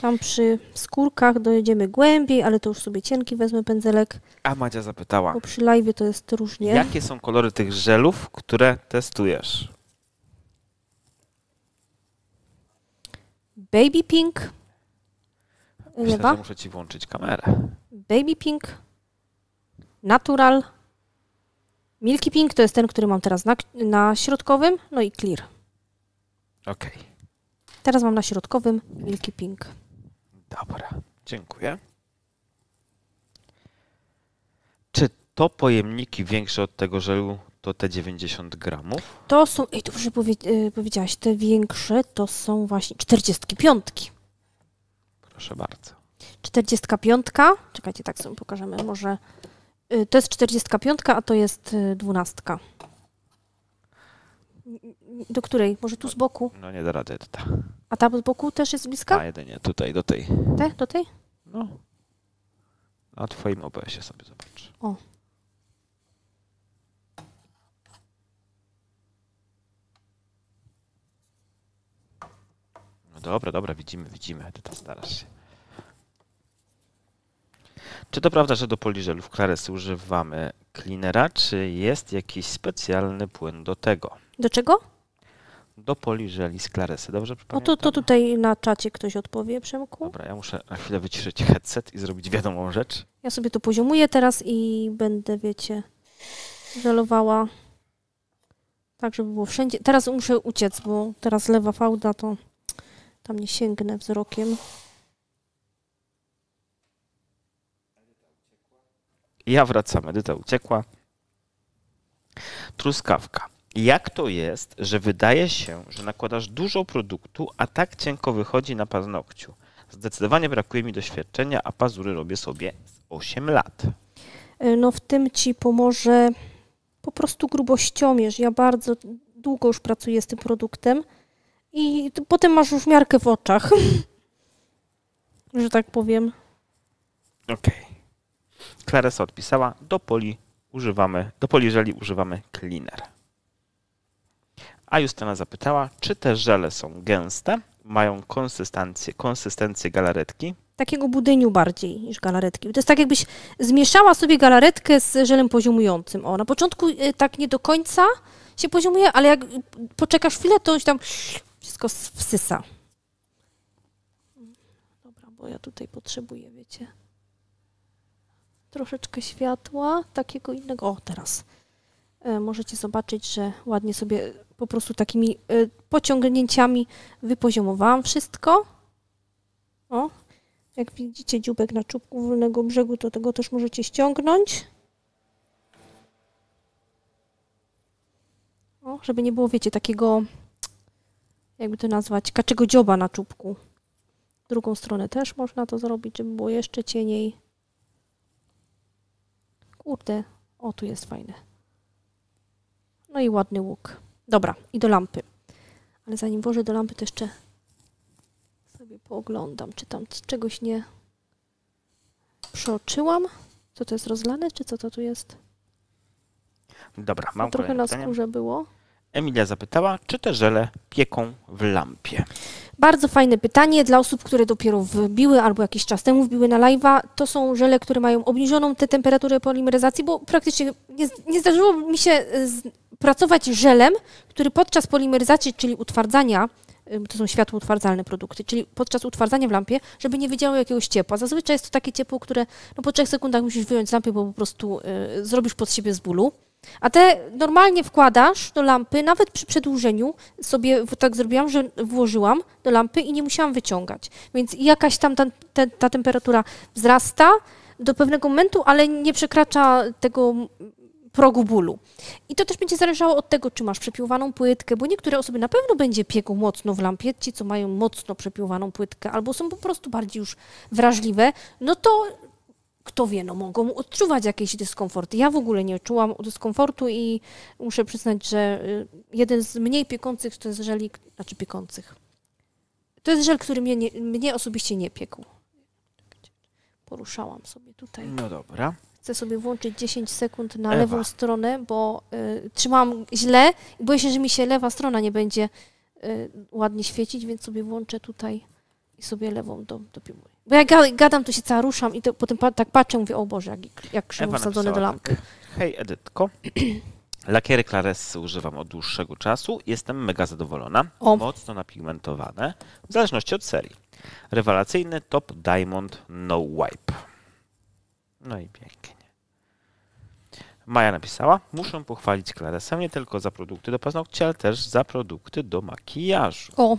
Tam przy skórkach dojedziemy głębiej, ale to już sobie cienki wezmę pędzelek. A Madzia zapytała. Bo przy live to jest różnie. Jakie są kolory tych żelów, które testujesz? Baby pink. Myślę, lewa. Że muszę ci włączyć kamerę. Baby pink. Natural. Milky pink to jest ten, który mam teraz na, na środkowym. No i clear. Okej. Okay. Teraz mam na środkowym Milky Pink. Dobra, dziękuję. Czy to pojemniki większe od tego żelu to te dziewięćdziesiąt gramów? To są, ej, dobrze powie, e, powiedziałaś, te większe to są właśnie czterdzieści pięć. Proszę bardzo. czterdzieści pięć, czekajcie, tak sobie pokażemy może. E, to jest czterdzieści pięć, a to jest dwanaście. Do której? Może tu z boku? No nie da rady. Ta. A ta z boku też jest bliska? A jedynie tutaj, do tej. Te? Do tej? No. Na twoim O B S-ie sobie zobacz. O. No dobra, dobra, widzimy, widzimy. Ty tam starasz się. Czy to prawda, że do poliżelów Claresy używamy cleanera, czy jest jakiś specjalny płyn do tego? Do czego? Do poliżeli z Claresy, dobrze pamiętam? No to, to tutaj na czacie ktoś odpowie, Przemku. Dobra, ja muszę na chwilę wyciszyć headset i zrobić wiadomą rzecz. Ja sobie to poziomuję teraz i będę, wiecie, żelowała tak, żeby było wszędzie. Teraz muszę uciec, bo teraz lewa fałda, to tam nie sięgnę wzrokiem. Ja wracam, Edyta uciekła. Truskawka. Jak to jest, że wydaje się, że nakładasz dużo produktu, a tak cienko wychodzi na paznokciu? Zdecydowanie brakuje mi doświadczenia, a pazury robię sobie z osiem lat. no w tym Ci pomoże po prostu grubościomierz. Ja bardzo długo już pracuję z tym produktem i potem masz już miarkę w oczach, że tak powiem. Okej. Okay. Claresa odpisała, do poli używamy, do poli żeli używamy cleaner. A Justyna zapytała, czy te żele są gęste, mają konsystencję, konsystencję galaretki? Takiego budyniu bardziej niż galaretki. To jest tak, jakbyś zmieszała sobie galaretkę z żelem poziomującym. O, na początku tak nie do końca się poziomuje, ale jak poczekasz chwilę, to on się tam wszystko wsysa. Dobra, bo ja tutaj potrzebuję, wiecie, troszeczkę światła, takiego innego. O, teraz e, możecie zobaczyć, że ładnie sobie po prostu takimi e, pociągnięciami wypoziomowałam wszystko. O, jak widzicie dzióbek na czubku wolnego brzegu, to tego też możecie ściągnąć. O, żeby nie było, wiecie, takiego, jakby to nazwać, kaczego dzioba na czubku. Drugą stronę też można to zrobić, żeby było jeszcze cieniej. Kurde, o, tu jest fajne. No i ładny łuk. Dobra, i do lampy. Ale zanim włożę do lampy, to jeszcze sobie pooglądam, czy tam czegoś nie przeoczyłam. Co to jest, rozlane, czy co to tu jest? Dobra, mam trochę na skórze było. Emilia zapytała, czy te żele pieką w lampie? Bardzo fajne pytanie dla osób, które dopiero wbiły albo jakiś czas temu wbiły na live'a. To są żele, które mają obniżoną tę temperaturę polimeryzacji, bo praktycznie nie, nie zdarzyło mi się pracować żelem, który podczas polimeryzacji, czyli utwardzania, to są światłoutwardzalne produkty, czyli podczas utwardzania w lampie, żeby nie wydzielało jakiegoś ciepła. Zazwyczaj jest to takie ciepło, które no, po trzech sekundach musisz wyjąć z lampy, bo po prostu y, zrobisz pod siebie z bólu. A te normalnie wkładasz do lampy, nawet przy przedłużeniu sobie tak zrobiłam, że włożyłam do lampy i nie musiałam wyciągać. Więc jakaś tam ta, ta, ta temperatura wzrasta do pewnego momentu, ale nie przekracza tego progu bólu. I to też będzie zależało od tego, czy masz przepiłowaną płytkę, bo niektóre osoby na pewno będzie piekło mocno w lampie, ci, co mają mocno przepiłowaną płytkę albo są po prostu bardziej już wrażliwe, no to kto wie, no mogą odczuwać jakieś dyskomforty. Ja w ogóle nie czułam dyskomfortu i muszę przyznać, że jeden z mniej piekących to jest żeli, znaczy piekących. To jest żel, który mnie, nie, mnie osobiście nie piekł. Poruszałam sobie tutaj. No dobra. Chcę sobie włączyć dziesięć sekund na Ewa. lewą stronę, bo y, trzymałam źle i boję się, że mi się lewa strona nie będzie y, ładnie świecić, więc sobie włączę tutaj i sobie lewą do, dopiłuję. Bo ja gadam, to się cała ruszam i to potem tak patrzę, mówię, o Boże, jak, jak krzywo wsadzone do lampy. Tak. Hej Edytko, lakiery Claressy używam od dłuższego czasu, jestem mega zadowolona, o. mocno napigmentowane, w zależności od serii. Rewelacyjny Top Diamond No Wipe. No i pięknie. Maja napisała, muszę pochwalić Claressę nie tylko za produkty do paznokci, ale też za produkty do makijażu. O.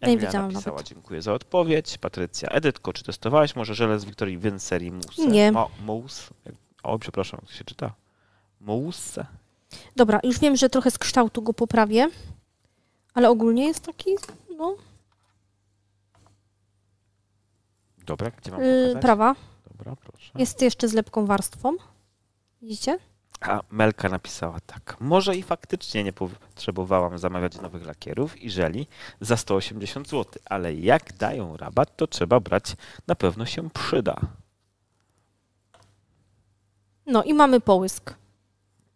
Emilia nie napisała, nawet. Dziękuję za odpowiedź. Patrycja, Edytko, czy testowałaś może żele z Wiktorii Wyn serii Mousse? Nie. Mo, mousse? O, przepraszam, jak to się czyta? Mousse? Dobra, już wiem, że trochę z kształtu go poprawię, ale ogólnie jest taki, no... Dobra, gdzie mam pokazać? Prawa. Dobra, proszę. Jest jeszcze z lepką warstwą. Widzicie? A Melka napisała tak. Może i faktycznie nie potrzebowałam zamawiać nowych lakierów i żeli za sto osiemdziesiąt złotych, ale jak dają rabat, to trzeba brać, na pewno się przyda. No i mamy połysk.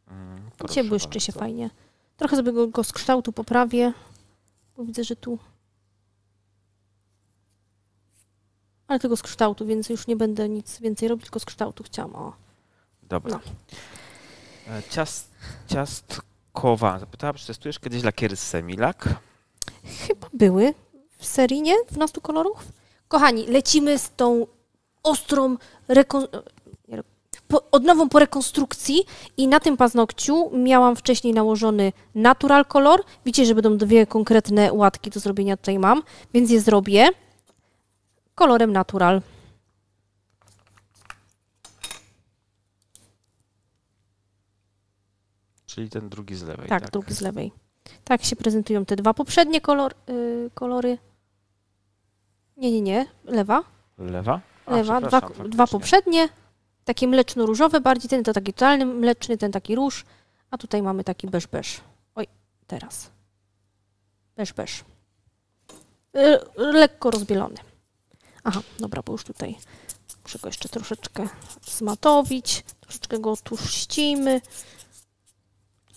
Mm, Cię błyszczy bardzo. Się fajnie. Trochę sobie go, go z kształtu poprawię, bo widzę, że tu... Ale tylko z kształtu, więc już nie będę nic więcej robić, tylko z kształtu chciałam. O. Dobra. No. Ciast, ciastkowa zapytała, czy testujesz kiedyś lakiery z Semilak? Chyba były w serii, nie? dwunastu kolorów? Kochani, lecimy z tą ostrą rekon... po, odnową po rekonstrukcji i na tym paznokciu miałam wcześniej nałożony natural kolor. Widzicie, że będą dwie konkretne łatki do zrobienia, tutaj mam, więc je zrobię kolorem natural. Czyli ten drugi z lewej. Tak, tak, drugi z lewej. Tak się prezentują te dwa poprzednie kolor, yy, kolory. Nie, nie, nie. Lewa. Lewa? A, lewa. Dwa, dwa poprzednie Takie mleczno-różowe bardziej, ten to taki totalny mleczny, ten taki róż, a tutaj mamy taki beż-beż. Oj, teraz. Beż-beż. Lekko rozbielony. Aha, dobra, bo już tutaj muszę go jeszcze troszeczkę zmatowić, troszeczkę go tłuścimy.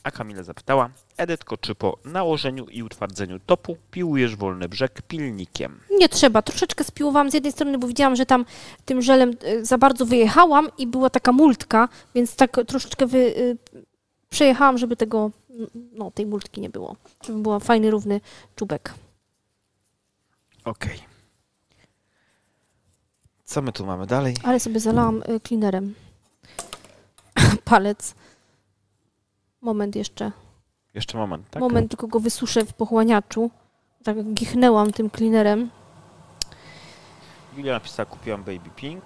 A Kamila zapytała, Edytko, czy po nałożeniu i utwardzeniu topu piłujesz wolny brzeg pilnikiem? Nie trzeba. Troszeczkę spiłowałam z jednej strony, bo widziałam, że tam tym żelem za bardzo wyjechałam i była taka multka, więc tak troszeczkę wy... przejechałam, żeby tego, no, tej multki nie było. Żeby był fajny, równy czubek. Okej. Okay. Co my tu mamy dalej? Ale sobie zalałam cleanerem palec. Moment jeszcze. Jeszcze moment, tak? Moment, tylko go wysuszę w pochłaniaczu. Tak gichnęłam tym cleanerem. Julia napisała, kupiłam Baby Pink.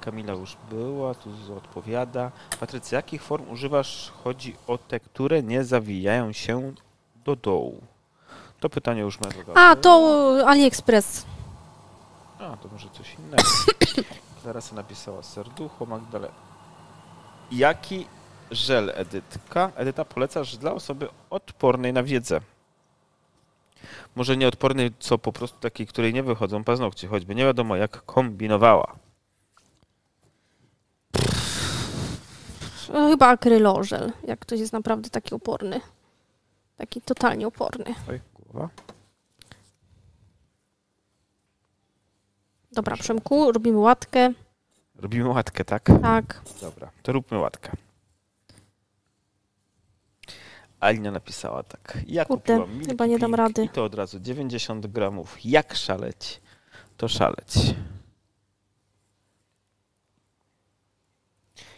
Kamila już była, tu odpowiada. Patrycja, jakich form używasz? Chodzi o te, które nie zawijają się do dołu. To pytanie już ma do. A, to AliExpress. A, to może coś innego. Claresa napisała serducho, Magdalena. Jaki żel, Edytka? Edyta, polecasz dla osoby odpornej na wiedzę? Może nie odpornej, co po prostu takiej, której nie wychodzą paznokcie, choćby nie wiadomo jak kombinowała. No, chyba akrylożel, jak ktoś jest naprawdę taki oporny. Taki totalnie oporny. Oj, głowa. Dobra, Przemku, robimy łatkę. Robimy łatkę, tak? Tak. Dobra, to róbmy łatkę. Alina napisała tak. Ja Kurde, kupiłam milki, chyba nie dam rady. I to od razu dziewięćdziesiąt gramów. Jak szaleć, to szaleć.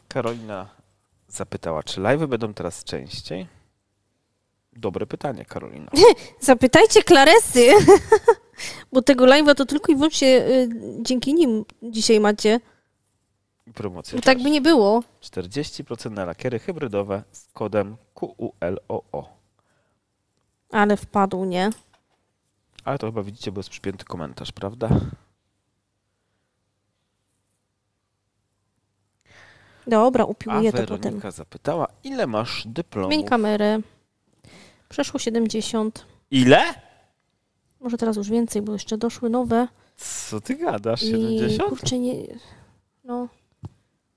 Karolina zapytała, czy live'y będą teraz częściej? Dobre pytanie, Karolina. Zapytajcie Claresy, bo tego live'a to tylko i wyłącznie dzięki nim dzisiaj macie. Promocję. Tak by nie było. czterdzieści procent na lakiery hybrydowe z kodem Q U L O O. Ale wpadł, nie? Ale to chyba widzicie, bo jest przypięty komentarz, prawda? Dobra, upiłuję to potem. A Weronika zapytała, ile masz dyplomów? Zmień kamerę. Przeszło siedemdziesiąt. Ile? Może teraz już więcej, bo jeszcze doszły nowe. Co ty gadasz? siedemdziesiąt? I, kurczę, nie... No...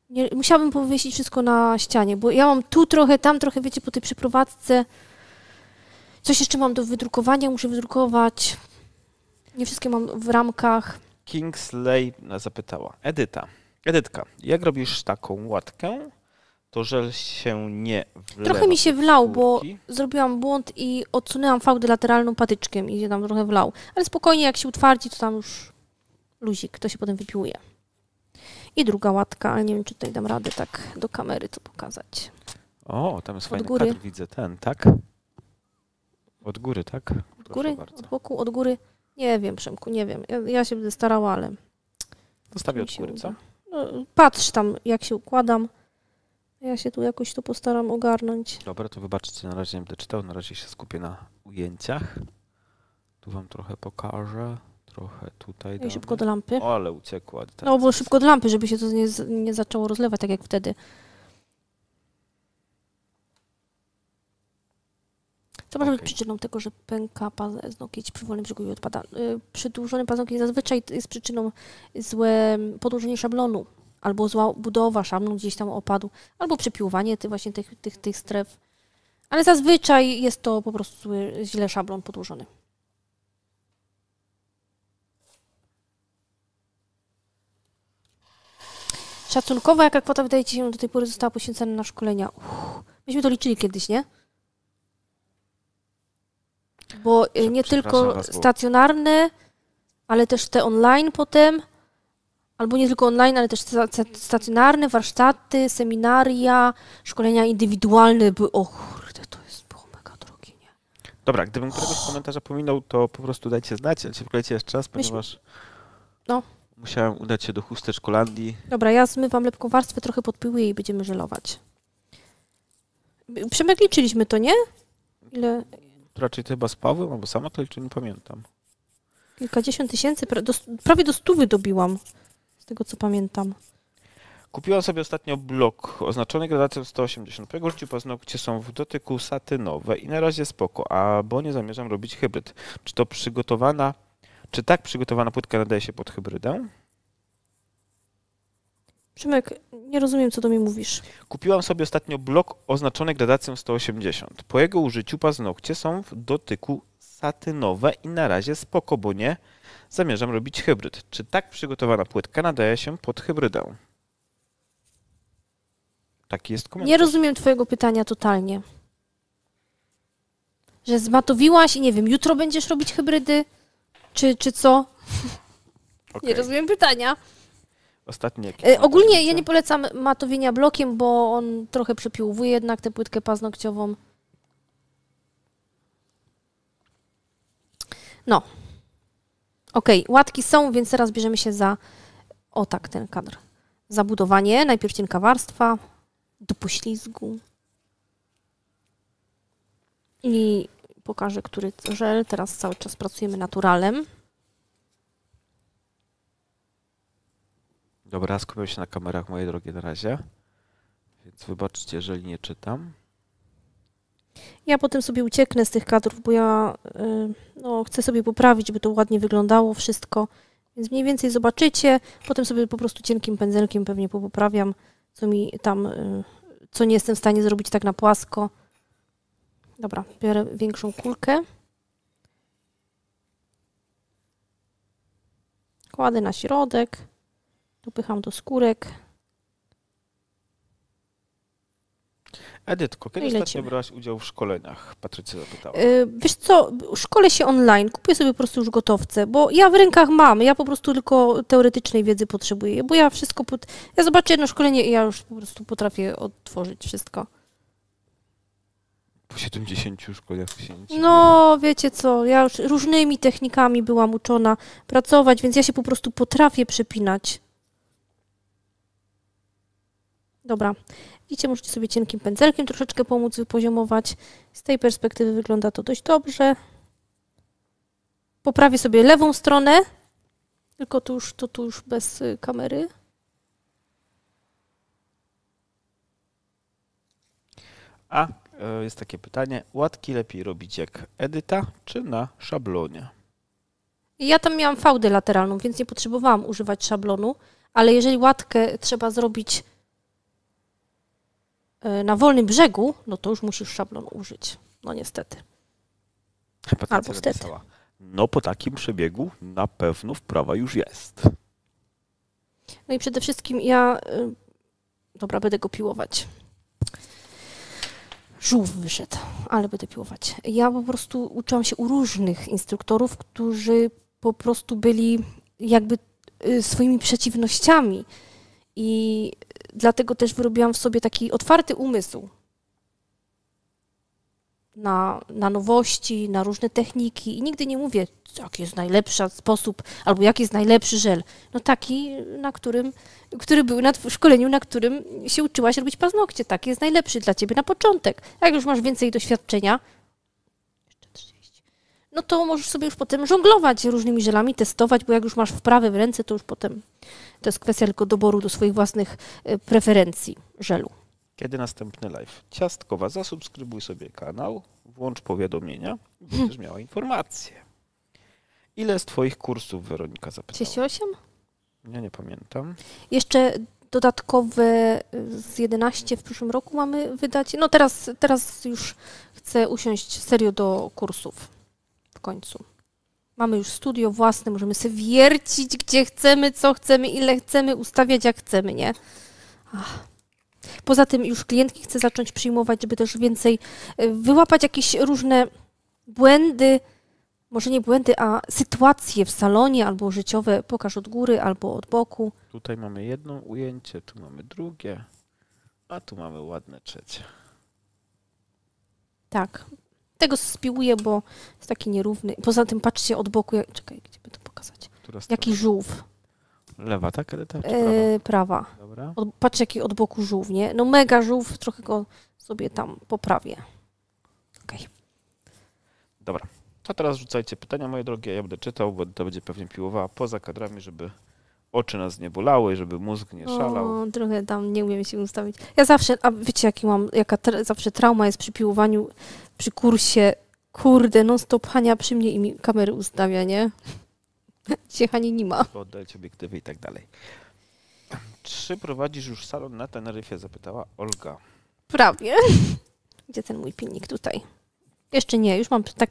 Nie, musiałabym powiesić wszystko na ścianie, bo ja mam tu trochę, tam trochę, wiecie, po tej przeprowadzce. Coś jeszcze mam do wydrukowania, muszę wydrukować. Nie wszystkie mam w ramkach. Kingsley zapytała. Edyta, Edytka, jak robisz taką łatkę, to żel się nie wlewa. Trochę mi się wlał, bo zrobiłam błąd i odsunęłam fałdę lateralną patyczkiem i się tam trochę wlał. Ale spokojnie, jak się utwardzi, to tam już luzik, to się potem wypiłuje. I druga łatka, ale nie wiem, czy tutaj dam radę tak do kamery to pokazać. O, tam jest fajny kadr, widzę ten, tak? Od góry, tak? Od góry, od boku, od góry. Nie wiem, Przemku, nie wiem. Ja, ja się będę starała, ale... Zostawię od góry, co? No, patrz tam, jak się układam. Ja się tu jakoś to postaram ogarnąć. Dobra, to wybaczcie, na razie nie będę czytał, na razie się skupię na ujęciach. Tu wam trochę pokażę. Trochę tutaj damy. Szybko do lampy. O, ale uciekła. No, bo szybko do lampy, żeby się to nie, nie zaczęło rozlewać, tak jak wtedy. Co może być przyczyną tego, że pęka paznokieć przy wolnym brzegu i odpada? Przedłużony paznokieć zazwyczaj jest przyczyną złe podłożenie szablonu, albo zła budowa szablonu gdzieś tam opadł, albo przepiłowanie tych, właśnie tych, tych, tych stref. Ale zazwyczaj jest to po prostu źle szablon podłożony. Szacunkowa, jaka kwota, wydaje ci się, do tej pory została poświęcona na szkolenia? Uff, myśmy to liczyli kiedyś, nie? Bo nie tylko stacjonarne, ale też te online potem, albo nie tylko online, ale też stacjonarne, warsztaty, seminaria, szkolenia indywidualne. By... O kurde, to jest było mega drogie, nie? Dobra, gdybym któregoś komentarza pominął, to po prostu dajcie znać, ale się wklejcie jeszcze raz, ponieważ... Myśmy... No. Musiałem udać się do chusteczkolandii. Dobra, ja zmywam lepką warstwę, trochę podpiłuję i będziemy żelować. Przemek, liczyliśmy to, nie? Ile? Raczej to chyba z Pawłem, albo sama to liczy, nie pamiętam. Kilkadziesiąt tysięcy, prawie do stówy dobiłam. tego co pamiętam. Kupiłam sobie ostatnio blok oznaczony gradacją sto osiemdziesiąt. Górki paznokcie są w dotyku satynowe i na razie spoko, a bo nie zamierzam robić hybryd. Czy to przygotowana, czy tak przygotowana płytka nadaje się pod hybrydę? Przemek, nie rozumiem, co do mnie mówisz. Kupiłam sobie ostatnio blok oznaczony gradacją sto osiemdziesiąt. Po jego użyciu paznokcie są w dotyku satynowe i na razie spoko, bo nie zamierzam robić hybryd. Czy tak przygotowana płytka nadaje się pod hybrydę? Taki jest komentarz. Nie rozumiem twojego pytania totalnie. Że zmatowiłaś i nie wiem, jutro będziesz robić hybrydy? Czy, czy co? Okay. Nie rozumiem pytania. Ostatnie. E, ogólnie ja nie polecam matowienia blokiem, bo on trochę przepiłowuje jednak tę płytkę paznokciową. No. Okej, okay. Łatki są, więc teraz bierzemy się za... O tak, ten kadr. Zabudowanie, najpierw cienka warstwa. Do poślizgu. I pokażę, który żel. Teraz cały czas pracujemy naturalem. Dobra, skupiam się na kamerach, moje drogie, na razie. Więc wybaczcie, jeżeli nie czytam. Ja potem sobie ucieknę z tych kadrów, bo ja yy, no, chcę sobie poprawić, by to ładnie wyglądało wszystko. Więc mniej więcej zobaczycie. Potem sobie po prostu cienkim pędzelkiem pewnie popoprawiam. Co mi tam, co nie jestem w stanie zrobić tak na płasko. Dobra, biorę większą kulkę. Kładę na środek. Dopycham do skórek. Edytko, kiedy ostatnio brałaś udział w szkoleniach? Patrycja zapytała. Yy, wiesz co, szkole się online, kupuję sobie po prostu już gotowce, bo ja w rękach mam, ja po prostu tylko teoretycznej wiedzy potrzebuję, bo ja wszystko, pod... ja zobaczę jedno szkolenie i ja już po prostu potrafię odtworzyć wszystko. Po siedemdziesięciu szkoleniach się nie No, wiecie co, ja już różnymi technikami byłam uczona pracować, więc ja się po prostu potrafię przepinać. Dobra. Widzicie, możecie sobie cienkim pędzelkiem troszeczkę pomóc wypoziomować. Z tej perspektywy wygląda to dość dobrze. Poprawię sobie lewą stronę, tylko tu już, to tu już bez kamery. A, jest takie pytanie. Łatki lepiej robić jak edyta, czy na szablonie? Ja tam miałam fałdę lateralną, więc nie potrzebowałam używać szablonu, ale jeżeli łatkę trzeba zrobić na wolnym brzegu, no to już musisz szablon użyć. No niestety. Patrycja Albo stety. Napisała, no po takim przebiegu na pewno wprawa już jest. No i przede wszystkim ja... Dobra, będę go piłować. Żółw wyszedł, ale będę piłować. Ja po prostu uczyłam się u różnych instruktorów, którzy po prostu byli jakby swoimi przeciwnościami. I dlatego też wyrobiłam w sobie taki otwarty umysł na, na nowości, na różne techniki. I nigdy nie mówię, jaki jest najlepszy sposób albo jaki jest najlepszy żel. No taki, na którym, który był na szkoleniu, na którym się uczyłaś robić paznokcie. Taki jest najlepszy dla ciebie na początek. Jak już masz więcej doświadczenia, no to możesz sobie już potem żonglować różnymi żelami, testować, bo jak już masz wprawę w ręce, to już potem to jest kwestia tylko doboru do swoich własnych preferencji żelu. Kiedy następny live? Ciastkowa, zasubskrybuj sobie kanał, włącz powiadomienia i będziesz hmm. miała informacje. Ile z twoich kursów, Weronika zapytała? trzydzieści osiem? Ja nie pamiętam. Jeszcze dodatkowe z jedenaście w przyszłym roku mamy wydać. No teraz, teraz już chcę usiąść serio do kursów. W końcu. Mamy już studio własne, możemy sobie wiercić, gdzie chcemy, co chcemy, ile chcemy, ustawiać jak chcemy, nie? Ach. Poza tym już klientki chcę zacząć przyjmować, żeby też więcej wyłapać jakieś różne błędy, może nie błędy, a sytuacje w salonie albo życiowe, pokaż od góry albo od boku. Tutaj mamy jedno ujęcie, tu mamy drugie, a tu mamy ładne trzecie. Tak. Tego spiłuję, bo jest taki nierówny. Poza tym patrzcie od boku. Jak... Czekaj, gdzie by to pokazać? Jaki żółw. Lewa, tak? Prawa? E, prawa. Dobra. Od, patrzcie, jaki od boku żółw, nie? No mega żółw, trochę go sobie tam poprawię. Okej. Okay. Dobra. To teraz rzucajcie pytania, moje drogie. Ja będę czytał, bo to będzie pewnie piłowała poza kadrami, żeby oczy nas nie bolały, żeby mózg nie szalał. O, trochę tam nie umiem się ustawić. Ja zawsze, a wiecie jaki mam, jaka tra zawsze trauma jest przy piłowaniu, przy kursie, kurde, non stop Hania przy mnie i mi kamery ustawia, nie? Dzisiaj Hani nie ma. Oddać obiektywy i tak dalej. Czy prowadzisz już salon na Teneryfie? Zapytała Olga. Prawie. Gdzie ten mój pilnik? Tutaj. Jeszcze nie, już mam tak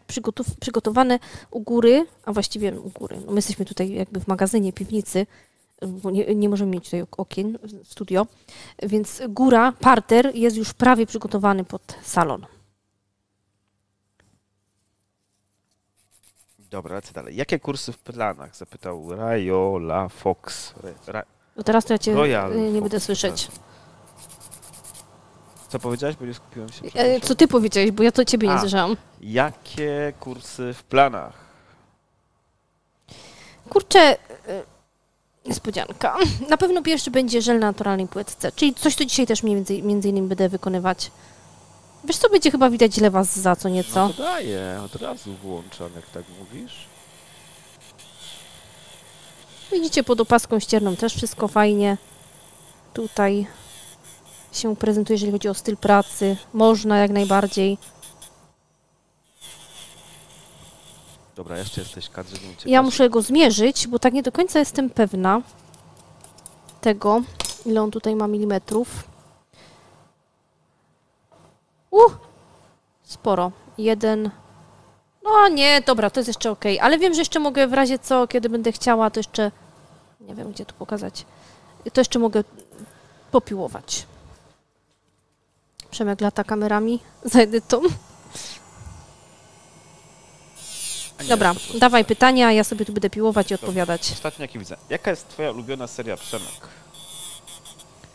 przygotowane u góry, a właściwie u góry. No my jesteśmy tutaj jakby w magazynie, piwnicy, bo nie, nie możemy mieć tutaj okien w studio, więc góra, parter jest już prawie przygotowany pod salon. Dobra, co dalej? Jakie kursy w planach? Zapytał Rajola Fox. Ra no teraz to ja cię Royal nie Fox będę słyszeć. Co powiedziałeś, bo nie skupiłem się. Co ty powiedziałeś, bo ja to ciebie A, nie słyszałam. Jakie kursy w planach? Kurczę, niespodzianka. Na pewno pierwszy będzie żel na naturalnej płytce, czyli coś, co dzisiaj też między, między innymi będę wykonywać. Wiesz co, będzie chyba widać lewa za co nieco. No to daję, od razu włączam, jak tak mówisz. Widzicie, pod opaską ścierną też wszystko fajnie. Tutaj się prezentuje, jeżeli chodzi o styl pracy. Można jak najbardziej. Dobra, jeszcze jesteś w kadrze. Ja muszę go zmierzyć, bo tak nie do końca jestem pewna tego, ile on tutaj ma milimetrów. Uh, sporo. Jeden. No nie, dobra, to jest jeszcze ok. Ale wiem, że jeszcze mogę w razie co, kiedy będę chciała, to jeszcze... Nie wiem, gdzie tu pokazać. To jeszcze mogę popiłować. Przemek lata kamerami za edytą. Dobra, dawaj pytania, ja sobie tu będę piłować i odpowiadać. Ostatnio jakie widzę. Jaka jest twoja ulubiona seria, Przemek?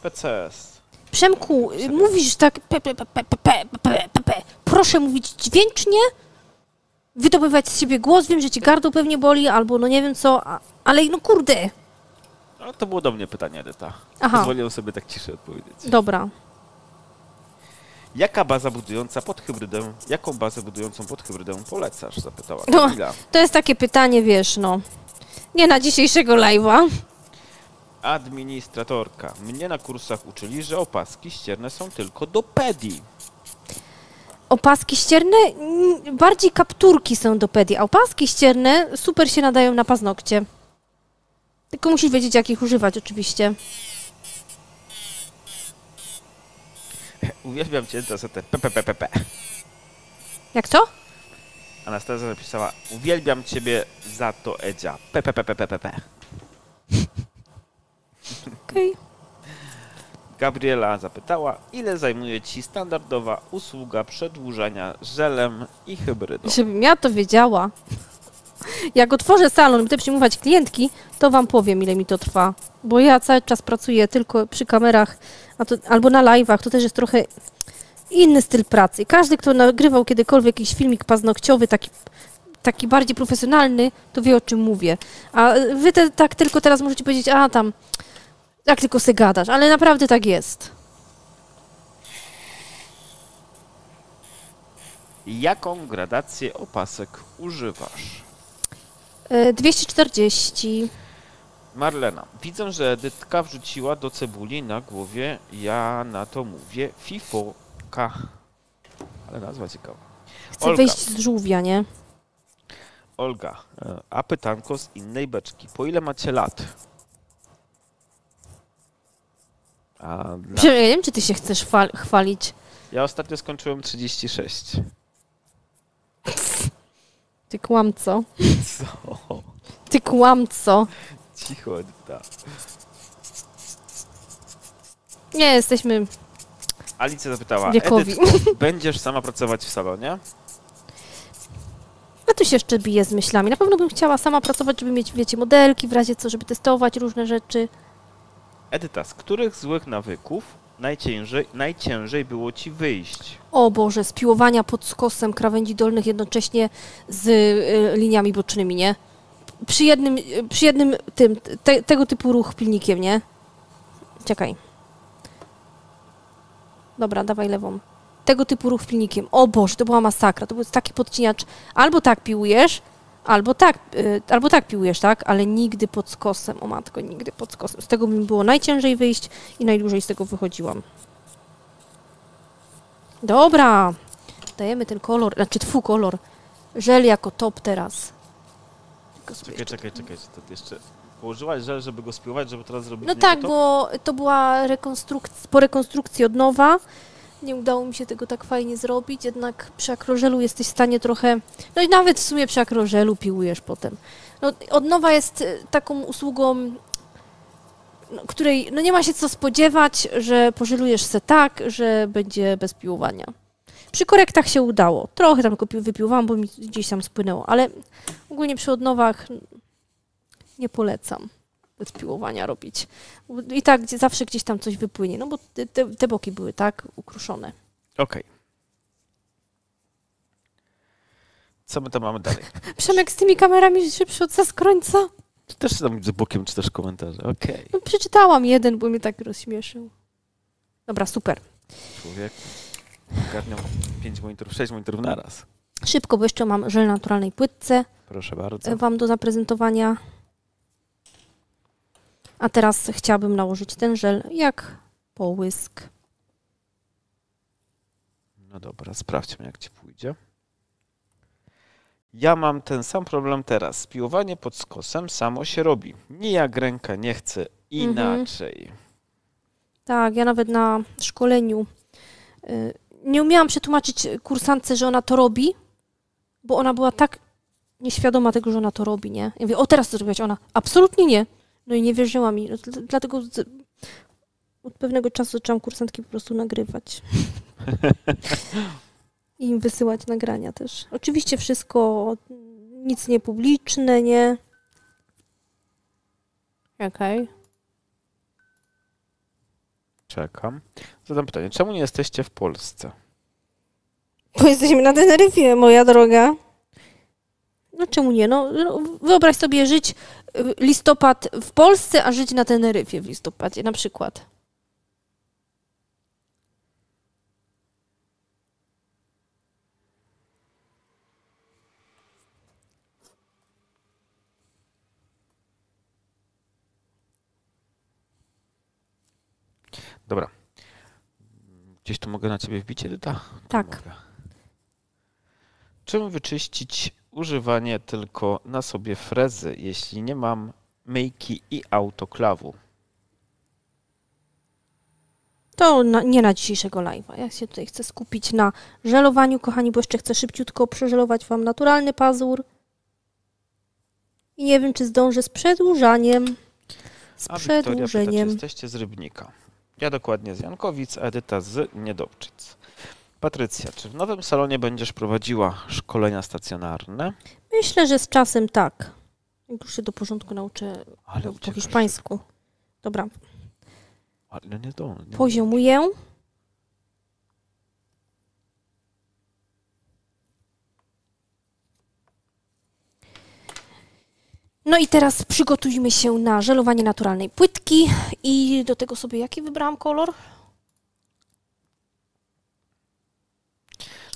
P C S. Przemku, mówisz tak... Proszę mówić dźwięcznie, wydobywać z siebie głos. Wiem, że ci gardło pewnie boli, albo no nie wiem co, ale no kurde. No to było do mnie pytanie, Edyta. Pozwoliłem sobie tak ciszej odpowiedzieć. Dobra. Jaka baza budująca pod hybrydę, jaką bazę budującą pod hybrydę polecasz? Zapytała Kamila. No, to jest takie pytanie, wiesz, no. Nie na dzisiejszego live'a. Administratorka. Mnie na kursach uczyli, że opaski ścierne są tylko do pedi. Opaski ścierne? Bardziej kapturki są do pedi, a opaski ścierne super się nadają na paznokcie. Tylko musisz wiedzieć, jak ich używać oczywiście. Uwielbiam cię za te p p p p p. Jak to? Anastazja napisała, uwielbiam ciebie za to, Edzia. p p p p p p. Okej. Okay. Gabriela zapytała, ile zajmuje ci standardowa usługa przedłużania żelem i hybrydą? Żebym ja to wiedziała. Jak otworzę salon, będę przyjmować klientki, to wam powiem, ile mi to trwa. Bo ja cały czas pracuję tylko przy kamerach a to, albo na live'ach. To też jest trochę inny styl pracy. Każdy, kto nagrywał kiedykolwiek jakiś filmik paznokciowy, taki, taki bardziej profesjonalny, to wie, o czym mówię. A wy te, tak tylko teraz możecie powiedzieć, a tam, tak tylko se gadasz. Ale naprawdę tak jest. Jaką gradację opasek używasz? dwieście czterdzieści. Marlena, widzę, że Edytka wrzuciła do cebuli na głowie, ja na to mówię, fifoka. Ale nazwa ciekawa. Chcę Olga. Wyjść z żółwia, nie? Olga, a pytanko z innej beczki. Po ile macie lat? A dla... Ja nie wiem, czy ty się chcesz chwalić. Ja ostatnio skończyłem trzydzieści sześć. Ty kłamco. Co? Ty kłamco. Cicho, tak. Nie, jesteśmy Alicja zapytała, wiekowi. Edytko, będziesz sama pracować w salonie? A tu się jeszcze biję z myślami. Na pewno bym chciała sama pracować, żeby mieć, wiecie, modelki, w razie co, żeby testować różne rzeczy. Edyta, z których złych nawyków najciężej, najciężej było ci wyjść? O Boże, z piłowania pod skosem krawędzi dolnych jednocześnie z y, liniami bocznymi, nie? Przy jednym, przy jednym tym, te, tego typu ruch pilnikiem, nie? Czekaj. Dobra, dawaj lewą. Tego typu ruch pilnikiem. O Boże, to była masakra. To był taki podciniacz. Albo tak piłujesz, Albo tak, albo tak piłujesz, tak? Ale nigdy pod skosem, o matko, nigdy pod skosem. Z tego mi było najciężej wyjść i najdłużej z tego wychodziłam. Dobra, dajemy ten kolor, znaczy twój kolor, żel jako top teraz. Czekaj, czekaj, czekaj, jeszcze położyłaś żel, żeby go spływać, żeby teraz zrobić. No tak, bo to była rekonstrukcja, po rekonstrukcji od nowa. Nie udało mi się tego tak fajnie zrobić, jednak przy akrożelu jesteś w stanie trochę... No i nawet w sumie przy akrożelu piłujesz potem. No, od nowa jest taką usługą, no, której no, nie ma się co spodziewać, że pożelujesz se tak, że będzie bez piłowania. Przy korektach się udało. Trochę tam wypiłowałam, bo mi gdzieś tam spłynęło, ale ogólnie przy odnowach nie polecam bez piłowania robić. I tak gdzie, zawsze gdzieś tam coś wypłynie, no bo te, te, te boki były tak ukruszone. Okej. Okay. Co my tam mamy dalej? Przemek z tymi kamerami szybszy od zaskrońca. Ty też tam z bokiem czytasz komentarze, okej. Okay. No, przeczytałam jeden, bo mnie tak rozśmieszył. Dobra, super. Człowiek. Ogarniam pięć monitorów, sześć monitorów naraz. Szybko, bo jeszcze mam żel naturalnej płytce. Proszę bardzo. Wam do zaprezentowania. A teraz chciałabym nałożyć ten żel jak połysk. No dobra, sprawdźmy, jak ci pójdzie. Ja mam ten sam problem teraz. Piłowanie pod skosem samo się robi. Nijak ręka nie chce inaczej. Mhm. Tak, ja nawet na szkoleniu y, nie umiałam przetłumaczyć kursantce, że ona to robi, bo ona była tak nieświadoma tego, że ona to robi, nie? Ja mówię, o teraz to zrobiłaś, ona absolutnie nie. No i nie wierzyła mi, dlatego z, od pewnego czasu zaczęłam kursantki po prostu nagrywać. I im wysyłać nagrania też. Oczywiście wszystko, nic niepubliczne, nie? Okej. Okay. Czekam. Zadam pytanie, czemu nie jesteście w Polsce? Bo jesteśmy na Teneryfie, moja droga. No czemu nie? No, wyobraź sobie żyć listopad w Polsce, a żyć na Teneryfie w listopadzie na przykład. Dobra. Gdzieś tu mogę na ciebie wbić, Edyta? Tak. Czym wyczyścić używanie tylko na sobie frezy, jeśli nie mam myjki i autoklawu? To na, nie na dzisiejszego live'a. Ja się tutaj chcę skupić na żelowaniu, kochani, bo jeszcze chcę szybciutko przeżelować wam naturalny pazur. I nie wiem, czy zdążę z przedłużaniem. Z a przedłużeniem. Wiktoria pyta, czy jesteście z Rybnika. Ja dokładnie z Jankowic, a Edyta z Niedobczyc. Patrycja, czy w nowym salonie będziesz prowadziła szkolenia stacjonarne? Myślę, że z czasem tak. Jak już się do porządku nauczę Ale po hiszpańsku. Szybko. Dobra. Ale nie do, nie poziomuję. No i teraz przygotujmy się na żelowanie naturalnej płytki. I do tego sobie jaki wybrałam kolor?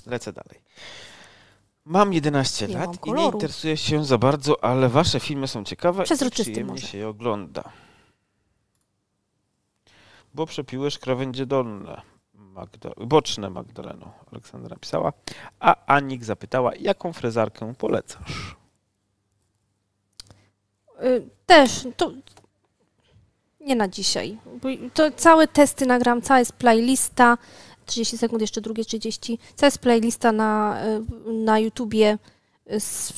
Lecę dalej. Mam jedenaście nie lat mam i nie interesuję się za bardzo, ale wasze filmy są ciekawe i przyjemnie może się je ogląda. Bo przepiłeś krawędzie dolne, Magda, boczne Magdaleno, Aleksandra pisała, a Anik zapytała, jaką frezarkę polecasz? Y, też, to nie na dzisiaj. To całe testy nagram, cała jest playlista, trzydzieści sekund, jeszcze drugie trzydzieści. To jest playlista na, na YouTubie z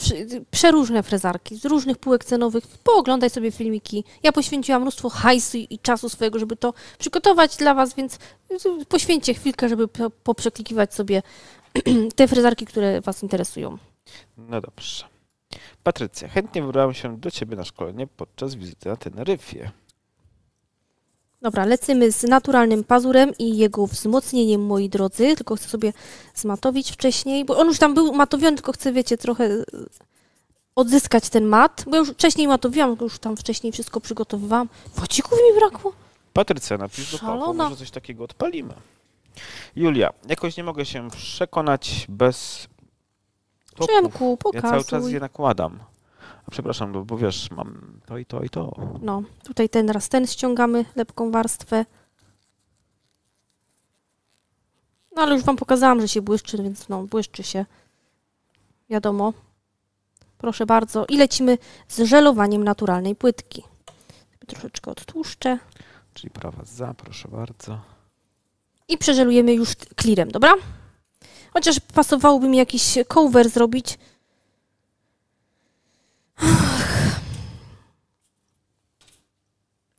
przeróżne frezarki, z różnych półek cenowych. Pooglądaj sobie filmiki. Ja poświęciłam mnóstwo hajsu i czasu swojego, żeby to przygotować dla was, więc poświęćcie chwilkę, żeby poprzeklikiwać sobie te frezarki, które was interesują. No dobrze. Patrycja, chętnie wybrałam się do ciebie na szkolenie podczas wizyty na Teneryfie. Dobra, lecimy z naturalnym pazurem i jego wzmocnieniem, moi drodzy. Tylko chcę sobie zmatowić wcześniej, bo on już tam był matowiony, tylko chcę, wiecie, trochę odzyskać ten mat, bo ja już wcześniej matowiłam, już tam wcześniej wszystko przygotowywałam. Wodzików mi brakło. Patrycja, napisz do Pawła, może coś takiego odpalimy. Julia, jakoś nie mogę się przekonać bez Topów. Przemku, pokazuj. Ja cały czas je nakładam. A przepraszam, bo wiesz, mam to i to i to. No, tutaj ten raz ten ściągamy, lepką warstwę. No, ale już wam pokazałam, że się błyszczy, więc no, błyszczy się. Wiadomo. Proszę bardzo. I lecimy z żelowaniem naturalnej płytki. Troszeczkę odtłuszczę. Czyli prawa za, proszę bardzo. I przeżelujemy już clearem, dobra? Chociaż pasowałoby mi jakiś cover zrobić.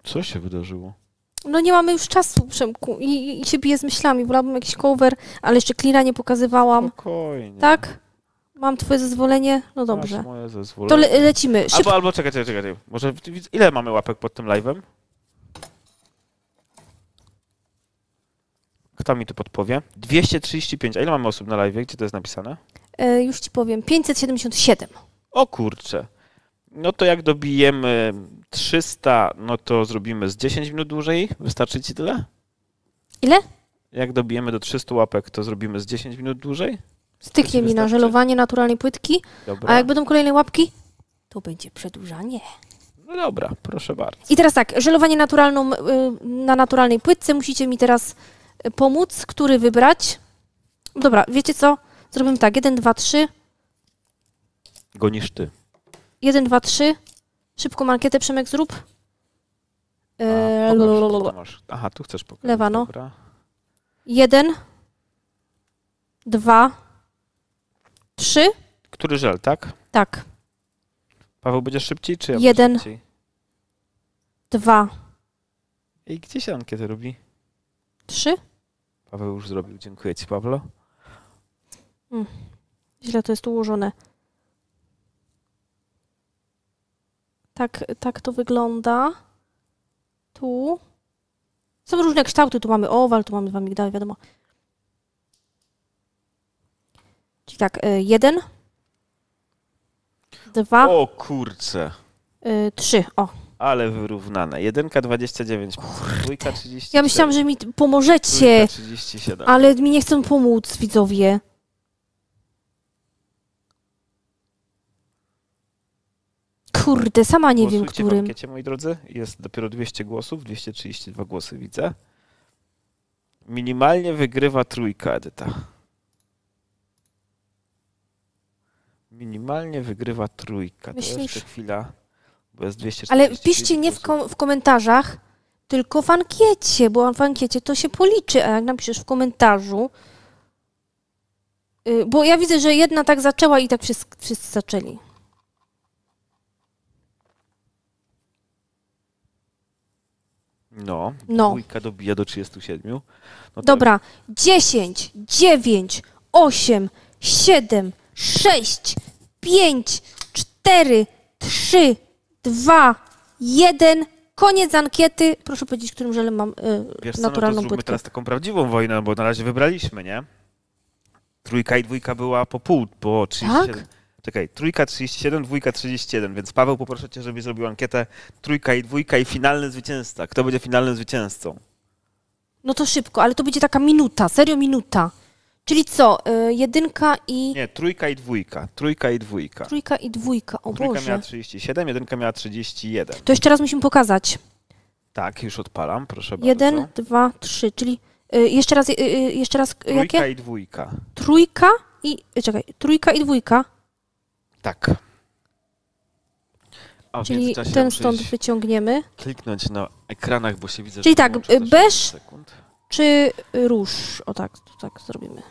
Co się wydarzyło? No nie mamy już czasu, Przemku. I, i się biję z myślami. Wolałabym jakiś cover, ale jeszcze cleara nie pokazywałam. Spokojnie. Tak? Mam twoje zezwolenie? No dobrze. Masz moje zezwolenie. To le lecimy. Albo, albo czekaj, czekaj, czekaj. Może ile mamy łapek pod tym live'em? Kto mi tu podpowie? dwieście trzydzieści pięć. A ile mamy osób na live'ie? Gdzie to jest napisane? E, już ci powiem. pięćset siedemdziesiąt siedem. O kurczę. No to jak dobijemy trzysta, no to zrobimy z dziesięć minut dłużej. Wystarczy ci tyle? Ile? Jak dobijemy do trzystu łapek, to zrobimy z dziesięć minut dłużej? Styknie mi na żelowanie naturalnej płytki. Dobra. A jak będą kolejne łapki, to będzie przedłużanie. No dobra, proszę bardzo. I teraz tak, żelowanie naturalną, na naturalnej płytce. Musicie mi teraz pomóc, który wybrać. Dobra, wiecie co? Zrobimy tak, jeden, dwa, trzy. Gonisz ty. jeden, dwa, trzy. Szybką ankietę, Przemek, zrób. A, e, pokaż, aha, tu chcesz pokazać. Lewa, no. Dobra. jeden, dwa, trzy. Który żel, tak? Tak. Paweł, będziesz szybciej, czy ja jeden, będę szybciej? dwa. I gdzie się ankietę robi? trzy. Paweł już zrobił. Dziękuję ci, Pawlo. Hmm. Źle to jest ułożone. Tak, tak to wygląda. Tu. Są różne kształty. Tu mamy owal, tu mamy dwa migdały, wiadomo. Czyli tak, jeden, dwa. O kurczę. Y, trzy, o. Ale wyrównane. Jedynka dwadzieścia dziewięć, dwójka trzydzieści. Ja myślałam, że mi pomożecie. trzydzieści siedem. Ale mi nie chcą pomóc, widzowie. Kurde, sama nie wiem, którym. Głosujcie w ankiecie, moi drodzy. Jest dopiero dwieście głosów, dwieście trzydzieści dwa głosy widzę. Minimalnie wygrywa trójka, Edyta. Minimalnie wygrywa trójka. Myślisz? To jeszcze chwila, bo jest dwieście czterdzieści. Ale piszcie nie w, kom w komentarzach, tylko w ankiecie, bo w ankiecie to się policzy, a jak napiszesz w komentarzu, yy, bo ja widzę, że jedna tak zaczęła i tak wszyscy, wszyscy zaczęli. No, no. Trójka dobija do trzydziestu siedmiu. No to... Dobra, dziesięć, dziewięć, osiem, siedem, sześć, pięć, cztery, trzy, dwa, jeden. Koniec ankiety. Proszę powiedzieć, którym żelem mam yy, co, naturalną no płytkę. Teraz taką prawdziwą wojnę, bo na razie wybraliśmy, nie? Trójka i dwójka była po pół, po trzydzieści siedem. Tak? Czekaj, trójka trzydzieści siedem, dwójka trzydzieści jeden, więc Paweł, poproszę cię, żebyś zrobił ankietę trójka i dwójka i finalny zwycięzca. Kto będzie finalnym zwycięzcą? No to szybko, ale to będzie taka minuta, serio minuta. Czyli co, y, jedynka i... Nie, trójka i dwójka, trójka i dwójka. Trójka i dwójka, o Boże. Trójka miała trzydzieści siedem, jedynka miała trzydzieści jeden. To jeszcze raz musimy pokazać. Tak, już odpalam, proszę bardzo. Jeden, dwa, trzy, czyli y, jeszcze raz, y, y, jeszcze raz trójka jakie? Trójka i dwójka. Trójka i... Czekaj, trójka i dwójka. Tak. O, czyli ten stąd wyciągniemy. Kliknąć na ekranach, bo się widzę, czyli że tak, beż czy róż? O tak, to tak zrobimy.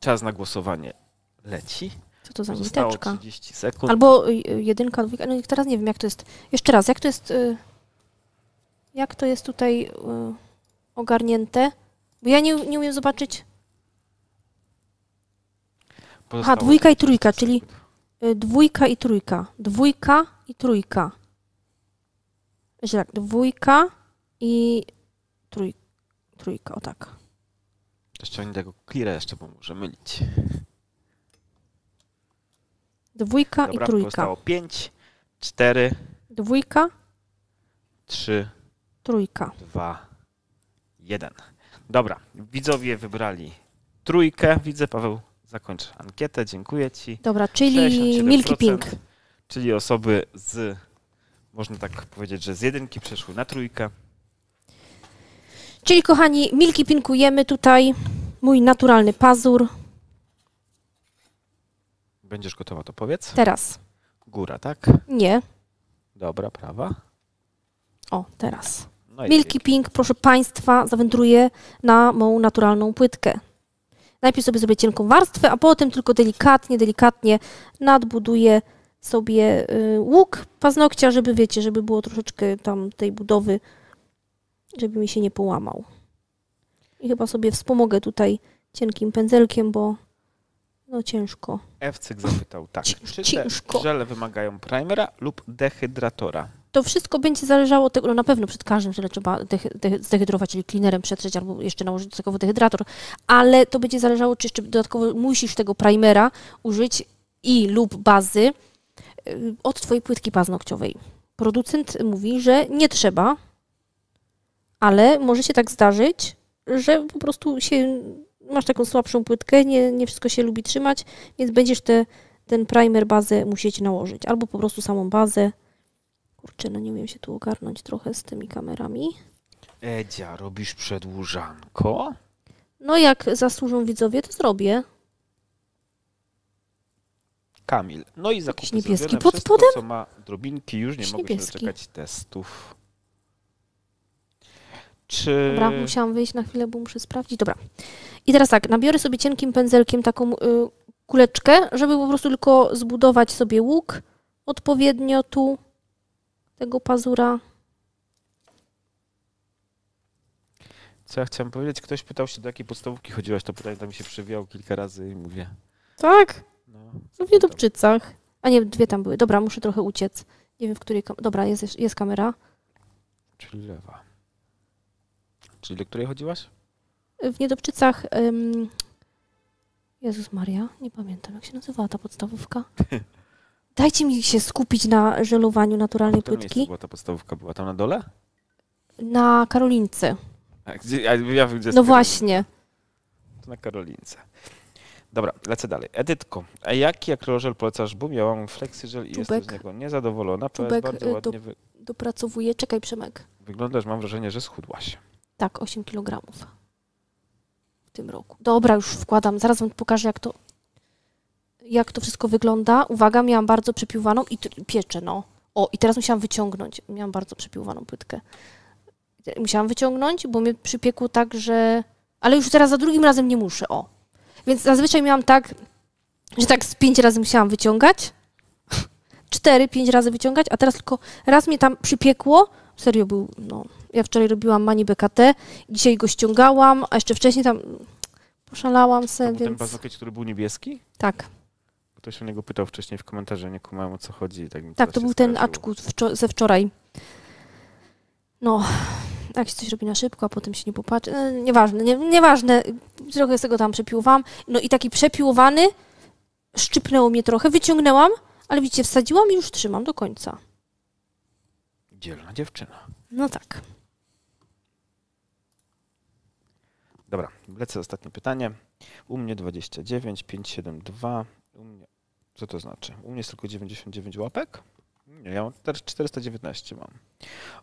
Czas na głosowanie leci. Co to za niteczka? trzydzieści sekund. Albo jedynka, dwójka. No teraz nie wiem, jak to jest. Jeszcze raz, jak to jest. Jak to jest tutaj ogarnięte? Bo ja nie, nie umiem zobaczyć. Aha, dwójka i trójka, czyli dwójka i trójka. Dwójka i trójka. Tak, dwójka i trój, trójka, o tak. Jeszcze nie tego cleara jeszcze, bo może mylić. Dwójka dobra, i trójka. Zostało pięć, cztery. Dwójka. Trzy. Trójka. Dwa. Jeden. Dobra, widzowie wybrali trójkę, widzę, Paweł. Zakończ ankietę, dziękuję ci. Dobra, czyli Milky Pink. Czyli osoby z, można tak powiedzieć, że z jedynki przeszły na trójkę. Czyli kochani, Milky Pinkujemy tutaj. Mój naturalny pazur. Będziesz gotowa, to powiedz. Teraz. Góra, tak? Nie. Dobra, prawa. O, teraz. No Milky Pink, proszę państwa, zawędruje na moją naturalną płytkę. Najpierw sobie zrobię cienką warstwę, a potem tylko delikatnie, delikatnie nadbuduję sobie łuk paznokcia, żeby, wiecie, żeby było troszeczkę tam tej budowy, żeby mi się nie połamał. I chyba sobie wspomogę tutaj cienkim pędzelkiem, bo no ciężko. F-cyk zapytał tak. Czy te żele wymagają primera lub dehydratora? To wszystko będzie zależało od tego, no na pewno przed każdym żelem trzeba dehy, dehy, zdehydrować, czyli cleanerem przetrzeć albo jeszcze nałożyć dodatkowo dehydrator, ale to będzie zależało, czy jeszcze dodatkowo musisz tego primera użyć i lub bazy od twojej płytki paznokciowej. Producent mówi, że nie trzeba, ale może się tak zdarzyć, że po prostu się, masz taką słabszą płytkę, nie, nie wszystko się lubi trzymać, więc będziesz te, ten primer, bazę musieć nałożyć. Albo po prostu samą bazę. Kurczę, no nie umiem się tu ogarnąć trochę z tymi kamerami. Edzia, robisz przedłużanko? No jak zasłużą widzowie, to zrobię. Kamil, no i zakupy niebieski pod wszystko, spodem? Co ma drobinki, już nie mogę się doczekać testów. Czy... Dobra, musiałam wyjść na chwilę, bo muszę sprawdzić. Dobra. I teraz tak, nabiorę sobie cienkim pędzelkiem taką y, kuleczkę, żeby po prostu tylko zbudować sobie łuk odpowiednio tu tego pazura. Co ja chciałam powiedzieć? Ktoś pytał się, do jakiej podstawówki chodziłaś. To pytanie tam mi się przewijało kilka razy i mówię. Tak? No, no w Niedobczycach. A nie, dwie tam były. Dobra, muszę trochę uciec. Nie wiem, w której... Dobra, jest, jest kamera. Czyli lewa. Czyli do której chodziłaś? W Niedobczycach. Ym... Jezus Maria, nie pamiętam, jak się nazywała ta podstawówka. Dajcie mi się skupić na żelowaniu naturalnej płytki. Gdzie była ta podstawówka? Była tam na dole? Na Karolince. A, gdzie, ja, ja wiem, gdzie no właśnie. To na Karolince. Dobra, lecę dalej. Edytko, a jaki akrożel polecasz? Bo miałam flexyżel i jestem z niego niezadowolona. Czubek bardzo do, ładnie wy... dopracowuje. Czekaj, Przemek. Wyglądasz, mam wrażenie, że schudłaś. Tak, osiem kilogramów w tym roku. Dobra, już wkładam. Zaraz wam pokażę, jak to, jak to wszystko wygląda. Uwaga, miałam bardzo przepiłowaną i pieczę, no. O, i teraz musiałam wyciągnąć. Miałam bardzo przepiłowaną płytkę. Musiałam wyciągnąć, bo mnie przypiekło tak, że... Ale już teraz za drugim razem nie muszę, o. Więc zazwyczaj miałam tak, że tak z pięć razy musiałam wyciągać. Cztery, pięć razy wyciągać, a teraz tylko raz mnie tam przypiekło. Serio był, no... Ja wczoraj robiłam mani B K T, dzisiaj go ściągałam, a jeszcze wcześniej tam poszalałam se, więc... Ten paznokieć, który był niebieski? Tak. Ktoś o niego pytał wcześniej w komentarzu, nie kumałem, o co chodzi. Tak, mi tak to był ten aczku wczor ze wczoraj. No, jak się coś robi na szybko, a potem się nie popatrzy. No, nieważne, nie, nieważne. Trochę z tego tam przepiłowałam. No i taki przepiłowany, szczypnęło mnie trochę, wyciągnęłam, ale widzicie, wsadziłam i już trzymam do końca. Dzielna dziewczyna. No tak. Dobra, lecę ostatnie pytanie. U mnie dwadzieścia dziewięć, pięć siedem dwa. U mnie, co to znaczy? U mnie jest tylko dziewięćdziesiąt dziewięć łapek? Nie, ja mam teraz czterysta dziewiętnaście mam.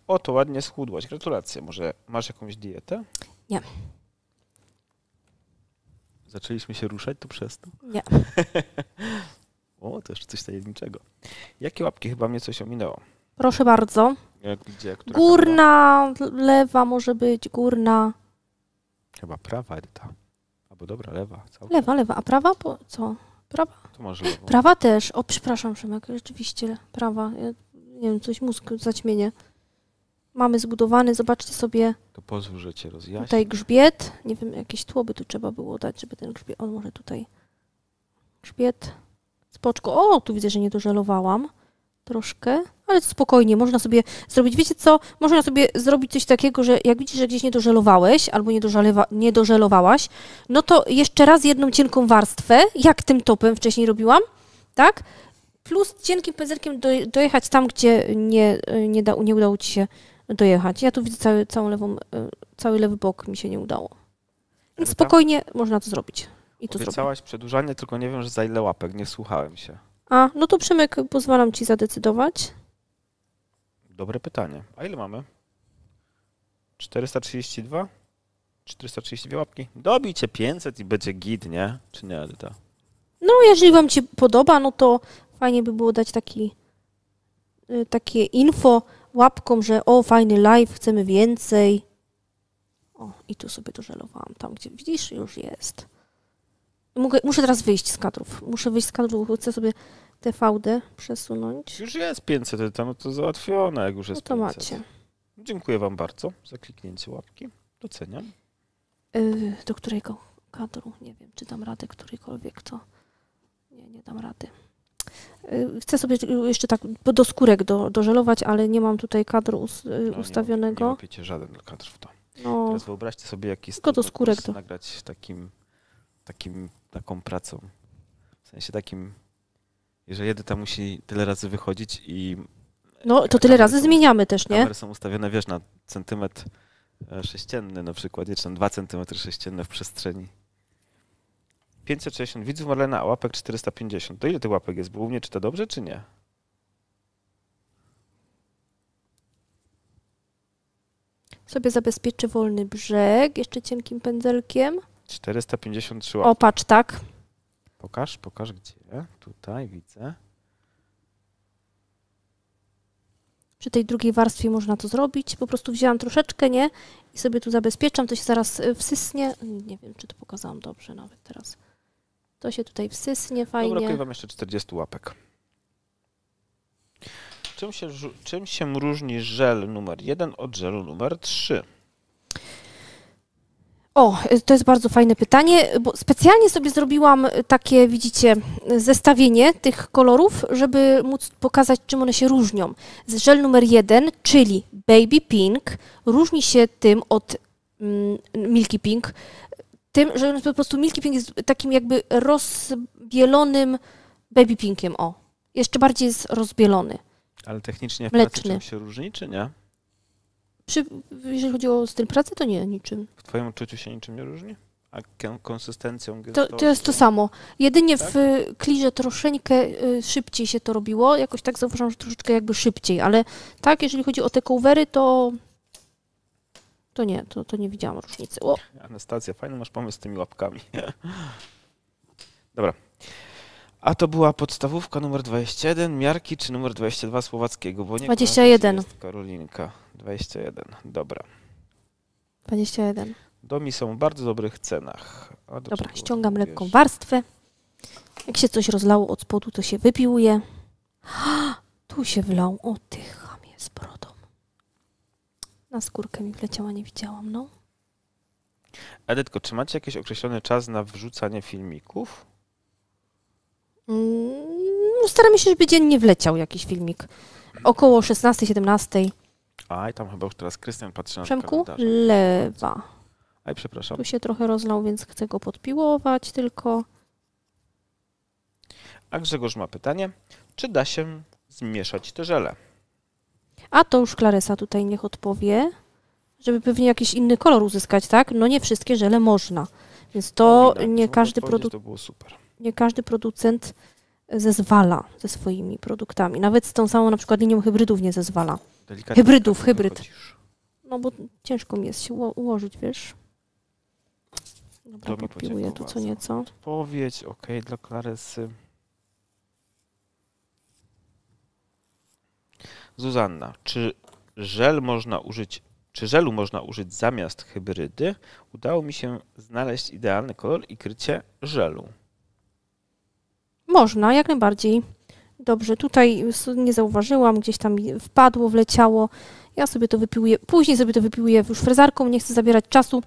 O, to ładnie schudłaś. Gratulacje. Może masz jakąś dietę? Nie. Zaczęliśmy się ruszać tu przez to? Nie. O, to jeszcze coś tajemniczego. Jakie łapki? Chyba mnie coś ominęło. Proszę bardzo. Jak, gdzie, górna, prawa? Lewa może być, górna. Chyba prawa, Edyta. Albo dobra, lewa. Całkiem. Lewa, lewa. A prawa? Po, co? Prawa? To może lewo. Prawa też. O, przepraszam, Szymek, rzeczywiście prawa. Ja, nie wiem, coś mózg zaćmienie. Mamy zbudowany, zobaczcie sobie. To pozwól, że cię rozjaśnię. Tutaj grzbiet. Nie wiem, jakieś tło by tu trzeba było dać, żeby ten grzbiet... On może tutaj. Grzbiet. Spoczko. O, tu widzę, że nie dożelowałam. Troszkę, ale spokojnie, można sobie zrobić, wiecie co, można sobie zrobić coś takiego, że jak widzisz, że gdzieś nie dożelowałeś albo nie, dożelewa, nie dożelowałaś, no to jeszcze raz jedną cienką warstwę, jak tym topem wcześniej robiłam, tak, plus cienkim pędzelkiem do, dojechać tam, gdzie nie, nie, da, nie udało ci się dojechać. Ja tu widzę cały, całą lewą, cały lewy bok mi się nie udało. Więc spokojnie można to zrobić. I to obiecałaś przedłużanie, tylko nie wiem, że za ile łapek, nie słuchałem się. A, no to Przemek, pozwalam ci zadecydować. Dobre pytanie. A ile mamy? czterysta trzydzieści dwa? czterysta trzydzieści dwie łapki? Dobijcie pięćset i będzie git, nie? Czy nie, Edyta? No, jeżeli wam się podoba, no to fajnie by było dać taki, takie info łapkom, że o, fajny live, chcemy więcej. O, i tu sobie dożelowałam, tam gdzie widzisz, już jest. Mogę, muszę teraz wyjść z kadrów. Muszę wyjść z kadrów, bo chcę sobie T V D przesunąć. Już jest pięćset, no to załatwione, jak już jest pięćset. No to pięćset. Macie. Dziękuję wam bardzo za kliknięcie łapki. Doceniam. Yy, do którego kadru? Nie wiem, czy dam radę którykolwiek, to nie, nie dam rady. Yy, chcę sobie jeszcze tak do skórek do, dożelować, ale nie mam tutaj kadru us, yy, no, ustawionego. Nie łapiecie żaden kadr w to. No. Teraz wyobraźcie sobie, jaki jest do skórek do. Nagrać takim, takim, taką pracą. W sensie takim, jeżeli Edyta musi tyle razy wychodzić i... No to tyle razy są, zmieniamy też, nie? Kamery są ustawione, wiesz, na centymetr sześcienny na przykład, czy tam dwa centymetry sześcienne w przestrzeni. pięćset sześćdziesiąt widzów, Marlena, a łapek czterysta pięćdziesiąt. To ile tych łapek jest? Bo u mnie czyta dobrze, czy nie? Sobie zabezpieczy wolny brzeg, jeszcze cienkim pędzelkiem. czterysta pięćdziesiąt trzy łapki. O, patrz, tak. Pokaż, pokaż gdzie. Tutaj widzę. Przy tej drugiej warstwie można to zrobić. Po prostu wzięłam troszeczkę, nie? I sobie tu zabezpieczam. To się zaraz wsysnie. Nie wiem, czy to pokazałam dobrze nawet teraz. To się tutaj wsysnie fajnie. Dobra, wam jeszcze czterdzieści łapek. Czym się, czym się różni żel numer jeden od żelu numer trzy? O, to jest bardzo fajne pytanie, bo specjalnie sobie zrobiłam takie, widzicie, zestawienie tych kolorów, żeby móc pokazać, czym one się różnią. Żel numer jeden, czyli Baby Pink, różni się tym od mm, Milky Pink, tym, że po prostu Milky Pink jest takim jakby rozbielonym Baby Pinkiem, o. Jeszcze bardziej jest rozbielony. Ale technicznie w pracy czym się różni, czy nie? Przy, jeżeli chodzi o styl pracy, to nie, niczym. W twoim odczuciu się niczym nie różni? A konsystencją? To, to jest to samo. Jedynie tak? W klirze troszeczkę szybciej się to robiło. Jakoś tak zauważam, że troszeczkę jakby szybciej, ale tak, jeżeli chodzi o te covery, to to nie, to, to nie widziałam różnicy. O. Anastazja, fajny masz pomysł z tymi łapkami. Dobra. A to była podstawówka numer dwadzieścia jeden, miarki, czy numer dwadzieścia dwa słowackiego? Bo nie dwadzieścia jeden. Jest Karolinka. dwadzieścia jeden, dobra. dwadzieścia jeden. Domi są w bardzo dobrych cenach. Do dobra, ściągam wiesz? lekką warstwę. Jak się coś rozlało od spodu, to się wypiłuje. Ha, tu się wlał. O, ty chamie z brodą. Na skórkę mi wleciała, nie widziałam, no. Edytko, czy macie jakiś określony czas na wrzucanie filmików? No, staramy się, żeby dziennie wleciał jakiś filmik. Około szesnastej, siedemnastej. Aj, tam chyba już teraz Krystian patrzy na Przemku, lewa. Aj, przepraszam. Tu się trochę rozlał, więc chcę go podpiłować tylko. A Grzegorz ma pytanie, czy da się zmieszać te żele? A to już Claresa tutaj niech odpowie, żeby pewnie jakiś inny kolor uzyskać, tak? No nie wszystkie żele można, więc to no, nie każdy produkt... To było super. Nie każdy producent zezwala ze swoimi produktami. Nawet z tą samą na przykład linią hybrydów nie zezwala. Delikatnie Hybrydów, hybryd. Chodzisz. No bo ciężko mi jest się ułożyć, wiesz. Dobra, podpiłuję tu co nieco. Odpowiedź, ok, dla Claresy. Zuzanna, czy żel można użyć Czy żelu można użyć zamiast hybrydy? Udało mi się znaleźć idealny kolor i krycie żelu. Można, jak najbardziej. Dobrze, tutaj nie zauważyłam, gdzieś tam wpadło, wleciało. Ja sobie to wypiłuję, później sobie to wypiłuję już frezarką, nie chcę zabierać czasu.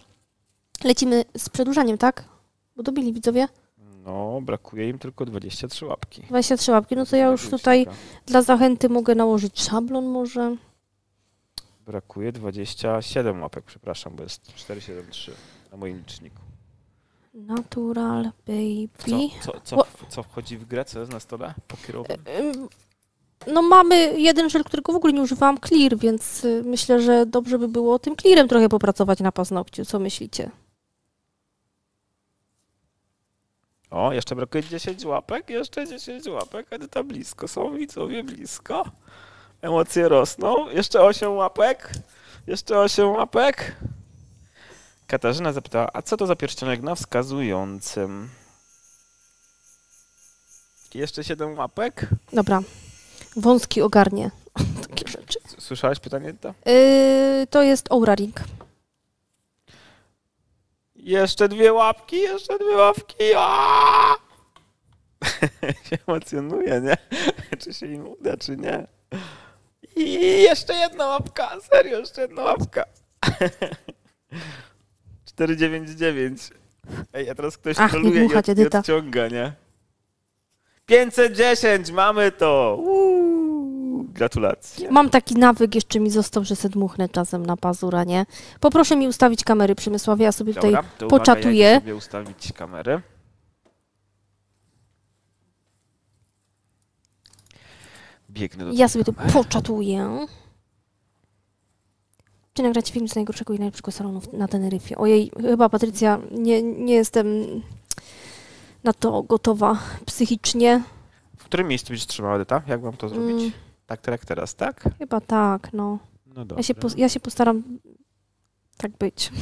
Lecimy z przedłużaniem, tak? Bo dobili widzowie. No, brakuje im tylko dwadzieścia trzy łapki. dwadzieścia trzy łapki, no to ja już tutaj dla zachęty mogę nałożyć szablon może. Brakuje dwadzieścia siedem łapek, przepraszam, bo jest czterysta siedemdziesiąt trzy na moim liczniku. Natural Baby. Co, co, co, co wchodzi w grę? Co jest na stole? Pokierowy? No mamy jeden żel, którego w ogóle nie używałam, Clear, więc myślę, że dobrze by było tym Clearem trochę popracować na paznokciu. Co myślicie? O, jeszcze brakuje dziesięć łapek, jeszcze dziesięć łapek, Edyta blisko, są widzowie blisko. Emocje rosną, jeszcze osiem łapek, jeszcze osiem łapek. Katarzyna zapytała, a co to za pierścionek na wskazującym? Jeszcze siedem łapek. Dobra, wąski ogarnie. Takie rzeczy. Słyszałaś pytanie? To, yy, to jest Oura Ring. Jeszcze dwie łapki, jeszcze dwie łapki. się emocjonuje, nie? Czy się im uda, czy nie? I jeszcze jedna łapka, serio, jeszcze jedna łapka. czterysta dziewięćdziesiąt dziewięć. Ej, a teraz ktoś troluje i, od, i odciąga, nie? pięćset dziesięć, mamy to! Uuu, gratulacje. Mam taki nawyk, jeszcze mi został, że se dmuchnę czasem na pazura, nie? Poproszę mi ustawić kamery, Przemysławie, ja sobie dobra, tutaj poczatuję. Ja sobie ustawić kamerę. Biegnę do ja sobie kamery. To poczatuję. Czy nagrać film z najgorszego i najlepszego salonu na Teneryfie? Ojej, chyba Patrycja, nie, nie jestem na to gotowa psychicznie. W którym miejscu będziesz trzymała, Edyta? Jak mam to zrobić? Mm. Tak, tak, teraz, tak? Chyba tak, no. No dobra. Ja się, ja się postaram tak być.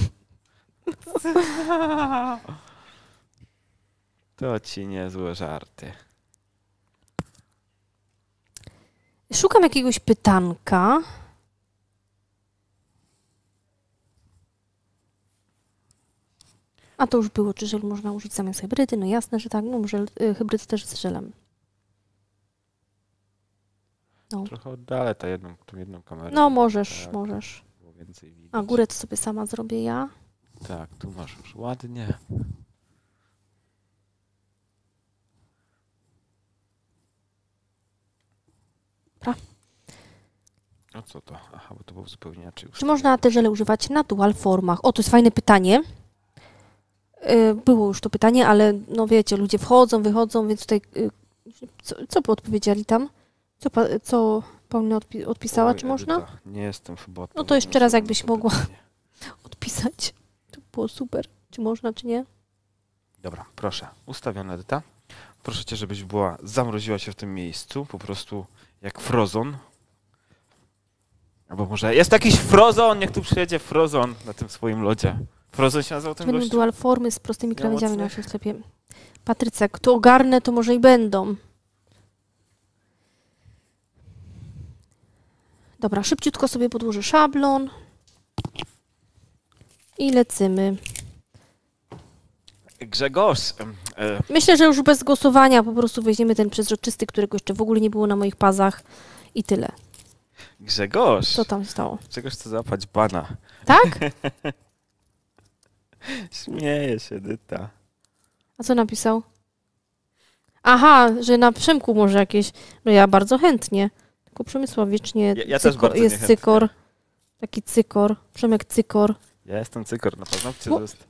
To ci niezłe żarty. Szukam jakiegoś pytanka. A to już było, czy żel można użyć zamiast hybrydy? No jasne, że tak, no żel, hybryd też z żelem. No. Trochę oddalę tą jedną, tą jedną kamerę. No możesz, tak, możesz. Więcej widać. A górę to sobie sama zrobię ja. Tak, tu masz już ładnie. Dobra. A co to? Aha, bo to był zupełnie inaczej. Czy można te żele używać na dual formach? O, to jest fajne pytanie. Było już to pytanie, ale no wiecie, ludzie wchodzą, wychodzą, więc tutaj co, co by odpowiedzieli tam? Co, co Paulina odpi odpisała, Oj, czy można? Edyta, nie jestem chyba. No to jeszcze raz, jakbyś mogła odpisać. To było super. Czy można, czy nie? Dobra, proszę. Ustawiona, Edyta. Proszę cię, żebyś była, zamroziła się w tym miejscu, po prostu jak Frozon. Albo może jest jakiś Frozon, niech tu przyjedzie Frozon na tym swoim lodzie. Proszę się nazywa ten gościu? Dual formy z prostymi krawędziami na naszym sklepie. Patrycja, kto ogarnę, to może i będą. Dobra, szybciutko sobie podłożę szablon. I lecimy. Grzegorz. Myślę, że już bez głosowania po prostu weźmiemy ten przezroczysty, którego jeszcze w ogóle nie było na moich pazach. I tyle. Grzegorz. Co tam stało? Grzegorz chce złapać bana. Tak? Śmieje się, Edyta. A co napisał? Aha, że na Przemku może jakieś... No ja bardzo chętnie. Tylko Przemysław wiecznie ja, ja cyko, też bardzo jest niechętnie. Cykor. Taki cykor. Przemek cykor. Ja jestem cykor na paznokcie. To jest,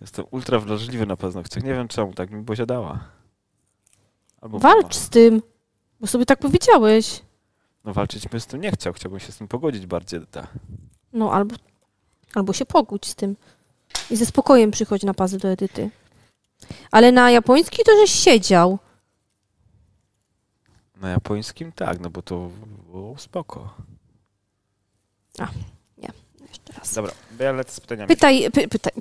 jestem ultra wrażliwy na paznokciach. Nie wiem czemu, tak mi posiadała. Albo walcz mama. Z tym, bo sobie tak powiedziałeś. No walczyć bym z tym nie chciał. Chciałbym się z tym pogodzić bardziej, Edyta. No albo, albo się pogódź z tym. I ze spokojem przychodź na pazy do Edyty. Ale na japoński to żeś siedział. Na japońskim tak, no bo to było spoko. A, nie. Jeszcze raz. Dobra, bo ja lecę z pytaniami. Pytaj, py, pytaj.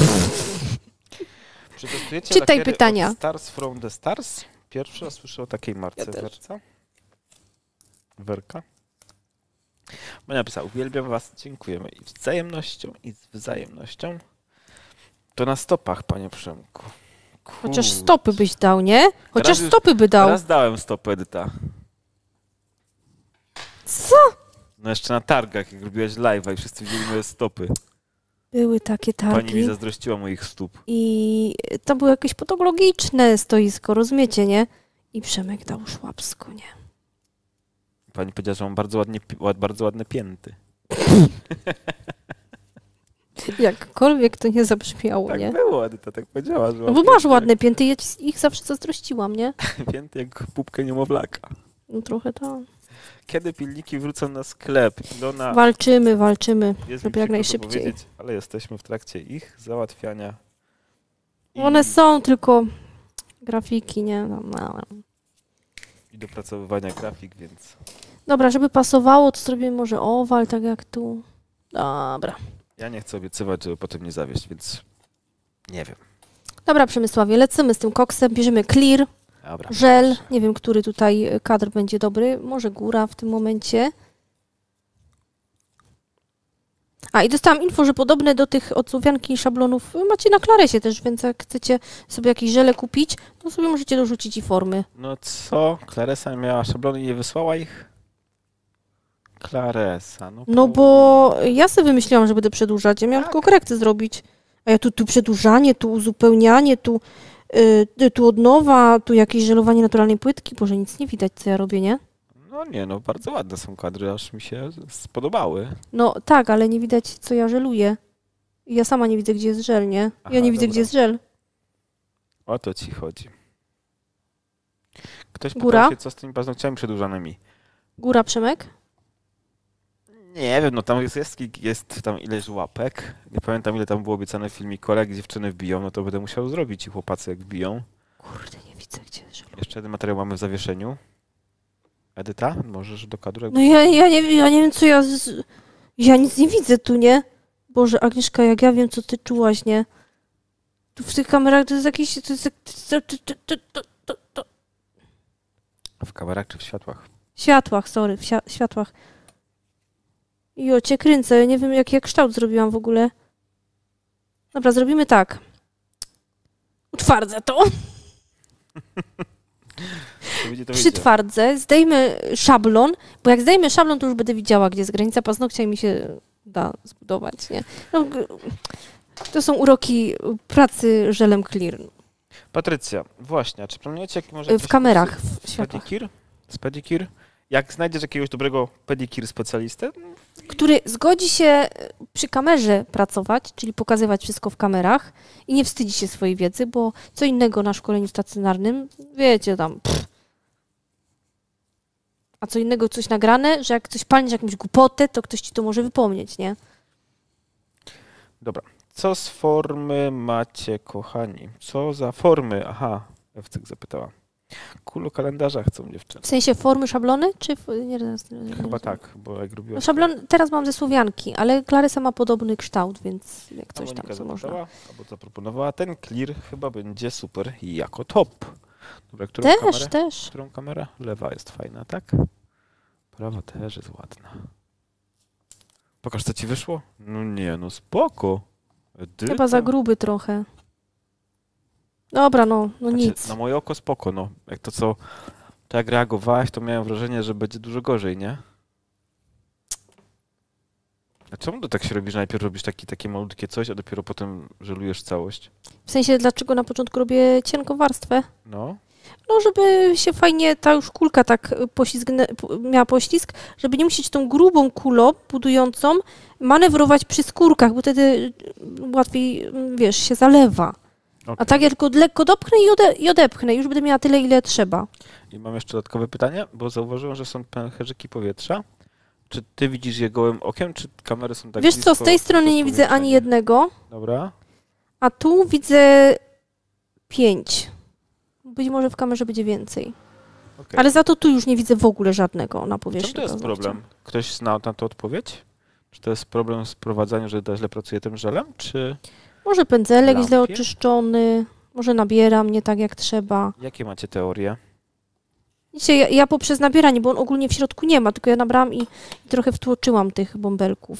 Przetestujecie Czytaj pytania. Od Stars from the Stars? Pierwsza słyszę o takiej marce. Ja Werka? Werka? Bo napisał, uwielbiam was, dziękujemy. I z wzajemnością, i z wzajemnością. To na stopach, panie Przemku. Kurcz. Chociaż stopy byś dał, nie? Chociaż teraz stopy by dał. Teraz dałem stopy, Edyta. Co? No jeszcze na targach, jak robiłaś live'a i wszyscy widzieli moje stopy. Były takie targi. Pani mi zazdrościła moich stóp. I to było jakieś podologiczne stoisko, rozumiecie, nie? I Przemek dał szłapsko, nie? Pani powiedziała, że mam bardzo, ładnie, bardzo ładne pięty. Jakkolwiek to nie zabrzmiało, tak nie? Tak było, Edyta tak powiedziała. Że no bo masz ładne pięty, ja ich zawsze zazdrościłam, nie? Pięty jak pupkę niemowlaka. No trochę tak. Kiedy pilniki wrócą na sklep? Ilona... Walczymy, walczymy. Jest jak najszybciej. Ale jesteśmy w trakcie ich załatwiania. I... One są tylko grafiki, nie? No, no. I dopracowywania grafik, więc... Dobra, żeby pasowało, to zrobimy może owal, tak jak tu. Dobra. Ja nie chcę obiecywać, żeby potem nie zawieść, więc nie wiem. Dobra, Przemysławie, lecimy z tym koksem, bierzemy clear, dobra, żel, proszę. Nie wiem, który tutaj kadr będzie dobry, może góra w tym momencie. A i dostałam info, że podobne do tych odsłowianki i szablonów macie na Claresie też, więc jak chcecie sobie jakieś żele kupić, to sobie możecie dorzucić i formy. No co? Claresa miała szablony i nie wysłała ich? Claresa, no... No bo ja sobie wymyśliłam, że będę przedłużać, ja miałam tak tylko korekty zrobić. A ja tu, tu przedłużanie, tu uzupełnianie, tu, yy, tu od nowa, tu jakieś żelowanie naturalnej płytki. Boże, nic nie widać, co ja robię, nie? No nie, no bardzo ładne są kadry, aż mi się spodobały. No tak, ale nie widać, co ja żeluję. Ja sama nie widzę, gdzie jest żel, nie? Aha, ja nie widzę, dobra, gdzie jest żel. O to ci chodzi. Ktoś pytał się, co z tymi paznokciami przedłużanymi. Góra, Przemek? Nie wiem, no tam jest, jest, jest tam ileś łapek. Nie pamiętam, ile tam było obiecane w filmiku, ale jak dziewczyny wbiją, no to będę musiał zrobić i chłopacy jak wbiją. Kurde, nie widzę, gdzie jest żel. Jeszcze jeden materiał mamy w zawieszeniu. Edyta, możesz do kadru... No ja, ja, nie, ja nie wiem, co ja... Z... Ja nic nie widzę tu, nie? Boże, Agnieszka, jak ja wiem, co ty czułaś, nie? Tu w tych kamerach to jest jakieś... To jest... W kamerach czy w światłach? W światłach, sorry, w światłach. Jo, cię kręcę, ja nie wiem, jaki ja kształt zrobiłam w ogóle. Dobra, zrobimy tak. Utwardzę to. Przytwardzę, zdejmę szablon, bo jak zdejmę szablon, to już będę widziała, gdzie jest granica paznokcia i mi się da zbudować, nie? No, to są uroki pracy żelem clear. Patrycja, właśnie, czy planujecie jak może... W kamerach, w światłach. Z pedikir? Jak znajdziesz jakiegoś dobrego pedikir specjalistę? Który zgodzi się przy kamerze pracować, czyli pokazywać wszystko w kamerach i nie wstydzi się swojej wiedzy, bo co innego na szkoleniu stacjonarnym, wiecie tam... Pff. A co innego coś nagrane, że jak coś palniesz jakąś głupotę, to ktoś ci to może wypomnieć, nie? Dobra. Co z formy macie, kochani? Co za formy? Aha, Ewcyk zapytała. Quloo kalendarza chcą dziewczyny. W sensie formy, szablony? Czy nie, nie, nie, chyba nie, tak, bo jak robiłem... No szablon teraz mam ze Słowianki, ale Claresa ma podobny kształt, więc jak coś tam, co można. Albo zaproponowała, ten clear chyba będzie super jako top. Dobra, którą też, kamerę? też. Którą kamerę? Lewa jest fajna, tak? Prawa też jest ładna. Pokaż, co ci wyszło? No nie, no spoko. Edyta. Chyba za gruby trochę. Dobra, no, no znaczy, nic. Na moje oko spoko, no. Jak to, co tak reagowałaś, to miałem wrażenie, że będzie dużo gorzej, nie? A czemu to tak się robisz? Najpierw robisz taki, takie malutkie coś, a dopiero potem żelujesz całość? W sensie, dlaczego na początku robię cienką warstwę? No. No, żeby się fajnie ta już kulka tak poślizgnę, miała poślizg, żeby nie musieć tą grubą kulą budującą manewrować przy skórkach, bo wtedy łatwiej, wiesz, się zalewa. Okay. A tak ja tylko lekko dopchnę i, ode, i odepchnę. Już będę miała tyle, ile trzeba. I mam jeszcze dodatkowe pytanie, bo zauważyłem, że są pęcherzyki powietrza. Czy ty widzisz je gołym okiem, czy kamery są tak... Wiesz co, z tej strony nie widzę ani jednego. Dobra. A tu widzę pięć. Być może w kamerze będzie więcej. Okay. Ale za to tu już nie widzę w ogóle żadnego na powierzchni. Czy to jest problem? Ktoś zna na to odpowiedź? Czy to jest problem z prowadzeniem, że źle pracuje tym żelem, czy... Może pędzelek lampie? Źle oczyszczony, może nabiera mnie tak jak trzeba. Jakie macie teorie? Wiecie, ja, ja poprzez nabieranie, bo on ogólnie w środku nie ma, tylko ja nabrałam i, i trochę wtłoczyłam tych bąbelków.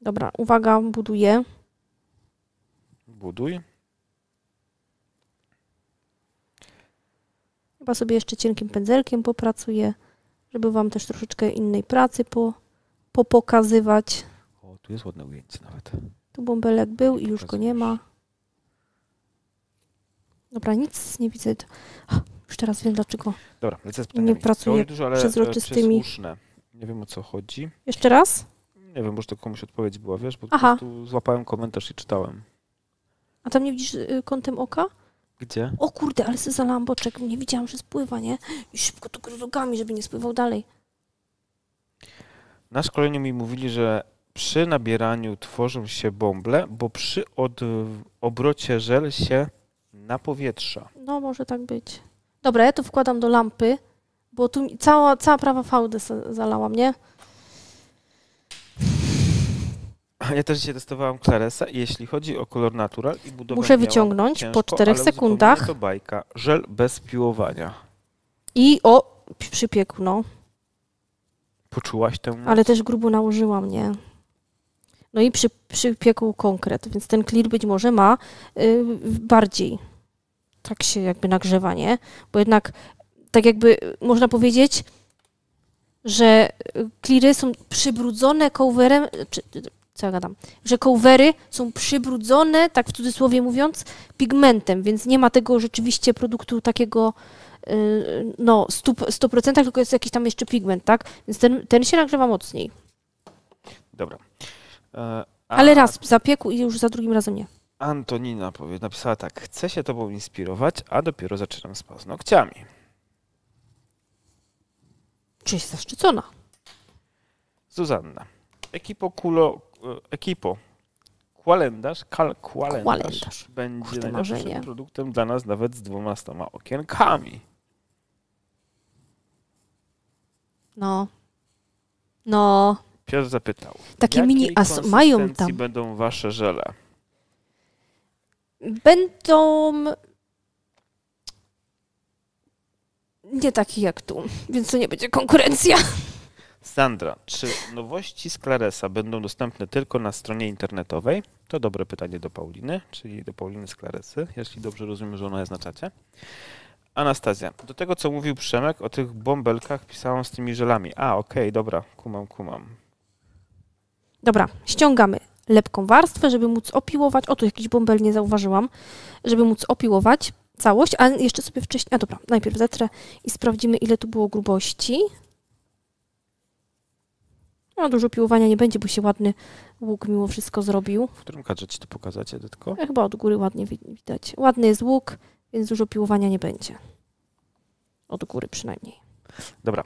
Dobra, uwaga, buduję. Buduj. Chyba sobie jeszcze cienkim pędzelkiem popracuję, żeby wam też troszeczkę innej pracy po, popokazywać. O, tu jest ładne ujęcie nawet. Tu bąbelek był i już go nie ma. Dobra, nic nie widzę. Już teraz wiem, dlaczego. Dobra, lecę z pytaniami. Nie pracuję przezroczystymi. Nie wiem, o co chodzi. Jeszcze raz? Nie wiem, może to komuś odpowiedź była, wiesz, bo aha, po prostu złapałem komentarz i czytałem. A tam nie widzisz kątem oka? Gdzie? O kurde, ale se za lamboczek. Nie widziałam, że spływa, nie? I szybko tu krokami, żeby nie spływał dalej. Na szkoleniu mi mówili, że przy nabieraniu tworzą się bąble, bo przy obrocie żel się napowietrza. No, może tak być. Dobra, ja to wkładam do lampy, bo tu cała, cała prawa fałdę zalałam, nie? Ja też dzisiaj testowałam Claresa i jeśli chodzi o kolor natural i budowę... Muszę wyciągnąć ciężko, po czterech sekundach. To bajka, żel bez piłowania. I o, przypiekł, no. Poczułaś tę... Ale też grubo nałożyłam, nie? No i przy, przypiekł konkret, więc ten clear być może ma y, bardziej tak się jakby nagrzewa, nie? Bo jednak tak jakby można powiedzieć, że cleary są przybrudzone coverem... Czy, co ja gadam? Że covery są przybrudzone, tak w cudzysłowie mówiąc, pigmentem, więc nie ma tego rzeczywiście produktu takiego y, no sto procent, tylko jest jakiś tam jeszcze pigment, tak? Więc ten, ten się nagrzewa mocniej. Dobra. A... Ale raz zapiekł i już za drugim razem nie. Antonina powie, napisała tak, chcę się tobą inspirować, a dopiero zaczynam z paznokciami. Czy jest zaszczycona? Zuzanna. Ekipo Quloo, ekipo Kłalendarz, Kal Kłalendarz, Kłalendarz. będzie Kurde, najlepszym marzenie. produktem dla nas nawet z dwunastoma okienkami. No. No. Piotr zapytał, takie mini as mają tam. Będą wasze żele? Będą nie takie jak tu, więc to nie będzie konkurencja. Sandra, czy nowości z Claresa będą dostępne tylko na stronie internetowej? To dobre pytanie do Pauliny, czyli do Pauliny z Claresy, jeśli dobrze rozumiem, że ona jest na czacie. Anastazja, do tego co mówił Przemek o tych bąbelkach pisałam z tymi żelami. A, okej, okay, dobra, kumam, kumam. Dobra, ściągamy lepką warstwę, żeby móc opiłować. O, tu jakiś bąbel nie zauważyłam, żeby móc opiłować całość, a jeszcze sobie wcześniej... A dobra, najpierw zetrę i sprawdzimy, ile tu było grubości. No, dużo piłowania nie będzie, bo się ładny łuk mimo wszystko zrobił. W którym kadrze ci to pokazacie, Dytko? Ja chyba od góry ładnie widać. Ładny jest łuk, więc dużo piłowania nie będzie. Od góry przynajmniej. Dobra.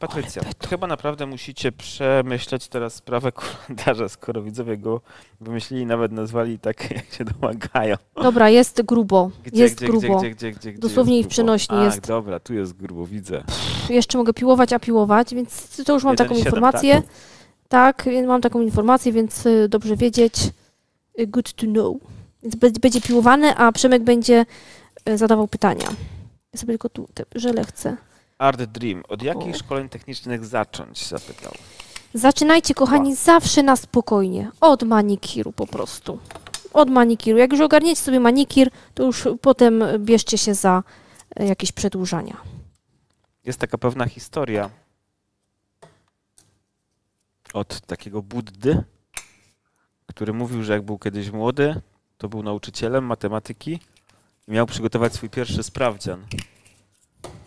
Patrycja, chyba naprawdę musicie przemyśleć teraz sprawę kalendarza, skoro widzowie go wymyślili, nawet nazwali tak, jak się domagają. Dobra, jest grubo. Gdzie, jest gdzie, grubo. Gdzie, gdzie, gdzie, gdzie dosłownie jest grubo. W przenośni jest. A, dobra, tu jest grubo, widzę. Pff, jeszcze mogę piłować, a piłować, więc to już mam jeden, taką siedem, informację. Tak? tak, mam taką informację, więc dobrze wiedzieć. Good to know. Więc będzie piłowane, a Przemek będzie zadawał pytania. Ja sobie tylko tu te żele chcę. Art Dream. Od jakich o. szkoleń technicznych zacząć? Zapytał. Zaczynajcie, kochani, o. zawsze na spokojnie. Od manikiru po prostu. Od manikiru. Jak już ogarniecie sobie manikir, to już potem bierzcie się za jakieś przedłużania. Jest taka pewna historia od takiego Buddy, który mówił, że jak był kiedyś młody, to był nauczycielem matematyki i miał przygotować swój pierwszy sprawdzian.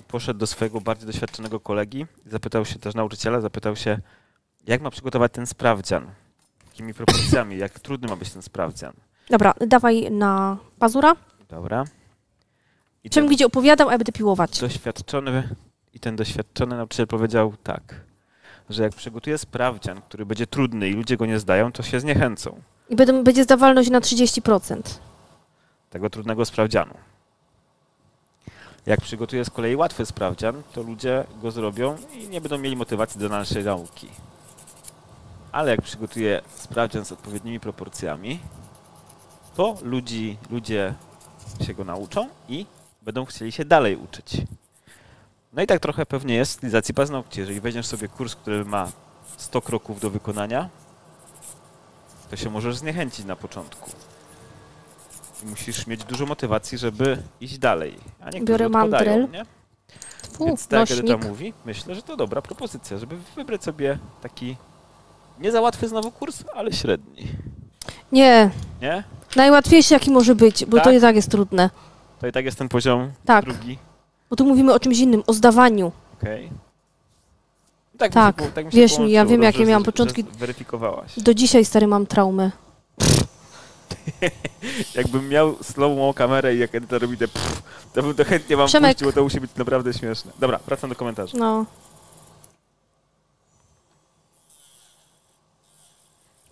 Poszedł do swojego bardziej doświadczonego kolegi i zapytał się też nauczyciela, zapytał się, jak ma przygotować ten sprawdzian? Jakimi proporcjami? Jak trudny ma być ten sprawdzian? Dobra, dawaj na pazura. Dobra. I Czym ten, gdzie opowiadał, a ja będę piłować. Doświadczony i ten doświadczony nauczyciel powiedział tak, że jak przygotuje sprawdzian, który będzie trudny i ludzie go nie zdają, to się zniechęcą. I będą, będzie zdawalność na trzydzieści procent. Tego trudnego sprawdzianu. Jak przygotuję z kolei łatwy sprawdzian, to ludzie go zrobią i nie będą mieli motywacji do naszej nauki. Ale jak przygotuję sprawdzian z odpowiednimi proporcjami, to ludzi, ludzie się go nauczą i będą chcieli się dalej uczyć. No i tak trochę pewnie jest w stylizacji paznokci. Jeżeli weźmiesz sobie kurs, który ma sto kroków do wykonania, to się możesz zniechęcić na początku. I musisz mieć dużo motywacji, żeby iść dalej. A biorę mandryl. Więc tak, jak Edyta mówi, myślę, że to dobra propozycja, żeby wybrać sobie taki nie za łatwy znowu kurs, ale średni. Nie. Nie? Najłatwiejszy, jaki może być, bo tak? to i tak jest trudne. To i tak jest ten poziom tak. drugi. Bo tu mówimy o czymś innym, o zdawaniu. Okej. Okay. Tak, tak. Mi się, tak mi się Wiesz połączyło. mi, ja wiem, Dobrze, jakie miałam początki. Weryfikowałaś. Do dzisiaj, stary, mam traumę. Jakbym miał slow-mo kamerę i jak Edyta robi te pff, to bym to chętnie wam Przemek. puścił, bo to musi być naprawdę śmieszne. Dobra, wracam do komentarzy. No.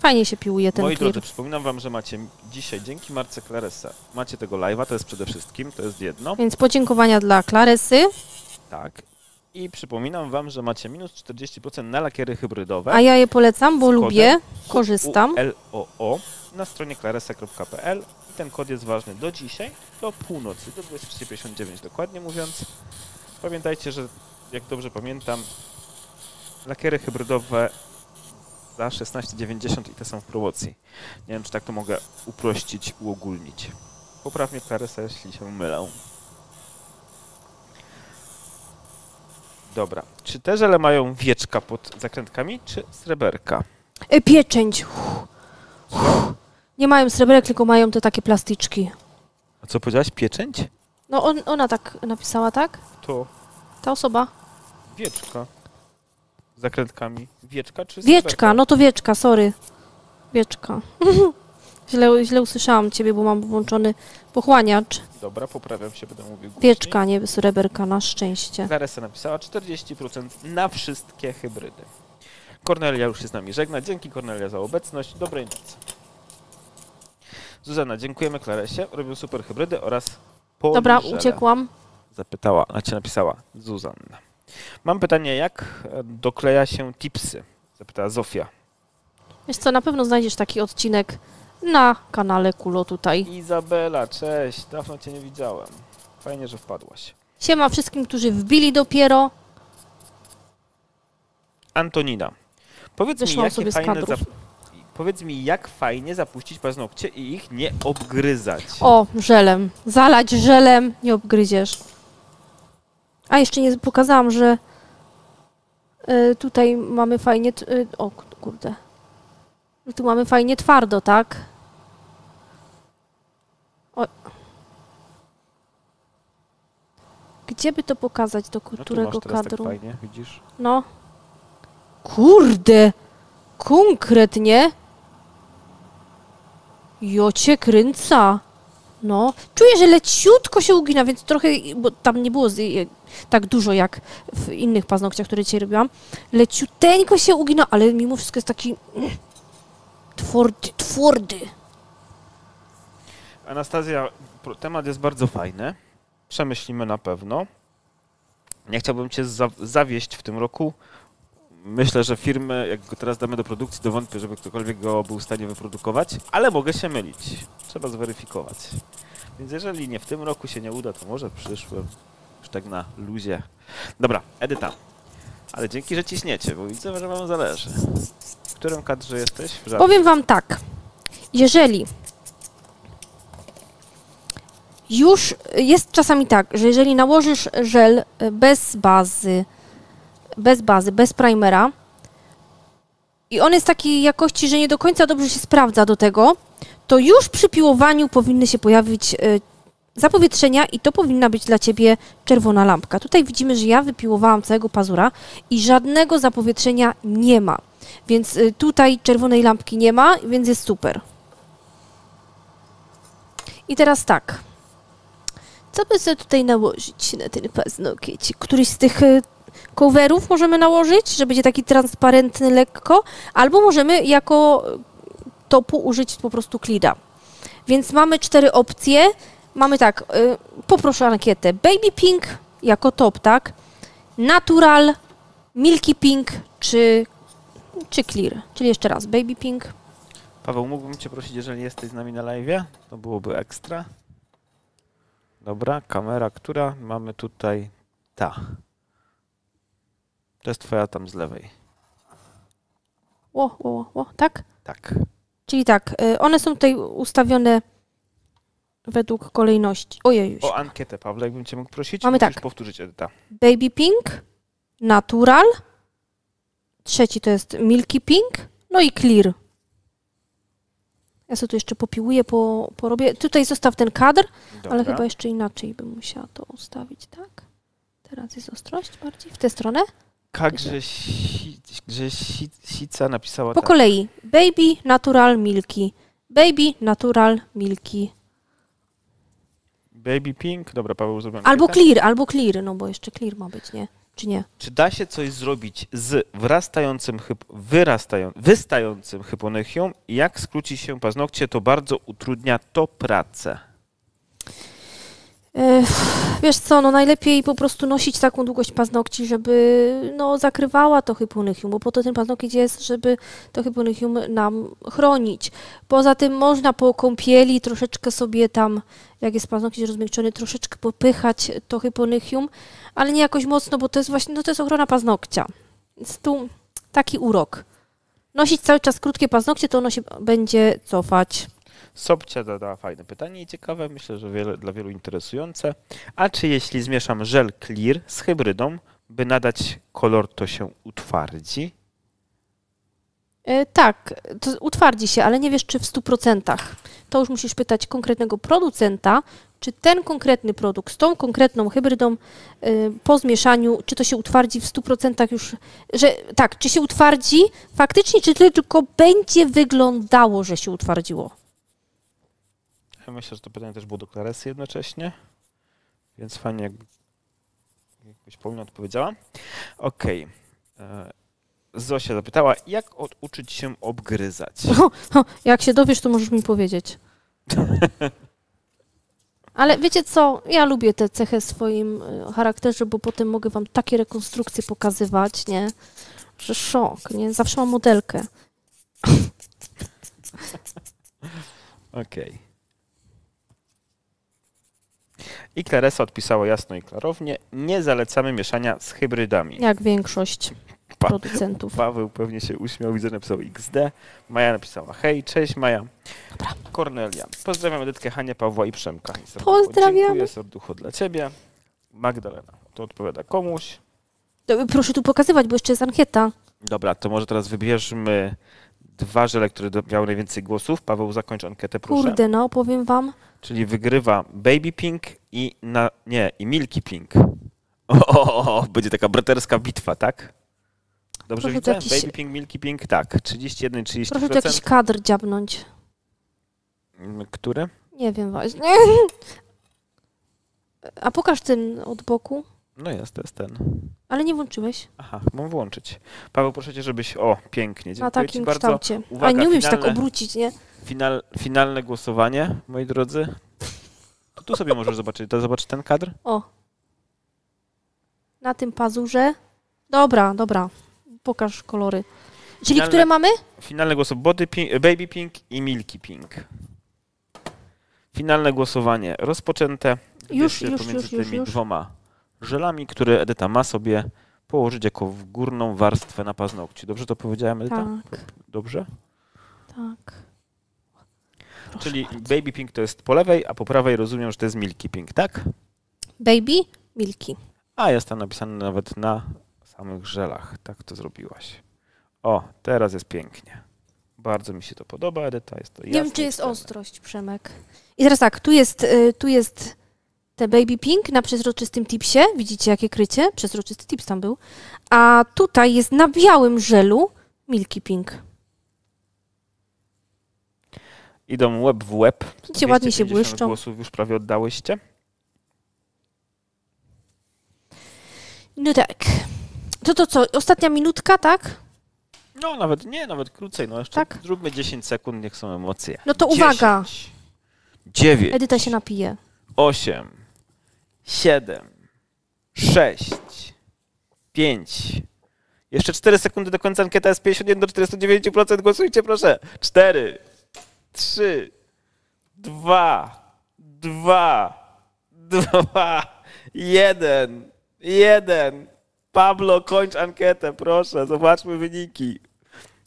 fajnie się piłuje ten klip. Moi drodzy, przypominam wam, że macie dzisiaj, dzięki marce Claresa, macie tego live'a, to jest przede wszystkim, to jest jedno. Więc podziękowania dla Claresy. Tak. I przypominam wam, że macie minus czterdzieści procent na lakiery hybrydowe. A ja je polecam, bo lubię, korzystam. L O O na stronie claresa kropka p l. I ten kod jest ważny do dzisiaj, do północy, do dwudziestej trzeciej pięćdziesiąt dziewięć dokładnie mówiąc. Pamiętajcie, że jak dobrze pamiętam, lakiery hybrydowe za szesnaście dziewięćdziesiąt i te są w promocji. Nie wiem, czy tak to mogę uprościć, uogólnić. Popraw mnie Claresa, jeśli się mylę. Dobra. Czy te żele mają wieczka pod zakrętkami, czy sreberka? E, pieczęć. Uff. Uff. Nie mają sreberek, tylko mają te takie plastyczki. A co powiedziałaś? Pieczęć? No on, ona tak napisała, tak? To. Ta osoba. Wieczka. Z zakrętkami. Wieczka czy sreberka? Wieczka, no to wieczka, sorry. Wieczka. źle, źle usłyszałam ciebie, bo mam włączony pochłaniacz. Dobra, poprawiam się, będę mówił głośniej. Wieczka, nie sreberka, na szczęście. Claresa napisała czterdzieści procent na wszystkie hybrydy. Kornelia już się z nami żegna. Dzięki Kornelia za obecność. Dobrej nocy. Zuzana, dziękujemy Claresie. Robią super hybrydy oraz po. Dobra, uciekłam. Zapytała, a cię napisała Zuzanna. Mam pytanie, jak dokleja się tipsy? Zapytała Zofia. Wiesz co, na pewno znajdziesz taki odcinek na kanale Quloo tutaj. Izabela, cześć, dawno cię nie widziałem. Fajnie, że wpadłaś. Siema wszystkim, którzy wbili dopiero. Antonina. Powiedz mi, jakie fajne zap... Powiedz mi, jak fajnie zapuścić paznokcie i ich nie obgryzać. O, żelem. Zalać żelem, nie obgryziesz. A jeszcze nie pokazałam, że y, tutaj mamy fajnie... Y, o, kurde. Tu mamy fajnie twardo, tak? O. Gdzie by to pokazać? Do którego no kadru? Tak fajnie, widzisz? No. Kurde! Konkretnie? Jocie kręca. No. Czuję, że leciutko się ugina, więc trochę, bo tam nie było tak dużo jak w innych paznokciach, które dzisiaj robiłam. Leciuteńko się ugina, ale mimo wszystko jest taki... Twardy, twardy. Anastazja, temat jest bardzo fajny. Przemyślimy na pewno. Nie chciałbym cię za zawieść w tym roku. Myślę, że firmy, jak go teraz damy do produkcji, to wątpię, żeby ktokolwiek go był w stanie wyprodukować, ale mogę się mylić. Trzeba zweryfikować. Więc jeżeli nie w tym roku się nie uda, to może w przyszłym. Już tak na luzie. Dobra, Edyta. Ale dzięki, że ciśniecie, bo widzę, że wam zależy. W którym kadrze jesteś? Żadnym. Powiem wam tak. Jeżeli już jest czasami tak, że jeżeli nałożysz żel bez bazy, bez bazy, bez primera i on jest takiej jakości, że nie do końca dobrze się sprawdza do tego, to już przy piłowaniu powinny się pojawić zapowietrzenia i to powinna być dla ciebie czerwona lampka. Tutaj widzimy, że ja wypiłowałam całego pazura i żadnego zapowietrzenia nie ma. Więc tutaj czerwonej lampki nie ma, więc jest super. I teraz tak. Co by sobie tutaj nałożyć na ten paznokieć? Któryś z tych coverów możemy nałożyć, że będzie taki transparentny lekko, albo możemy jako topu użyć po prostu klida. Więc mamy cztery opcje. Mamy tak, y, poproszę ankietę, Baby Pink jako top, tak? Natural, Milky Pink czy, czy Clear? Czyli jeszcze raz, Baby Pink. Paweł, mógłbym cię prosić, jeżeli jesteś z nami na live'ie? To byłoby ekstra. Dobra, kamera, która? Mamy tutaj ta. To jest twoja tam z lewej. Ło, ło, ło, tak? Tak. Czyli tak, y, one są tutaj ustawione... Według kolejności. Ojej, już. O ankietę, Pawle, jakbym cię mógł prosić. Mamy tak. Powtórzyć, Edyta. Baby Pink, Natural, trzeci to jest Milky Pink, no i Clear. Ja sobie tu jeszcze popiłuję, po, porobię. Tutaj zostaw ten kadr, dobra, ale chyba jeszcze inaczej bym musiała to ustawić, tak? Teraz jest ostrość bardziej w tę stronę. Kak Grzesica napisała po tak. Kolei. Baby, Natural, Milky. Baby, Natural, Milky. Baby Pink, dobra, Paweł, zrobię. Albo Clear, albo Clear, no bo jeszcze Clear ma być, nie? czy nie? Czy da się coś zrobić z wyrastającym, wyrastają, wystającym hyponechium? Jak skróci się paznokcie, to bardzo utrudnia to pracę. Wiesz co, no najlepiej po prostu nosić taką długość paznokci, żeby no zakrywała to hyponechium, bo po to ten paznokieć jest, żeby to hyponechium nam chronić. Poza tym można po kąpieli troszeczkę sobie tam, jak jest paznokieć rozmiękczony, troszeczkę popychać to hyponechium, ale nie jakoś mocno, bo to jest właśnie, no to jest ochrona paznokcia. Więc tu taki urok. Nosić cały czas krótkie paznokcie, to ono się będzie cofać. Sobcia zadała fajne pytanie i ciekawe, myślę, że wiele, dla wielu interesujące. A czy jeśli zmieszam żel Clear z hybrydą, by nadać kolor, to się utwardzi? E, tak, to utwardzi się, ale nie wiesz, czy w stu procentach. To już musisz pytać konkretnego producenta, czy ten konkretny produkt z tą konkretną hybrydą e, po zmieszaniu, czy to się utwardzi w stu procentach już, że tak, czy się utwardzi faktycznie, czy tylko będzie wyglądało, że się utwardziło? Myślę, że to pytanie też było do Claresy jednocześnie, więc fajnie, jakby, jakbyś po mnie odpowiedziała. Okej. Okay. Zosia zapytała, jak oduczyć się obgryzać? O, o, jak się dowiesz, to możesz mi powiedzieć. Ale wiecie co, ja lubię tę cechę w swoim charakterze, bo potem mogę wam takie rekonstrukcje pokazywać, nie? Że szok, nie? Zawsze mam modelkę. Okej. Okay. I Claresa odpisała jasno i klarownie, nie zalecamy mieszania z hybrydami. Jak większość pa producentów. Paweł pewnie się uśmiał, widzę, napisał iks de. Maja napisała hej, cześć Maja. Dobra. Kornelia. Pozdrawiam Edytkę, Hanię, Pawła i Przemka. Pozdrawiam. Dziękuję serducho dla ciebie. Magdalena, to odpowiada komuś. Proszę tu pokazywać, bo jeszcze jest ankieta. Dobra, to może teraz wybierzmy dwa żele, które miały najwięcej głosów. Paweł, zakończ ankietę, proszę. Kurde, no, powiem wam. Czyli wygrywa Baby Pink i, na, nie, i Milky Pink. O, o, o, będzie taka braterska bitwa, tak? Dobrze proszę widzę? Jakiś... Baby Pink, Milky Pink, tak. trzydzieści jeden trzydzieści procent. Proszę tu jakiś kadr dziabnąć. Który? Nie wiem właśnie. A pokaż ten od boku. No jest, to jest ten. Ale nie włączyłeś. Aha, mam włączyć. Paweł, proszę cię, żebyś... O, pięknie. Dziękuję na takim ci bardzo. Kształcie. Uwaga, a nie umiem finalne... się tak obrócić, nie? Final, finalne głosowanie, moi drodzy. To tu sobie możesz zobaczyć. To zobacz ten kadr. O. Na tym pazurze. Dobra, dobra. Pokaż kolory. Czyli finalne, które mamy? Finalne głosowanie. Body pink, Baby Pink i Milky Pink. Finalne głosowanie rozpoczęte. Już, już, pomiędzy już, już, tymi już. dwoma żelami, które Edyta ma sobie położyć jako w górną warstwę na paznokciu. Dobrze to powiedziałem, Edyta? Tak. Dobrze? Tak. Proszę Czyli bardzo. Baby Pink to jest po lewej, a po prawej rozumiem, że to jest Milky Pink, tak? Baby, Milky. A, jest tam napisane nawet na samych żelach. Tak to zrobiłaś. O, teraz jest pięknie. Bardzo mi się to podoba, Edyta. Jest to jasne. Nie wiem, czy jest ostrość, Przemek. I teraz tak, tu jest, tu jest te Baby Pink na przezroczystym tipsie. Widzicie, jakie krycie? Przezroczysty tips tam był. A tutaj jest na białym żelu Milky Pink. Idą łeb w łeb. Widzicie, ładnie się błyszczą. Głosów już prawie oddałyście. No tak. To to co? Ostatnia minutka, tak? No nawet nie, nawet krócej. No jeszcze tak? Zróbmy dziesięć sekund, niech są emocje. No to uwaga. dziewięć. Edyta się napije. osiem, siedem, sześć, pięć. Jeszcze cztery sekundy do końca ankiety jest pięćdziesiąt jeden do czterdziestu dziewięciu procent. Głosujcie, proszę. cztery, trzy, dwa, dwa, dwa, jeden, jeden. Pablo, kończ ankietę, proszę. Zobaczmy wyniki.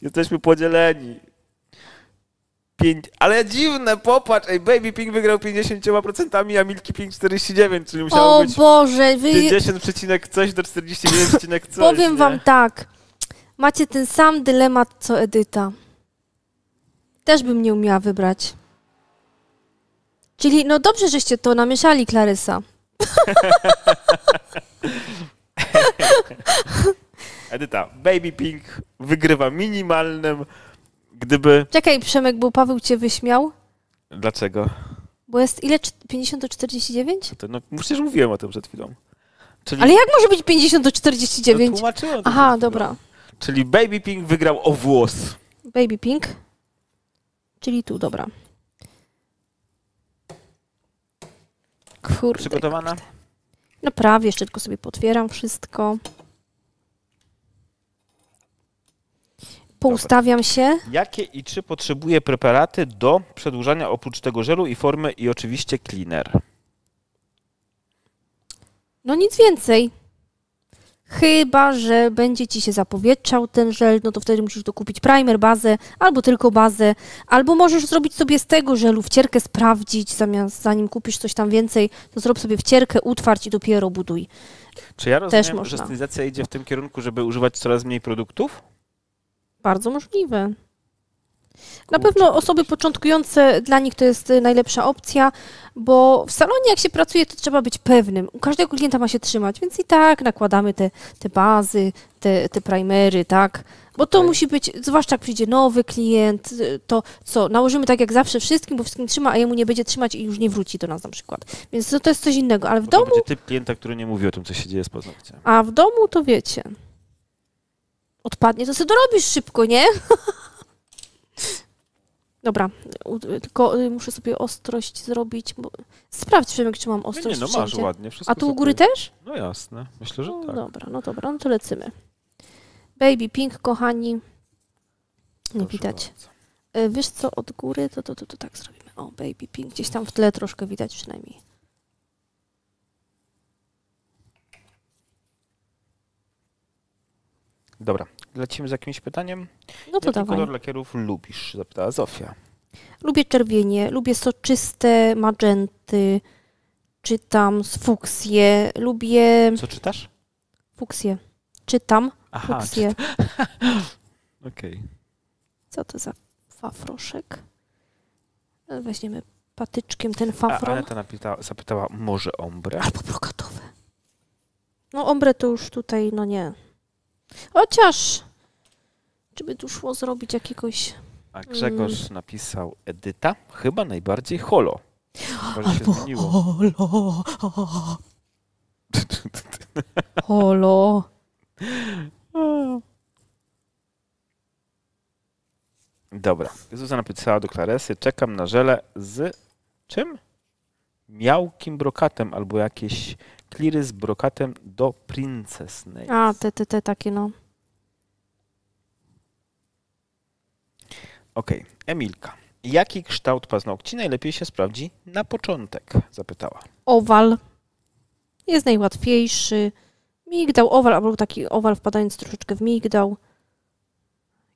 Jesteśmy podzieleni. Pięć... Ale dziwne, popatrz. Ej, Baby Pink wygrał pięćdziesięcioma procentami, a Milky Pink czterdzieści dziewięć, czyli musiało o być Boże, wy... pięćdziesiąt coś do czterdzieści dziewięć coś. Powiem nie? wam tak. Macie ten sam dylemat, co Edyta. Też bym nie umiała wybrać. Czyli no dobrze, żeście to namieszali, Claresa. Edyta, Baby Pink wygrywa minimalnym, gdyby... Czekaj, Przemek, bo Paweł cię wyśmiał. Dlaczego? Bo jest ile? pięćdziesiąt do czterdziestu dziewięciu? No, przecież mówiłem o tym przed chwilą. Czyli... Ale jak może być pięćdziesiąt do czterdziestu dziewięciu? Tłumaczyłam. Aha, dobra. Czyli Baby Pink wygrał o włos. Baby Pink. Czyli tu, dobra. Kurde. Przygotowana? Kurde. No prawie, jeszcze tylko sobie potwieram wszystko. Poustawiam Dobra. się. Jakie i czy potrzebuję preparaty do przedłużania oprócz tego żelu i formy i oczywiście cleaner? No nic więcej. Chyba że będzie ci się zapowietrzał ten żel, no to wtedy musisz dokupić primer, bazę, albo tylko bazę, albo możesz zrobić sobie z tego żelu wcierkę, sprawdzić, zamiast, zanim kupisz coś tam więcej, to zrób sobie wcierkę, utwarć i dopiero buduj. Czy ja rozumiem, że stylizacja idzie w tym kierunku, żeby używać coraz mniej produktów? Bardzo możliwe. Na pewno osoby początkujące, dla nich to jest najlepsza opcja, bo w salonie jak się pracuje, to trzeba być pewnym. U każdego klienta ma się trzymać, więc i tak nakładamy te, te bazy, te, te primery, tak? Bo to okay. musi być, zwłaszcza jak przyjdzie nowy klient, to co, nałożymy tak jak zawsze wszystkim, bo wszystkim trzyma, a jemu nie będzie trzymać i już nie wróci do nas na przykład. Więc to, to jest coś innego, ale w bo domu... To będzie typ klienta, który nie mówi o tym, co się dzieje z paznokciem. A w domu to wiecie, odpadnie, to sobie dorobisz szybko, nie? Dobra, tylko muszę sobie ostrość zrobić. Bo... Sprawdź, Przemek, czy mam ostrość. No nie, no masz ładnie. Wszystko. A tu u góry sobie... też? No jasne, myślę, że no, tak. Dobra, no dobra, no to lecimy. Baby Pink, kochani. Nie Proszę widać. Bardzo. Wiesz co, od góry to, to, to, to tak zrobimy. O, Baby Pink, gdzieś tam w tle troszkę widać przynajmniej. Dobra, lecimy z jakimś pytaniem. No to Jaki dawaj. kolor lakierów lubisz? Zapytała Zofia. Lubię czerwienie, lubię soczyste magenty, czytam z fuksję, lubię... Co czytasz? Fuksję. Czytam Aha, fuksję. Czyta... Okej. Okay. Co to za fafroszek? Weźmiemy patyczkiem ten fafron. A Aneta napyta, zapytała, może ombre? Albo brokatowe. No ombre to już tutaj, no nie... Chociaż, czy by tu szło zrobić jakiegoś... A Grzegorz hmm. napisał Edyta, chyba najbardziej holo. Chyba, się zmieniło. Holo. Holo. Dobra, Jezusa napisała do Claresy, czekam na żelę z czym? Miałkim brokatem albo jakieś... Kliry z brokatem do Princess Nails. A, te, te, te takie, no. Okej, okay. Emilka. Jaki kształt paznokci najlepiej się sprawdzi na początek? Zapytała. Owal. Jest najłatwiejszy. Migdał, owal, albo taki owal wpadając troszeczkę w migdał.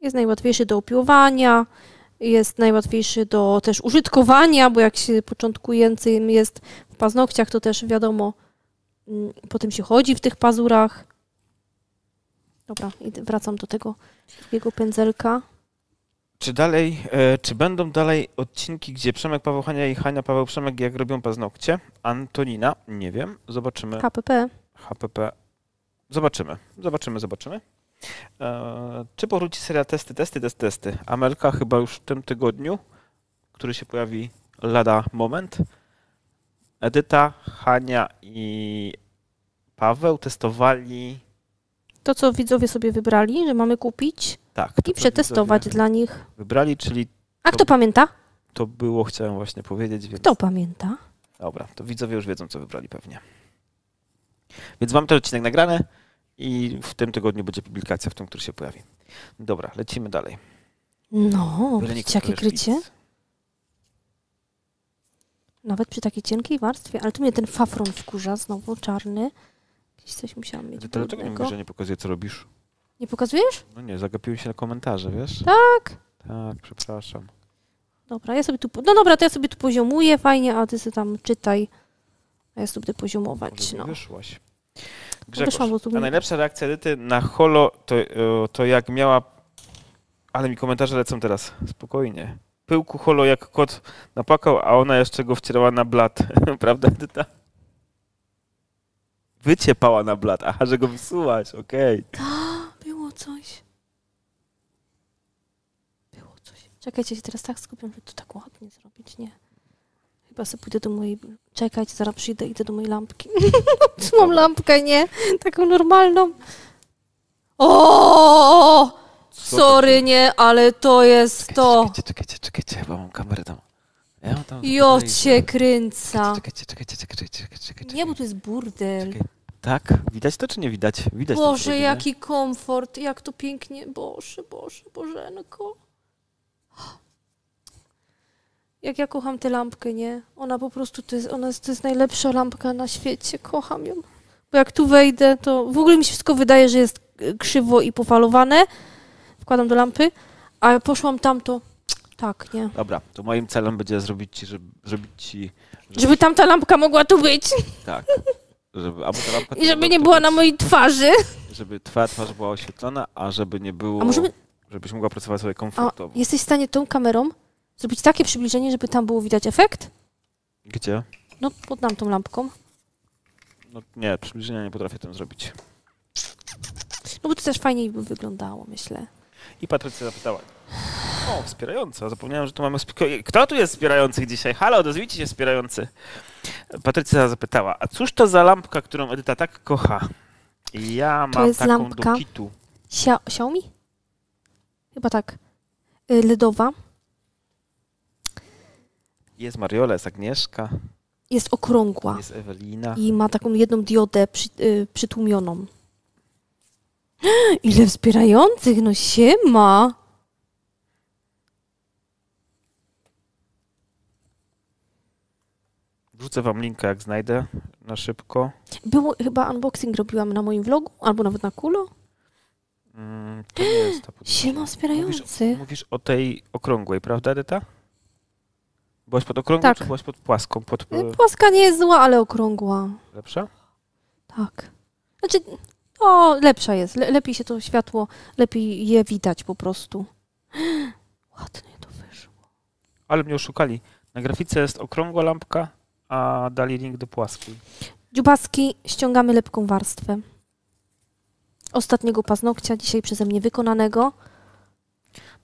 Jest najłatwiejszy do opiłowania. Jest najłatwiejszy do też użytkowania, bo jak się początkującym jest w paznokciach, to też wiadomo, potem się chodzi w tych pazurach. Dobra, wracam do tego drugiego pędzelka. Czy dalej, e, czy będą dalej odcinki, gdzie Przemek Paweł Hania i Hania Paweł Przemek, jak robią paznokcie? Antonina, nie wiem, zobaczymy. H P P. H P P. Zobaczymy, zobaczymy, zobaczymy. E, czy powróci seria testy, testy, testy, testy? Amelka chyba już w tym tygodniu, który się pojawi lada moment. Edyta, Hania i Paweł testowali... To, co widzowie sobie wybrali, że mamy kupić tak, to, i przetestować dla nich. Wybrali, czyli... A to, kto pamięta? To było, chciałem właśnie powiedzieć. Więc... Kto pamięta? Dobra, to widzowie już wiedzą, co wybrali pewnie. Więc mam ten odcinek nagrany i w tym tygodniu będzie publikacja, w tym, który się pojawi. Dobra, lecimy dalej. No, widzicie, jakie krycie? Nawet przy takiej cienkiej warstwie, ale tu mnie ten fafron wkurza znowu, czarny. Gdzieś coś musiałam mieć. Dlaczego nie mówisz, że nie pokazuję, co robisz? Nie pokazujesz? No nie, zagapiłem się na komentarze, wiesz? Tak. Tak, przepraszam. Dobra, ja sobie tu... No dobra, to ja sobie tu poziomuję fajnie, a ty sobie tam czytaj. A ja sobie będę poziomować, no. Wyszłaś. Grzegorz, no wyszłam, a najlepsza reakcja Edyty na holo to, to jak miała... Ale mi komentarze lecą teraz. Spokojnie. Pyłku holo jak kot napakał, a ona jeszcze go wcierała na blat. Prawda, Edyta? Wyciepała na blat. Aha, że go wysułaś, okej. Okay. Było coś. Było coś. Czekajcie, się teraz tak skupiam, żeby to tak ładnie zrobić, nie? Chyba sobie pójdę do mojej... Czekajcie, zaraz przyjdę, idę do mojej lampki. Mam lampkę, nie? Taką normalną. O! Sorry, nie, ale to jest to. Czekajcie, czekajcie, czekajcie, chyba mam kamerę tam. Ja mam tam jo cię kręca. Czekajcie, czekajcie, czekajcie, czekajcie, czekajcie. Nie, bo to jest burdel. Czekaj. Tak? Widać to, czy nie widać? Widać. Boże, to, jaki komfort, jak to pięknie. Boże, Boże, Bożenko. Jak ja kocham tę lampkę, nie? Ona po prostu, to jest, ona jest, to jest najlepsza lampka na świecie, kocham ją. Bo jak tu wejdę, to w ogóle mi się wszystko wydaje, że jest krzywo i pofalowane. Wkładam do lampy, a poszłam tamto. Tak, nie? Dobra, to moim celem będzie zrobić ci, żeby... Żeby, ci, żeby... żeby tamta lampka mogła tu być. Tak. Żeby, albo ta lampka i żeby nie była na mojej twarzy. Żeby twoja twarz była oświetlona, a żeby nie było... A możemy... Żebyś mogła pracować sobie komfortowo. A jesteś w stanie tą kamerą zrobić takie przybliżenie, żeby tam było widać efekt? Gdzie? No, poddam tą lampką. No nie, przybliżenia nie potrafię tym zrobić. No bo to też fajniej by wyglądało, myślę. I Patrycja zapytała. O, wspierająca. Zapomniałem, że tu mamy... Kto tu jest wspierających dzisiaj? Halo, odezwijcie się wspierający. Patrycja zapytała, a cóż to za lampka, którą Edyta tak kocha? I ja to mam jest taką lampka do kitu. Xiaomi? Chyba tak. Ledowa. Jest Mariola, jest Agnieszka. Jest okrągła. Jest Ewelina. I ma taką jedną diodę przy, y, przytłumioną. Ile wspierających, no siema. Wrzucę wam linkę, jak znajdę, na szybko. Było, chyba unboxing robiłam na moim vlogu, albo nawet na Quloo. Mm, to nie jest ta podróż. Siema wspierający. Mówisz, mówisz o tej okrągłej, prawda, Edyta? Byłaś pod okrągłą, tak. Czy byłaś pod płaską? Pod... Płaska nie jest zła, ale okrągła. Lepsza? Tak. Znaczy... O, lepsza jest. Le lepiej się to światło, lepiej je widać po prostu. Ładnie to wyszło. Ale mnie oszukali. Na grafice jest okrągła lampka, a dali link do płaskiej. Dziubaski, ściągamy lepką warstwę. Ostatniego paznokcia, dzisiaj przeze mnie wykonanego.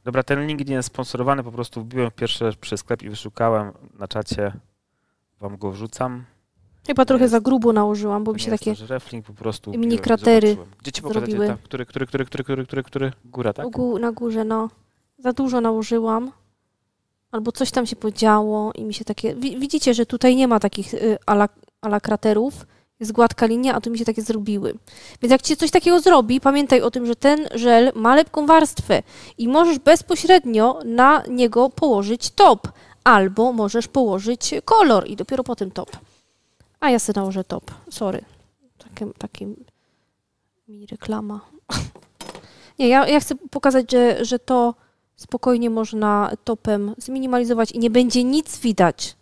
Dobra, ten link nie jest sponsorowany, po prostu wbiłem pierwszy przez sklep i wyszukałem na czacie. Wam go wrzucam. Chyba trochę jest, za grubo nałożyłam, bo mi się takie refling, po prostu mini kratery. Gdzie ci pokazać? Który, który, który, który, który, który, który? Góra, tak? Ogół, na górze, no. Za dużo nałożyłam. Albo coś tam się podziało i mi się takie... Widzicie, że tutaj nie ma takich ala, ala kraterów. Jest gładka linia, a tu mi się takie zrobiły. Więc jak ci się coś takiego zrobi, pamiętaj o tym, że ten żel ma lepką warstwę i możesz bezpośrednio na niego położyć top. Albo możesz położyć kolor i dopiero potem top. A ja sobie nałożę top. Sorry. Takim, takim mi reklama. Nie, ja, ja chcę pokazać, że, że to spokojnie można topem zminimalizować i nie będzie nic widać.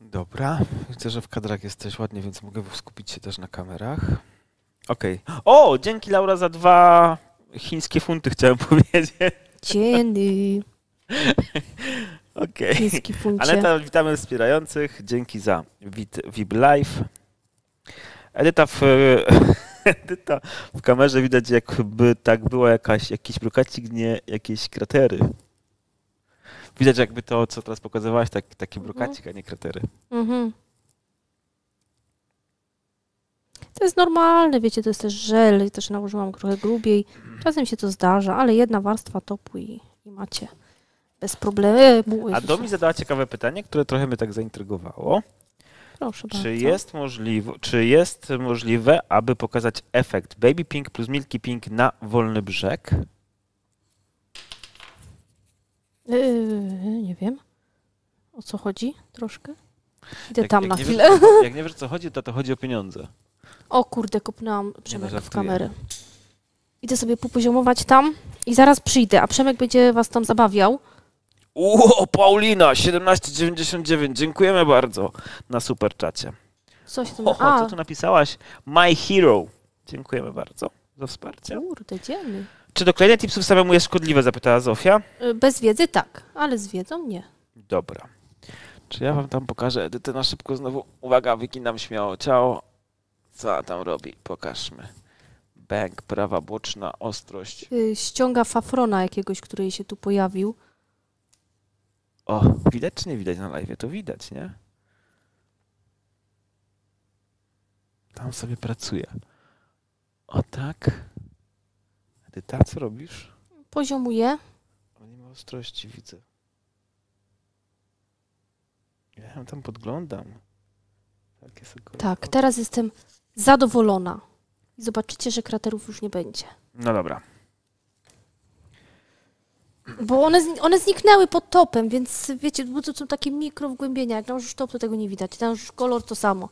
Dobra. Widzę, że w kadrach jesteś ładnie, więc mogę skupić się też na kamerach. Okej. Okay. O, dzięki Laura za dwa chińskie funty, chciałem powiedzieć. Dzięki. Okej. Okay. Aneta, witamy wspierających. Dzięki za V I P Live. Edyta w, Edyta w kamerze widać, jakby tak była jakaś, jakiś brokacik, nie jakieś kratery. Widać jakby to, co teraz pokazywałaś, tak, taki brokacik, a nie kratery. Mhm. To jest normalne, wiecie, to jest też żel, też nałożyłam trochę grubiej. Czasem się to zdarza, ale jedna warstwa topu i, i macie. Bez problemu. A Domi zadała ciekawe pytanie, które trochę mnie tak zaintrygowało. Proszę bardzo. Czy jest możliwe, czy jest możliwe, aby pokazać efekt Baby Pink plus Milky Pink na wolny brzeg? Yy, nie wiem. O co chodzi troszkę? Idę jak, tam jak na chwilę. Wiesz, jak nie wiesz, co chodzi, to to chodzi o pieniądze. O kurde, kopnęłam Przemek w kamerę. Idę sobie popoziomować tam i zaraz przyjdę, a Przemek będzie was tam zabawiał. Uuu, Paulina, siedemnaście dziewięćdziesiąt dziewięć, dziękujemy bardzo na super czacie. Coś tam... Oho, a. Co tu napisałaś? My hero. Dziękujemy bardzo za wsparcie. Kurde, dzielny. Czy doklejenie tipsów samemu jest szkodliwe, zapytała Zofia. Bez wiedzy tak, ale z wiedzą nie. Dobra. Czy ja wam tam pokażę Edytę na szybko znowu? Uwaga, wyginam śmiało ciało. Co tam robi? Pokażmy. Bęk, prawa boczna, ostrość. Yy, ściąga fafrona jakiegoś, który się tu pojawił. O, widać czy nie widać na live? To widać, nie? Tam sobie pracuje. O tak. Ty ta, co robisz? Poziomuję. O, nie ma ostrości, widzę. Ja tam podglądam. Tak, jest tak, teraz jestem zadowolona. I zobaczycie, że kraterów już nie będzie. No dobra. Bo one, one zniknęły pod topem, więc wiecie, to są takie mikrowgłębienia. Jak nałożysz top, to tego nie widać. Tam już kolor to samo.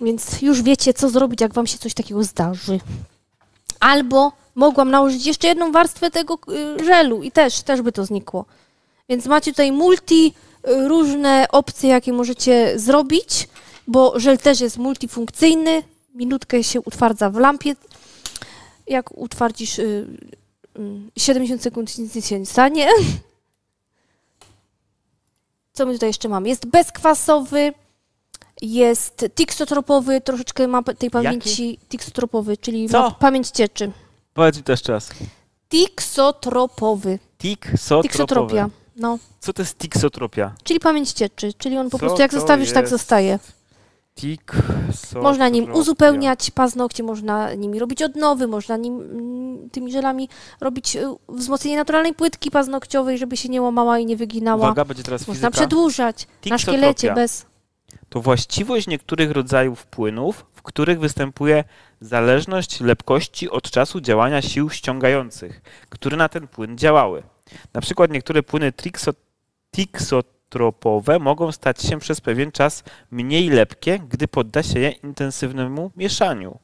Więc już wiecie, co zrobić, jak wam się coś takiego zdarzy. Albo mogłam nałożyć jeszcze jedną warstwę tego żelu i też, też by to znikło. Więc macie tutaj multi różne opcje, jakie możecie zrobić, bo żel też jest multifunkcyjny. Minutkę się utwardza w lampie. Jak utwardzisz siedemdziesiąt sekund, nic się nie stanie. Co my tutaj jeszcze mamy? Jest bezkwasowy. Jest tiksotropowy, troszeczkę ma tej pamięci. Jaki? Tiksotropowy, czyli ma pamięć cieczy. Powiedz mi to jeszcze raz. Tiksotropowy. Tiksotropowy. Tiksotropia. No. Co to jest tiksotropia? Czyli pamięć cieczy, czyli on po Co prostu jak zostawisz, jest? Tak zostaje. Tiksotropia. Można nim uzupełniać paznokcie, można nimi robić odnowy, można nim, tymi żelami robić wzmocnienie naturalnej płytki paznokciowej, żeby się nie łamała i nie wyginała. Uwaga, będzie teraz można fizyka. Przedłużać na szkielecie bez... To właściwość niektórych rodzajów płynów, w których występuje zależność lepkości od czasu działania sił ściągających, które na ten płyn działały. Na przykład niektóre płyny tiksotropowe mogą stać się przez pewien czas mniej lepkie, gdy podda się je intensywnemu mieszaniu.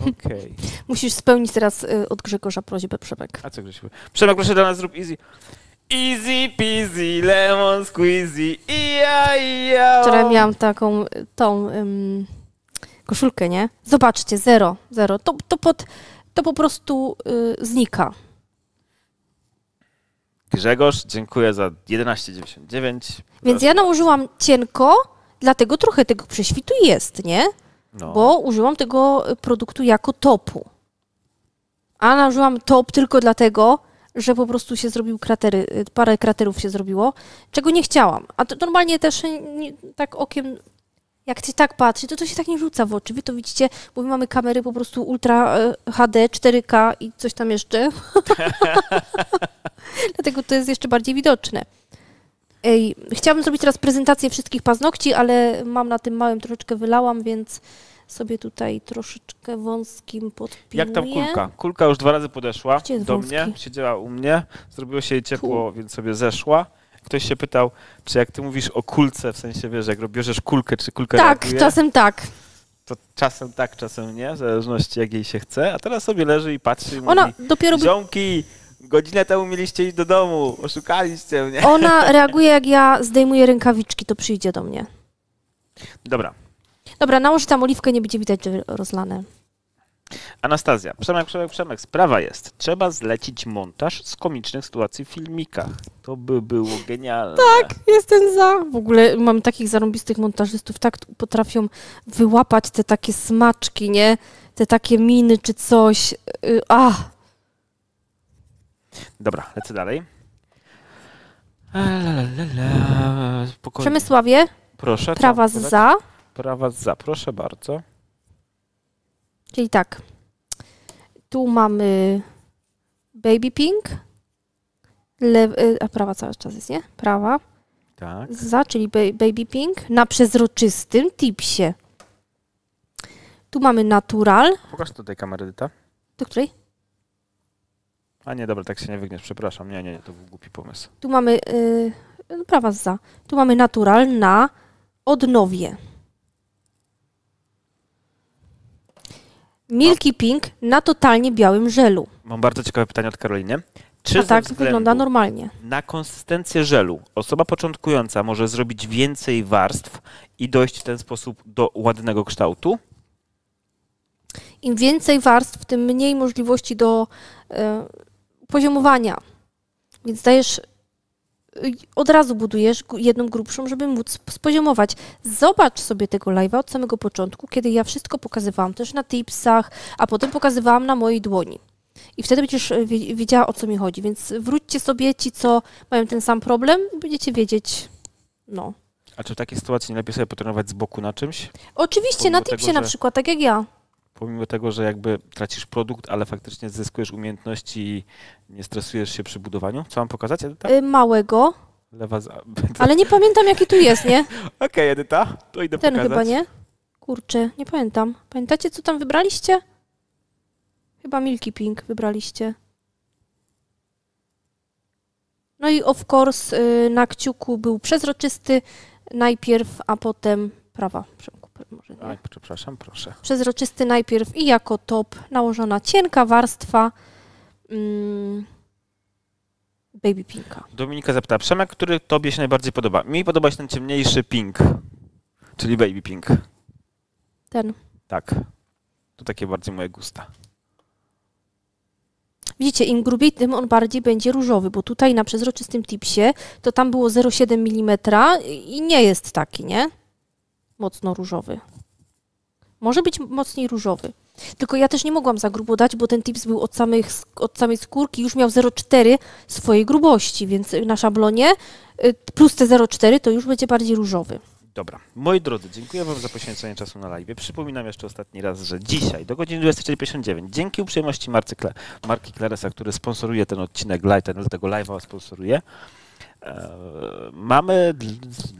Okay. Musisz spełnić teraz od Grzegorza prośbę, Przemek. A co Grzegorz? Przemek, proszę dla nas zrób easy. Easy peasy, lemon squeezy, ija, ija. Wczoraj miałam taką tą um, koszulkę, nie? Zobaczcie, zero, zero. To, to, pod, to po prostu y, znika. Grzegorz, dziękuję za jedenaście dziewięćdziesiąt dziewięć. Więc ja nałożyłam cienko, dlatego trochę tego prześwitu jest, nie? No. Bo użyłam tego produktu jako topu. A nałożyłam top tylko dlatego, że po prostu się zrobił kratery, parę kraterów się zrobiło, czego nie chciałam. A to normalnie też nie, tak okiem, jak się tak patrzy, to to się tak nie rzuca w oczy. Wy to widzicie, bo my mamy kamery po prostu Ultra H D, cztery K i coś tam jeszcze. Dlatego to jest jeszcze bardziej widoczne. Ej, chciałabym zrobić teraz prezentację wszystkich paznokci, ale mam na tym małym troszeczkę wylałam, więc sobie tutaj troszeczkę wąskim podpinuję. Jak tam kulka? Kulka już dwa razy podeszła do wąski? Mnie, siedziała u mnie, zrobiło się jej ciepło, tu. Więc sobie zeszła. Ktoś się pytał, czy jak ty mówisz o kulce, w sensie wiesz, jak bierzesz kulkę, czy kulkę tak, reaguje? Czasem tak. To czasem tak, czasem nie, w zależności jak jej się chce. A teraz sobie leży i patrzy i ona mówi, dopiero ziomki, godzinę temu mieliście iść do domu, oszukaliście mnie. Ona reaguje, jak ja zdejmuję rękawiczki, to przyjdzie do mnie. Dobra. Dobra, nałożę tam oliwkę, nie będzie widać, że rozlane. Anastazja. Przemek, Przemek, Przemek. Sprawa jest. Trzeba zlecić montaż z komicznych sytuacji w filmikach. To by było genialne. Tak, jestem za. W ogóle mam takich zarąbistych montażystów, tak potrafią wyłapać te takie smaczki, nie? Te takie miny czy coś. A. Dobra, lecę dalej. Przemysławie. Proszę. Prawa za. Prawa za, proszę bardzo. Czyli tak, tu mamy baby pink, lew, a prawa cały czas jest, nie? Prawa tak. Za, czyli baby pink na przezroczystym tipsie. Tu mamy natural. Pokaż tutaj kamerę, Edyta. Do której? A nie, dobra, tak się nie wygniesz, przepraszam. Nie, nie, nie, to był głupi pomysł. Tu mamy, yy, prawa za, tu mamy natural na odnowie. Milky Pink na totalnie białym żelu. Mam bardzo ciekawe pytanie od Karoliny. Czy A tak wygląda normalnie? Na konsystencję żelu osoba początkująca może zrobić więcej warstw i dojść w ten sposób do ładnego kształtu? Im więcej warstw, tym mniej możliwości do y, poziomowania. Więc dajesz od razu budujesz jedną grubszą, żeby móc spoziomować. Zobacz sobie tego live'a od samego początku, kiedy ja wszystko pokazywałam też na tipsach, a potem pokazywałam na mojej dłoni. I wtedy będziesz wiedziała, o co mi chodzi. Więc wróćcie sobie ci, co mają ten sam problem, i będziecie wiedzieć, no. A czy w takiej sytuacji nie lepiej sobie potrenować z boku na czymś? Oczywiście, pomimo na tipsie tego, że... na przykład, tak jak ja. Pomimo tego, że jakby tracisz produkt, ale faktycznie zyskujesz umiejętności i nie stresujesz się przy budowaniu? Co mam pokazać, Edyta? Yy, małego. Lewa za... Ale nie pamiętam, jaki tu jest, nie? Okej, okay, Edyta, to idę ten pokazać. Ten chyba, nie? Kurczę, nie pamiętam. Pamiętacie, co tam wybraliście? Chyba Milky Pink wybraliście. No i of course yy, na kciuku był przezroczysty najpierw, a potem prawa. Może nie. Aj, przepraszam, proszę. Przezroczysty najpierw i jako top nałożona cienka warstwa mm, baby pinka. Dominika zapyta, Przemek, który tobie się najbardziej podoba? Mi podoba się ten ciemniejszy pink, czyli baby pink. Ten. Tak. To takie bardziej moje gusta. Widzicie, im grubiej, tym on bardziej będzie różowy, bo tutaj na przezroczystym tipsie to tam było zero przecinek siedem milimetra i nie jest taki, nie? Mocno różowy. Może być mocniej różowy. Tylko ja też nie mogłam za grubo dać, bo ten tips był od, samych, od samej skórki, już miał zero przecinek cztery swojej grubości, więc na szablonie plus te zero przecinek cztery to już będzie bardziej różowy. Dobra. Moi drodzy, dziękuję wam za poświęcenie czasu na live. Przypominam jeszcze ostatni raz, że dzisiaj do godziny dwudziestej czwartej pięćdziesiąt dziewięć dzięki uprzejmości marki, Kle, marki Claresa, który sponsoruje ten odcinek live, ten, tego live'a sponsoruje, e, mamy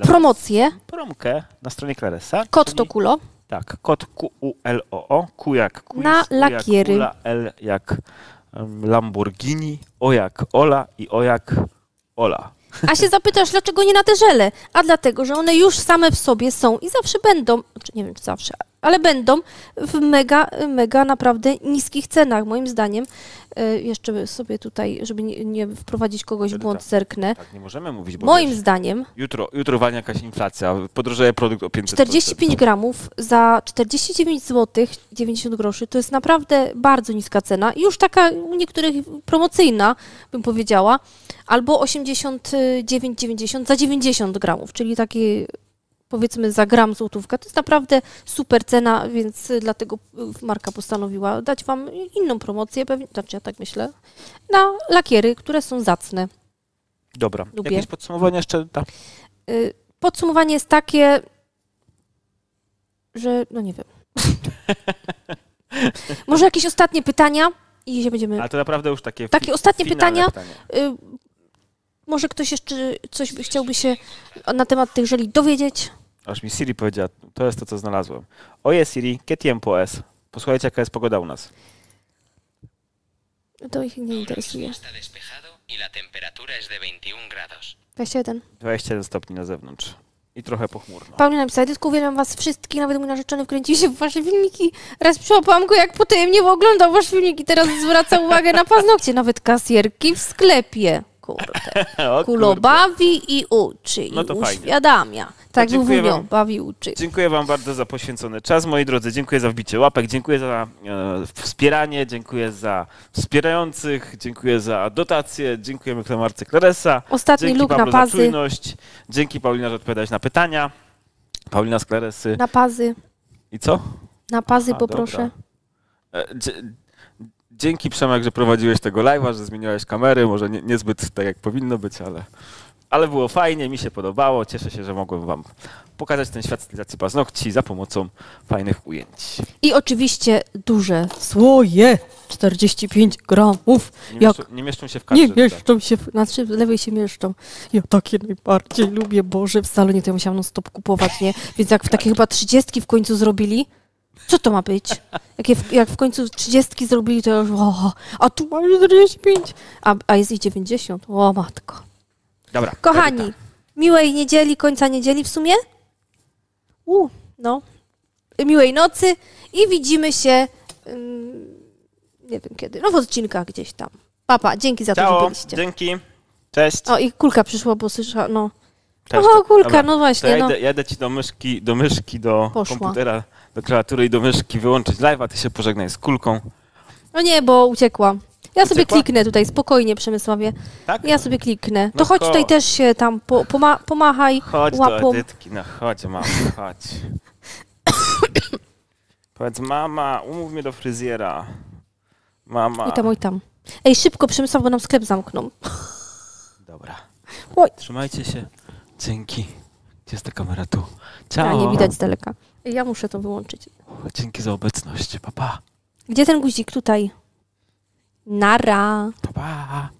promocję, promkę na stronie Claresa. Kod to Quloo. Tak, kod Q U L O O, Q jak quiz, na lakiery. Ula, L jak um, Lamborghini, O jak Ola i O jak Ola. A się zapytasz, dlaczego nie na te żele? A dlatego, że one już same w sobie są i zawsze będą, znaczy nie wiem czy zawsze, ale będą w mega, mega naprawdę niskich cenach, moim zdaniem. Yy, jeszcze sobie tutaj, żeby nie, nie wprowadzić kogoś w błąd, zerknę. Tak, nie możemy mówić, bo moim wiesz, zdaniem... Jutro, jutro walnie jakaś inflacja, podrożeje produkt o pięćset procent. czterdzieści pięć gramów za czterdzieści dziewięć złotych dziewięćdziesiąt groszy to jest naprawdę bardzo niska cena. Już taka u niektórych promocyjna, bym powiedziała, albo osiemdziesiąt dziewięć dziewięćdziesiąt za dziewięćdziesiąt gramów, czyli taki... powiedzmy za gram złotówka, to jest naprawdę super cena, więc dlatego marka postanowiła dać wam inną promocję, pewnie, znaczy ja tak myślę, na lakiery, które są zacne. Dobra, lubię. Jakieś podsumowanie jeszcze? Tak. Podsumowanie jest takie, że no nie wiem. Może jakieś ostatnie pytania i się będziemy... Ale to naprawdę już takie Takie ostatnie pytania. pytania. Może ktoś jeszcze coś chciałby się na temat tych żeli dowiedzieć? Aż mi Siri powiedziała, to jest to, co znalazłem. Oje Siri, ¿qué tiempo es? Posłuchajcie, jaka jest pogoda u nas. To ich nie interesuje. dwadzieścia jeden. dwadzieścia jeden stopni na zewnątrz. I trochę pochmurno. Paulina napisała, Edytku, uwielbiam was wszystkich, nawet mój narzeczony wkręcił się w wasze filmiki. Raz przyłapałam go, jak potajemnie oglądał wasz filmiki, teraz zwraca uwagę na paznokcie, nawet kasjerki w sklepie. Quloo bawi i uczy, i no to uświadamia. Fajnie. Tak mówią, bawi i uczy. Dziękuję wam bardzo za poświęcony czas, moi drodzy. Dziękuję za wbicie łapek, dziękuję za e, wspieranie, dziękuję za wspierających, dziękuję za dotacje, dziękujemy Klemarce Claresa. Ostatni dzięki luk Pablo na pazy. Za czujność. Dzięki Paulina, że odpowiadałeś na pytania. Paulina z Claresy. Na pazy. I co? Na pazy, poproszę. Dzięki, Przemek, że prowadziłeś tego live'a, że zmieniłeś kamery, może nie, niezbyt tak jak powinno być, ale, ale było fajnie, mi się podobało. Cieszę się, że mogłem wam pokazać ten świat stylizacji paznokci za pomocą fajnych ujęć. I oczywiście duże słoje, czterdzieści pięć gramów. Nie, jak... mieszczą, nie mieszczą się w kadrze. Nie mieszczą się, w... znaczy w lewej się mieszczą. Ja takie najbardziej lubię, Boże, w salonie to ja musiałam non stop kupować, nie? Więc jak w takie chyba trzydziestki w końcu zrobili, co to ma być? Jak, je w, jak w końcu trzydziestki zrobili, to już o, a tu mamy czterdzieści pięć, a, a jest i dziewięćdziesiąt. O matko. Dobra. Kochani, edyta. Miłej niedzieli, końca niedzieli w sumie. U, no. Miłej nocy i widzimy się ym, nie wiem kiedy, no w odcinkach gdzieś tam. Papa, dzięki za Ciao. To, że byliście. Dzięki. Cześć. O, i kulka przyszła, bo słysza, no. Cześć, o, kulka, dobra. No właśnie. Ja jadę, jadę ci do myszki, do myszki, do Poszła. Komputera. Do kreatury i do myszki wyłączyć live, a ty się pożegnaj z kulką. No nie, bo uciekła. Ja sobie Uciekła? kliknę tutaj, spokojnie, Przemysławie. Tak? Ja sobie kliknę. To no chodź ko. tutaj też się tam po, poma, pomachaj chodź łapą. Chodź do Edytki, no chodź mama, chodź. Powiedz mama, umów mnie do fryzjera. Mama. Oj tam, oj tam. Ej, szybko Przemysław, bo nam sklep zamknął. Dobra. Oj. Trzymajcie się. Dzięki. Gdzie jest ta kamera? Tu. Ciao. A, nie widać z daleka. Ja muszę to wyłączyć. Dzięki za obecność, papa. Pa. Gdzie ten guzik? Tutaj. Nara. Pa, pa.